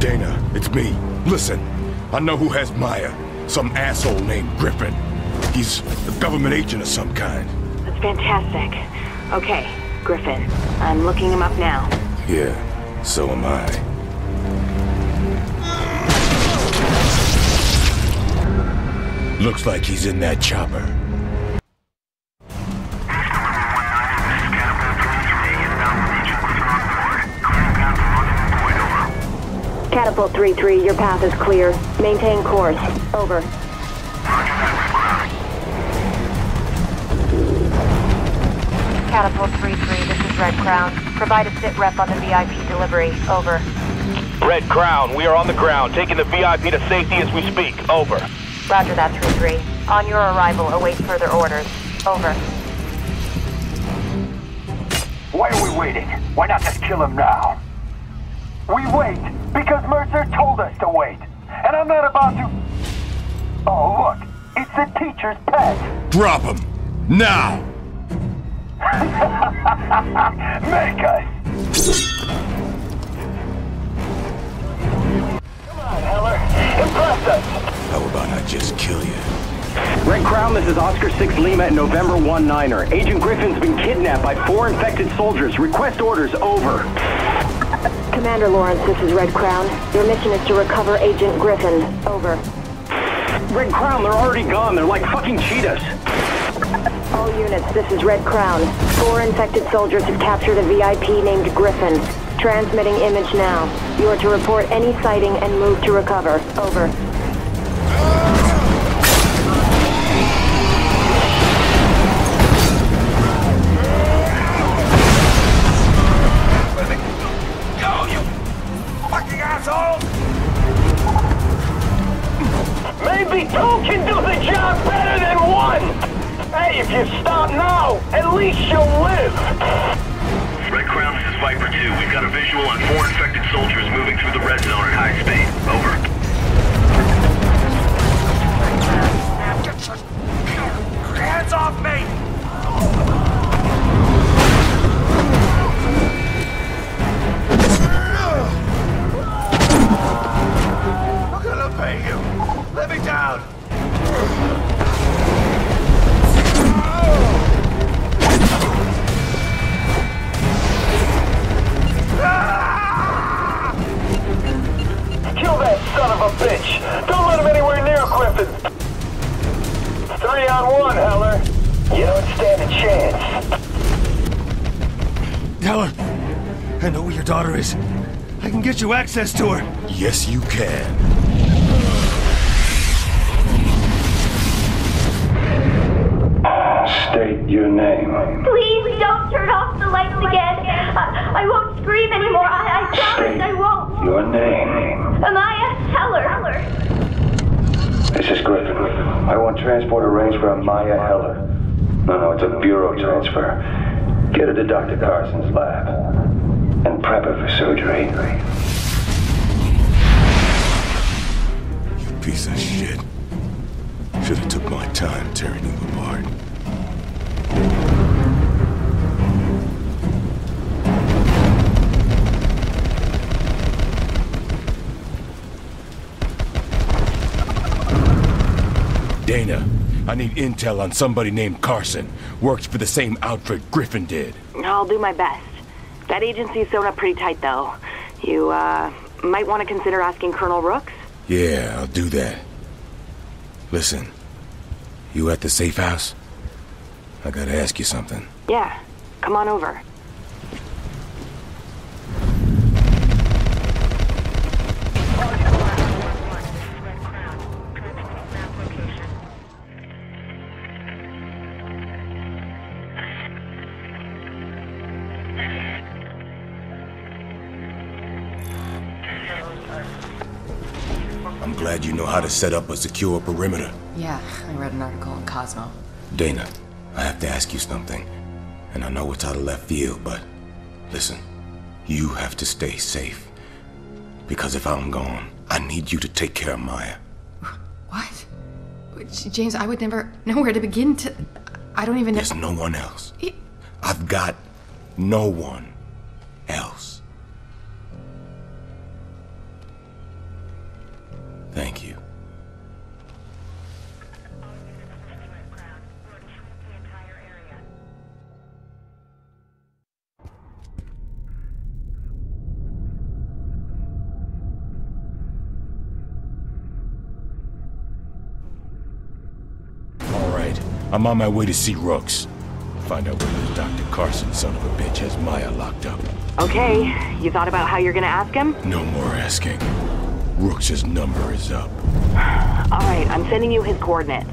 Dana, it's me. Listen, I know who has Maya. Some asshole named Griffin. He's a government agent of some kind. That's fantastic. Okay. Griffin. I'm looking him up now. Yeah, so am I. Looks like he's in that chopper. Catapult 3-3, your path is clear. Maintain course. Over. Catapult 3-3, this is Red Crown. Provide a sit rep on the VIP delivery. Over. Red Crown, we are on the ground, taking the VIP to safety as we speak. Over. Roger that, 3-3. On your arrival, await further orders. Over. Why are we waiting? Why not just kill him now? We wait because Mercer told us to wait. And I'm not about to... Oh, look. It's the teacher's pet. Drop him. Now. Make us. Come on, Heller. Impress us. How about I just kill you? Red Crown, this is Oscar 6 Lima at November 19er. Agent Griffin's been kidnapped by 4 infected soldiers. Request orders, over. Commander Lawrence, this is Red Crown. Your mission is to recover Agent Griffin, over. Red Crown, they're already gone. They're like fucking cheetahs. All units, this is Red Crown. 4 infected soldiers have captured a VIP named Griffin. Transmitting image now. You are to report any sighting and move to recover, over. Maybe 2 can do the job better than 1! Hey, if you stop now, at least you'll live! Red Crown, this is Viper 2. We've got a visual on 4 infected soldiers moving through the red zone at high speed. Over. Get your hands off me! Let me down! Kill that son of a bitch! Don't let him anywhere near Griffin! 3 on 1, Heller. You don't stand a chance. Heller, I know where your daughter is. I can get you access to her. Yes, you can. State your name. Please don't turn off the lights again. I won't scream anymore. I promise I won't. Your name. Amaya Heller. This is Griffin. I want transport arranged for Amaya Heller. No, it's a bureau transfer. Get her to Dr. Carson's lab and prep her for surgery. You piece of shit. Should have took my time tearing you apart. Dana, I need intel on somebody named Carson. Works for the same outfit Griffin did. I'll do my best. That agency's sewn up pretty tight, though. You, might want to consider asking Colonel Rooks? Yeah, I'll do that. Listen, you at the safe house? I gotta ask you something. Yeah, come on over. I'm glad you know how to set up a secure perimeter. Yeah, I read an article in Cosmo. Dana, I have to ask you something, and I know it's out of left field, but listen, you have to stay safe, because if I'm gone, I need you to take care of Maya. What? James, I would never know where to begin to... I don't even know... There's no one else. I've got no one else. Thank you. I'm on my way to see Rooks. Find out whether the Dr. Carson son of a bitch has Maya locked up. Okay, you thought about how you're gonna ask him? No more asking. Rooks' number is up. All right, I'm sending you his coordinates.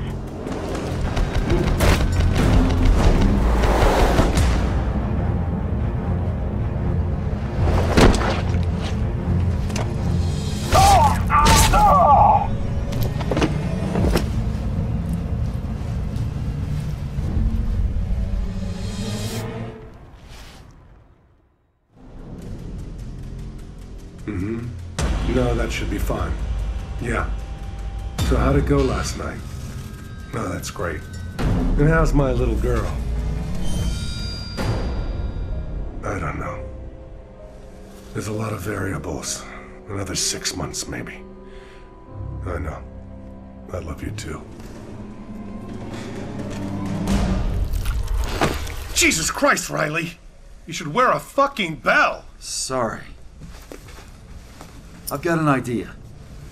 Should be fine. Yeah. So how'd it go last night? Oh, that's great. And how's my little girl? I don't know. There's a lot of variables. Another 6 months, maybe. I know. I love you, too. Jesus Christ, Riley! You should wear a fucking bell! Sorry. I've got an idea.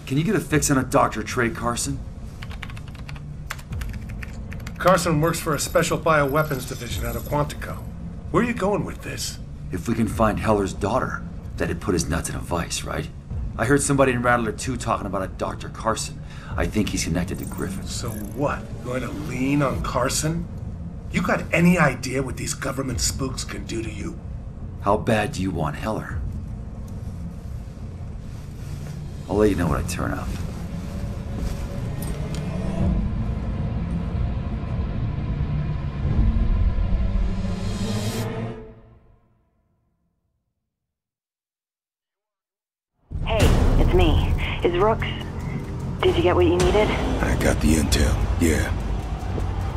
Can you get a fix on a Dr. Trey Carson? Carson works for a special bioweapons division out of Quantico. Where are you going with this? If we can find Heller's daughter, that'd put his nuts in a vice, right? I heard somebody in Rattler 2 talking about a Dr. Carson. I think he's connected to Griffin. So what? Going to lean on Carson? You got any idea what these government spooks can do to you? How bad do you want Heller? I'll let you know when I turn up. Hey, it's me. Is Rooks? Did you get what you needed? I got the intel, yeah.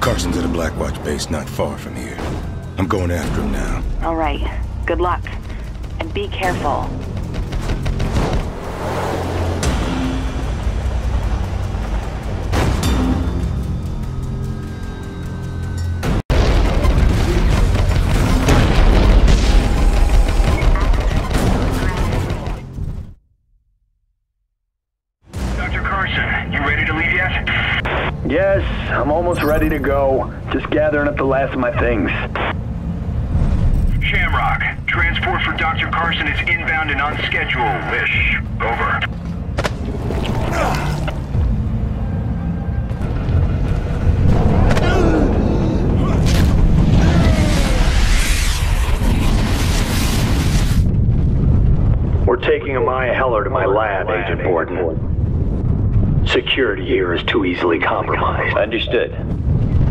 Carson's at a Blackwatch base not far from here. I'm going after him now. All right. Good luck. And be careful. Yes, I'm almost ready to go. Just gathering up the last of my things. Shamrock, transport for Dr. Carson is inbound and on schedule. Wish. Over. We're taking Amaya Heller to my lab, Agent Borden. Security here is too easily compromised. Understood.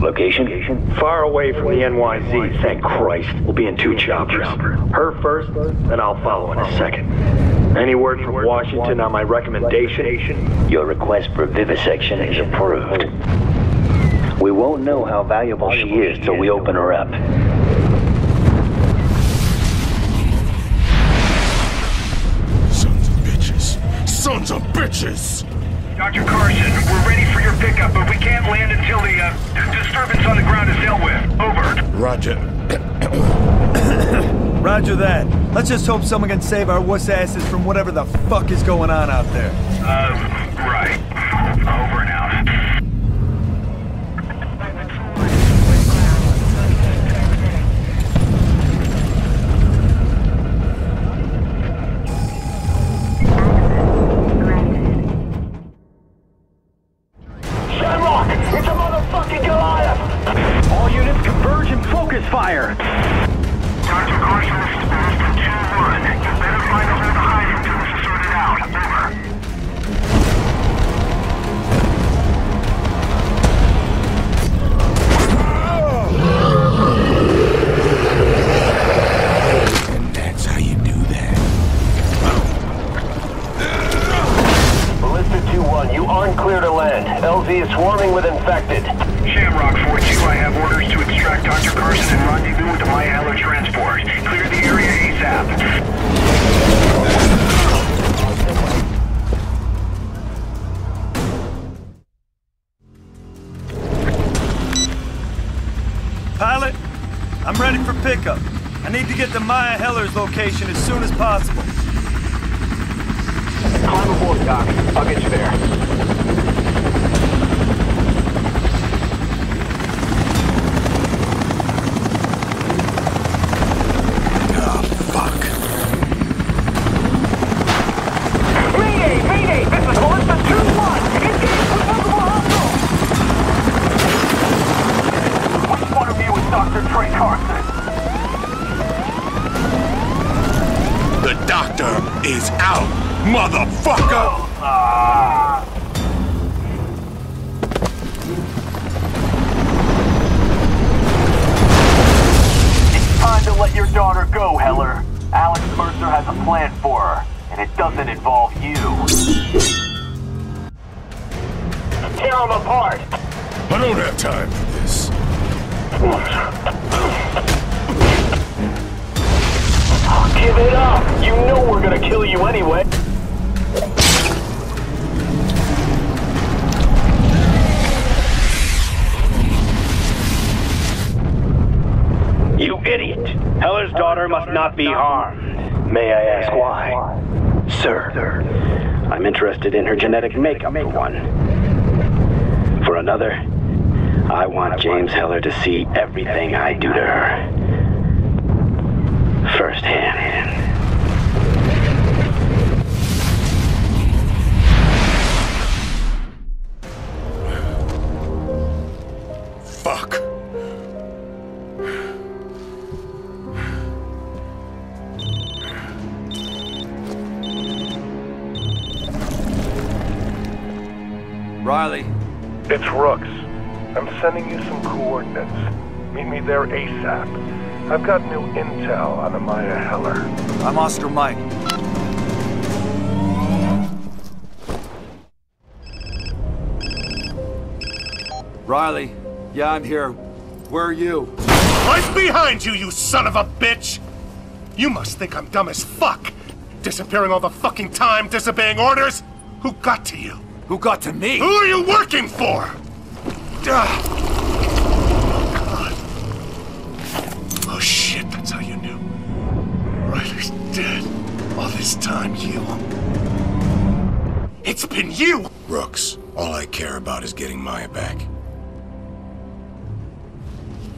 Location? Far away from the NYZ, thank Christ. We'll be in two choppers. Her first, then I'll follow in a second. Any word from Washington on my recommendation? Your request for vivisection is approved. We won't know how valuable she is till we open her up. Sons of bitches. Sons of bitches! Dr. Carson, we're ready for your pickup, but we can't land until the disturbance on the ground is dealt with. Over. Roger. Roger that. Let's just hope someone can save our wuss asses from whatever the fuck is going on out there. Right. Over and fire! Dr. Carson, this is Boston 2-1. You better find a way to hide until this is sorted out. Over. And that's how you do that. Ballista 2-1, you aren't clear to land. LZ is swarming with infected. Shamrock 4-2, I have orders to extract Dr. Carson and rendezvous with the Maya Heller transport. Clear the area ASAP. Pilot, I'm ready for pickup. I need to get to Maya Heller's location as soon as possible. Climb aboard, Doc. I'll get you there. I don't have time for this. I'll give it up! You know we're gonna kill you anyway! You idiot! Heller's daughter must not be harmed. May I ask why? Sir, I'm interested in her genetic makeup, for one. For another, I want James Heller to see everything I do to her. Firsthand. Fuck. Riley. It's Rooks. I'm sending you some coordinates. Meet me there ASAP. I've got new intel on Amaya Heller. I'm Oscar Mike. Riley. Yeah, I'm here. Where are you? Right behind you, you son of a bitch! You must think I'm dumb as fuck! Disappearing all the fucking time, disobeying orders! Who got to you? Who got to me? Who are you working for? God. Oh shit, that's how you knew. Ryder's dead. All this time, you. It's been you! Rooks, all I care about is getting Maya back.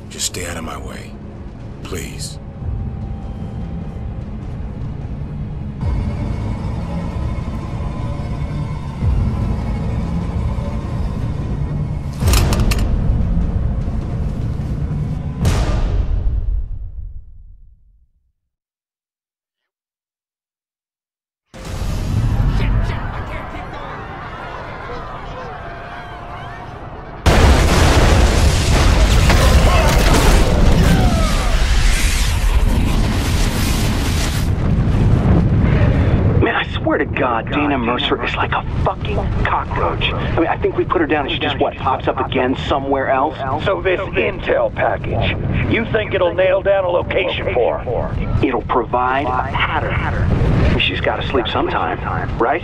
Just stay out of my way. Please. God, Dana Mercer is like a fucking cockroach. I mean, I think we put her down and she just, what, pops up again somewhere else? So this intel package, you think it'll nail down a location for her? It'll provide a pattern. She's got to sleep sometime, right?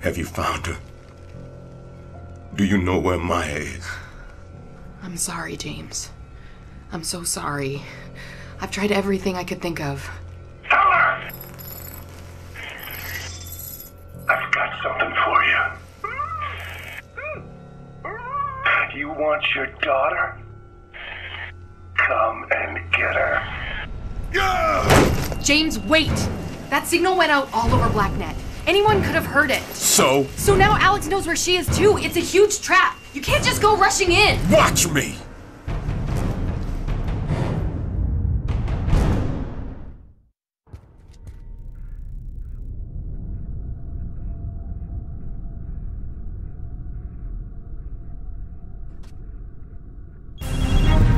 Have you found her? Do you know where Maya is? I'm sorry, James. I'm so sorry. I've tried everything I could think of. Heller! I've got something for you. You want your daughter? Come and get her. Yeah! James, wait! That signal went out all over Blacknet. Anyone could have heard it. So? So now Alex knows where she is too. It's a huge trap. You can't just go rushing in. Watch me!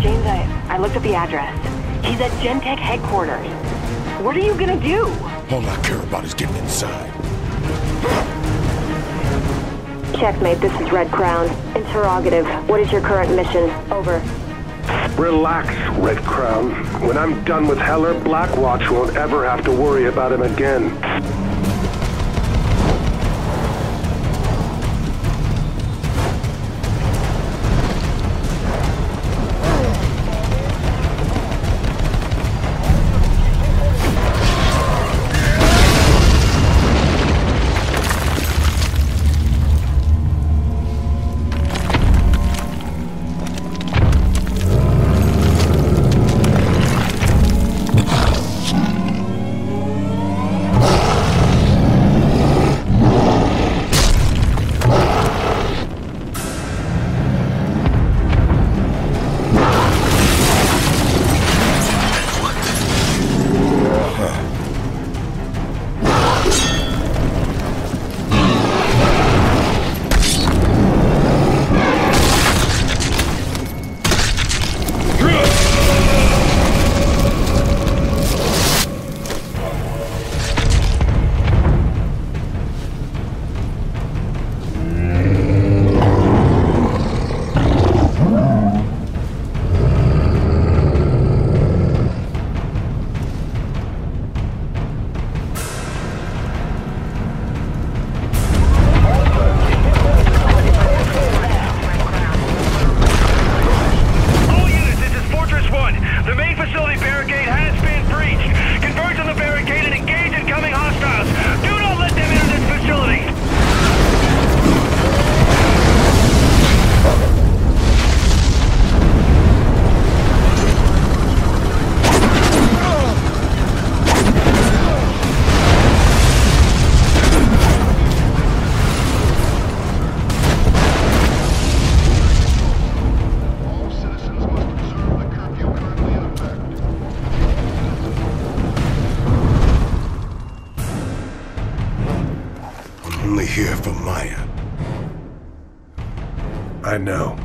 James, I looked at the address. He's at Gentek headquarters. What are you gonna do? All I care about is getting inside. Checkmate, this is Red Crown. Interrogative. What is your current mission? Over. Relax, Red Crown. When I'm done with Heller, Blackwatch won't ever have to worry about him again. I know.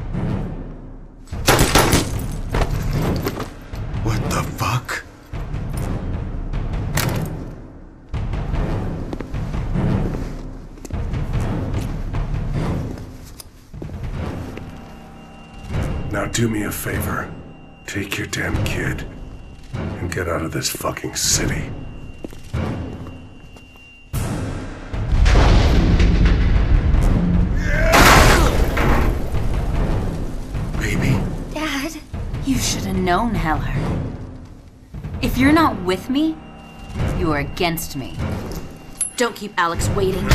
What the fuck? Now do me a favor. Take your damn kid and get out of this fucking city. Known, Heller. If you're not with me, you are against me. Don't keep Alex waiting.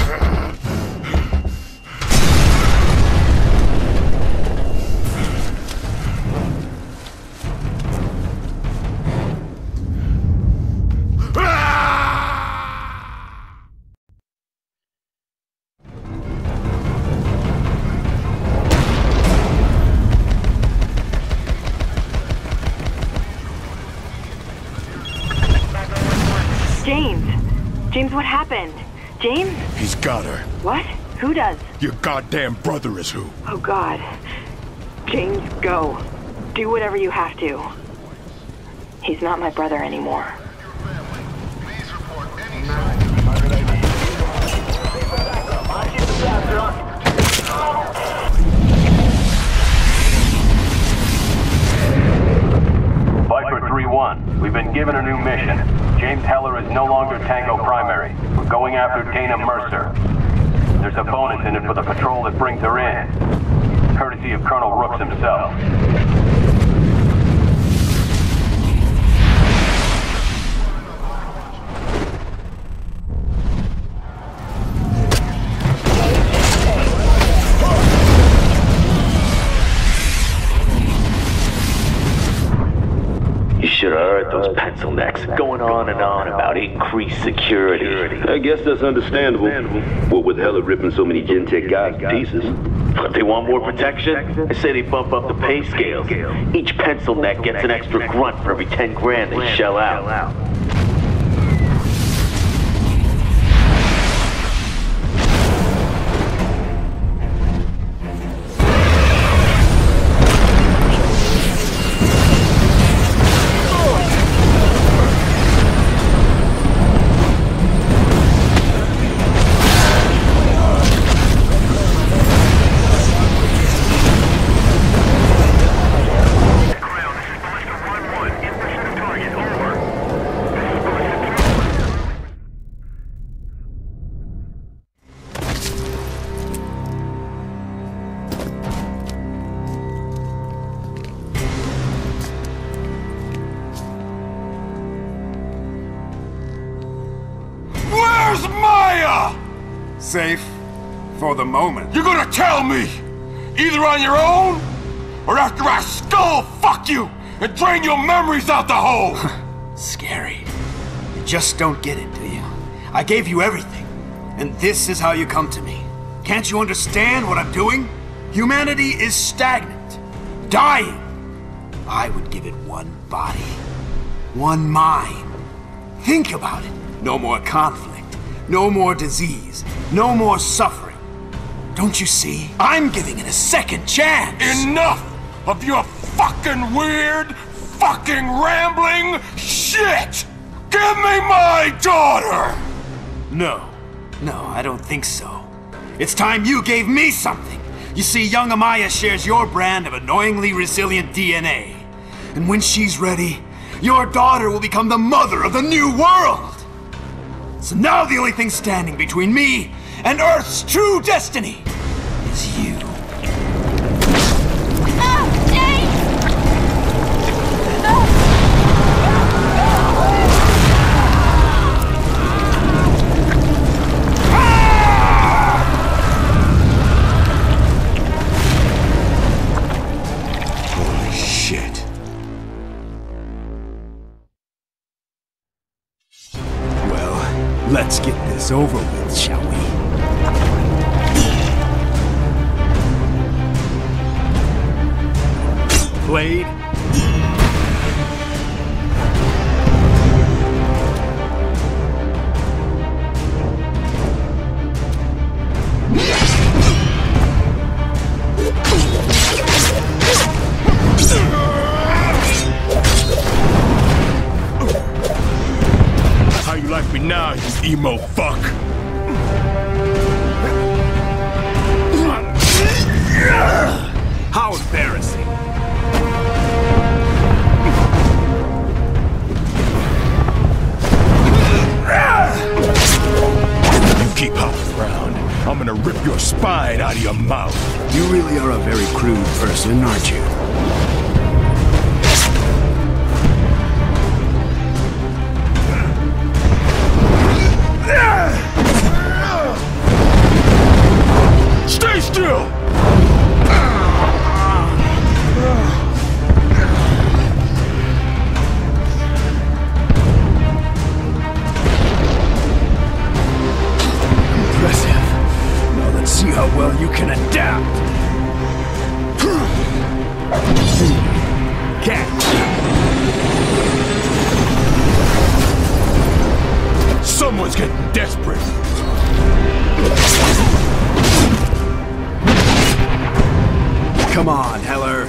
What happened? James? He's got her. What? Who does? Your goddamn brother is who. Oh, God. James, go. Do whatever you have to. He's not my brother anymore. Please report any sign. Viper 3-1, we've been given a new mission. James Heller is no longer Tango Primary. We're going after Dana Mercer. There's a bonus in it for the patrol that brings her in, courtesy of Colonel Rooks himself. Those pencil necks going on and on about increased security. I guess that's understandable. Well, with Heller ripping so many Gentek guys to pieces. But they want more protection? They say they bump up the pay scales. Each pencil neck gets an extra grunt for every 10 grand they shell out. Safe for the moment. You're gonna tell me, either on your own, or after I skull fuck you and drain your memories out the hole. Scary. You just don't get it, do you? I gave you everything, and this is how you come to me. Can't you understand what I'm doing? Humanity is stagnant, dying. I would give it one body, one mind. Think about it. No more conflict, no more disease. No more suffering. Don't you see? I'm giving it a second chance! Enough of your fucking weird, fucking rambling shit! Give me my daughter! No. No, I don't think so. It's time you gave me something! You see, young Amaya shares your brand of annoyingly resilient DNA. And when she's ready, your daughter will become the mother of the new world! So now the only thing standing between me and Earth's true destiny is you. No, James! No! Ah! Holy shit. Well, let's get this over with, shall we? Blade. emo fuck. How embarrassing. You keep hopping around, I'm gonna rip your spine out of your mouth. You really are a very crude person, aren't you? Stay still! Impressive. Now let's see how well you can adapt. Catch! Someone's getting desperate. Come on, Heller.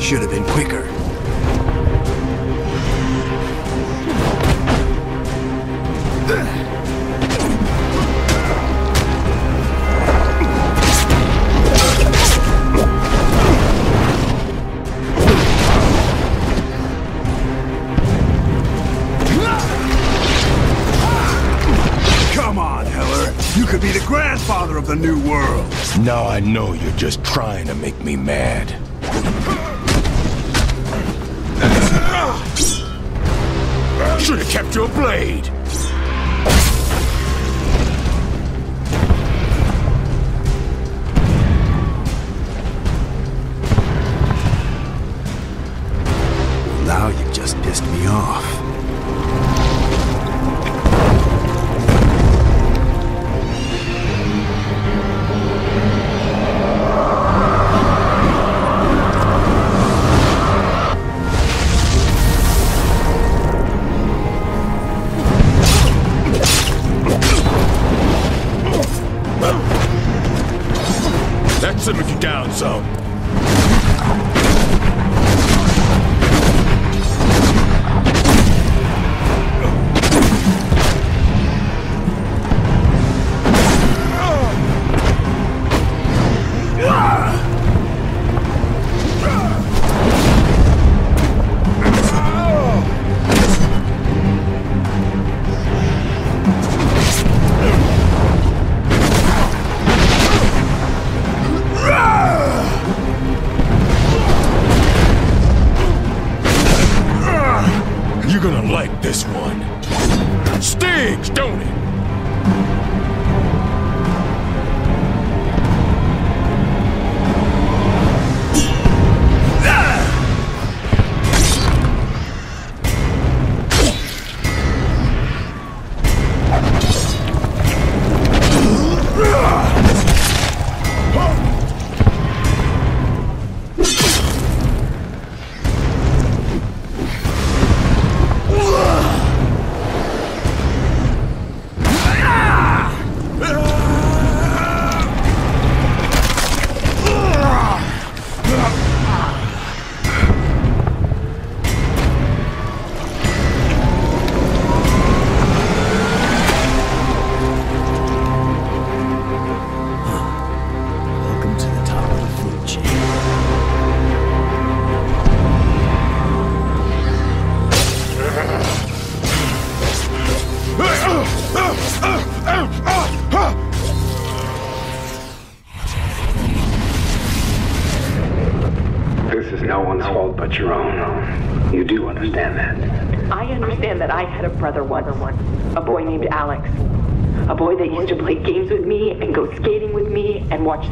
Should have been quicker. Father of the new world. Now I know you're just trying to make me mad. Should have kept your blade. Now you've just pissed me off.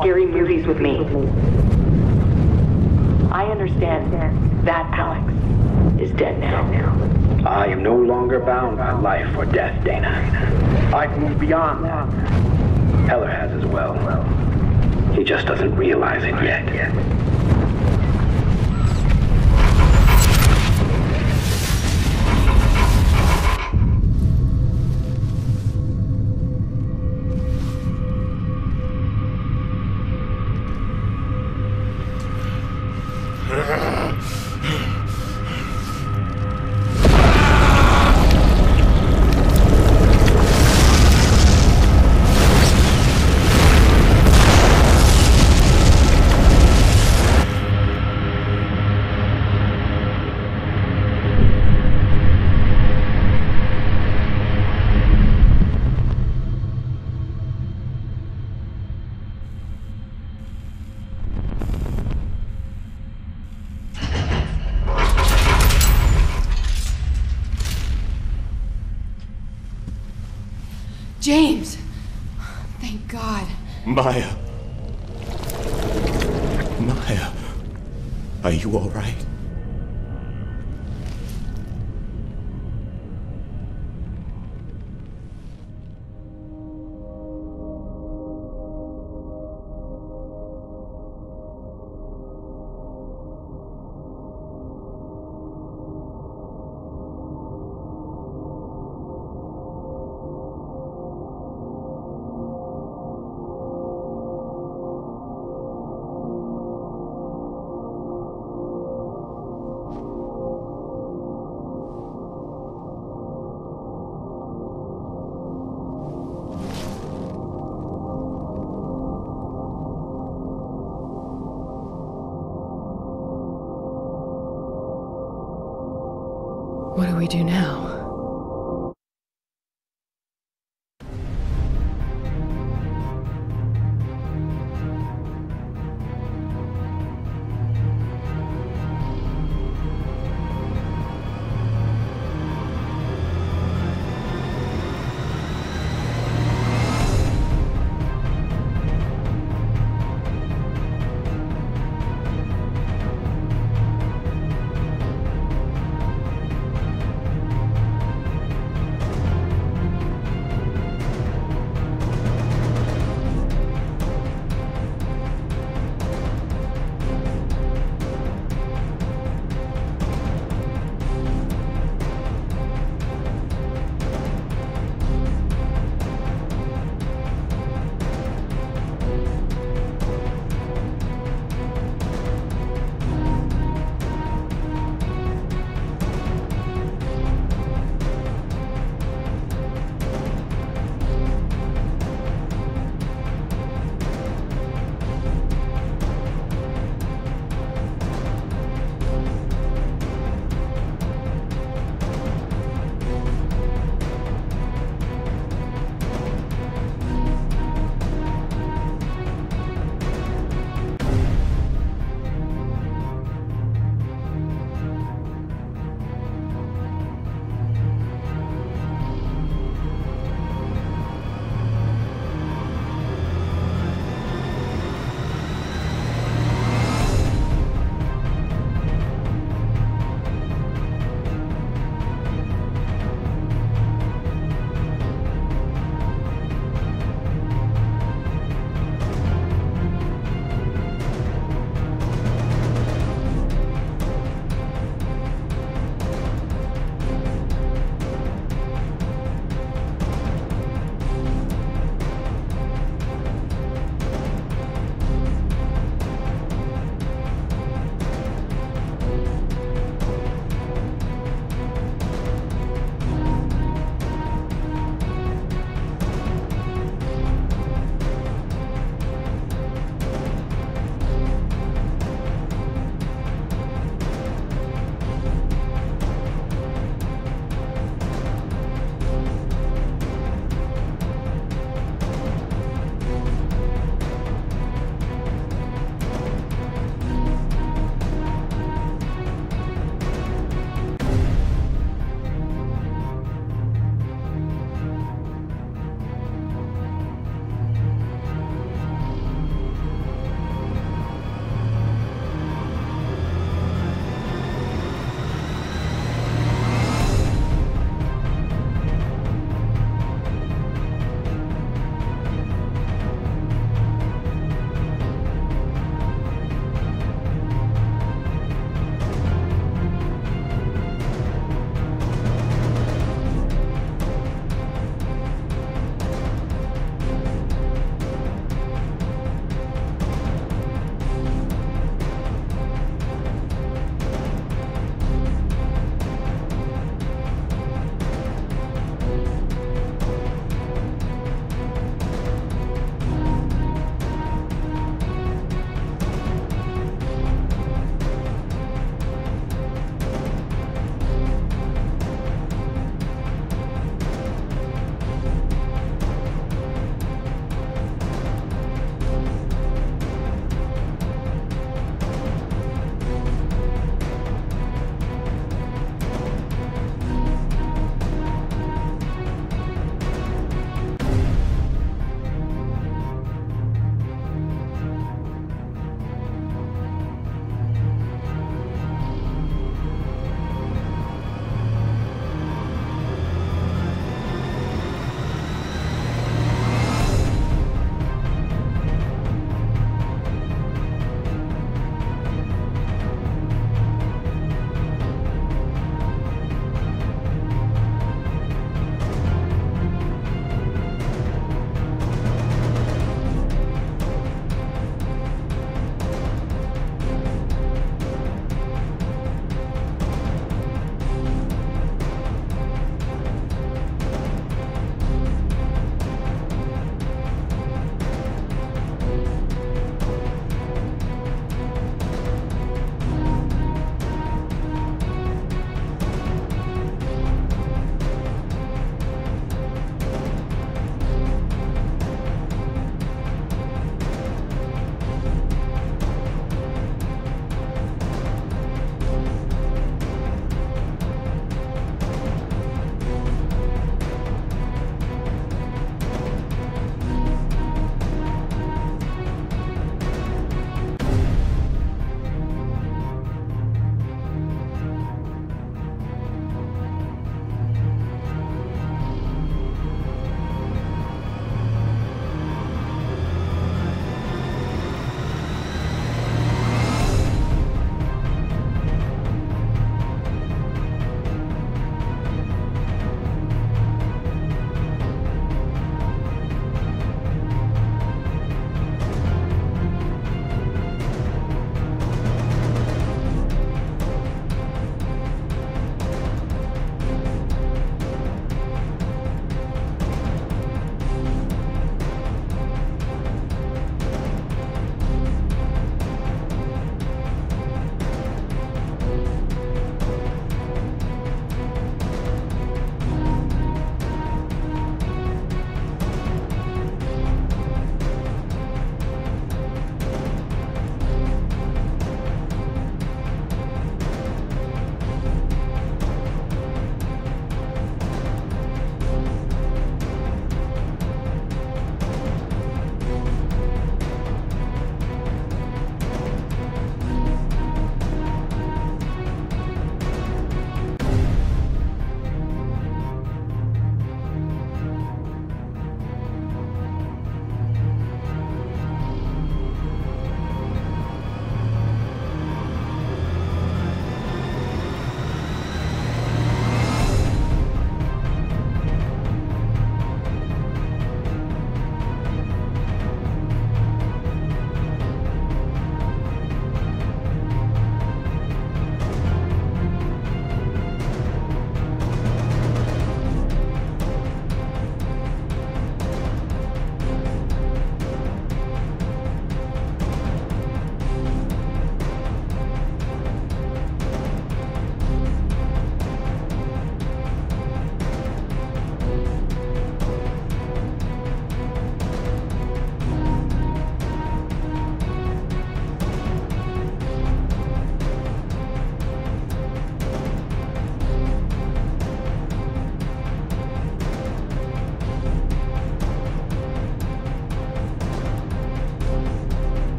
Scary movies with me. I understand that Alex is dead now. I am no longer bound by life or death, Dana. I've moved beyond that. Heller has as well. He just doesn't realize it yet. James! Thank God. Maya. Maya. Are you all right? What do we do now?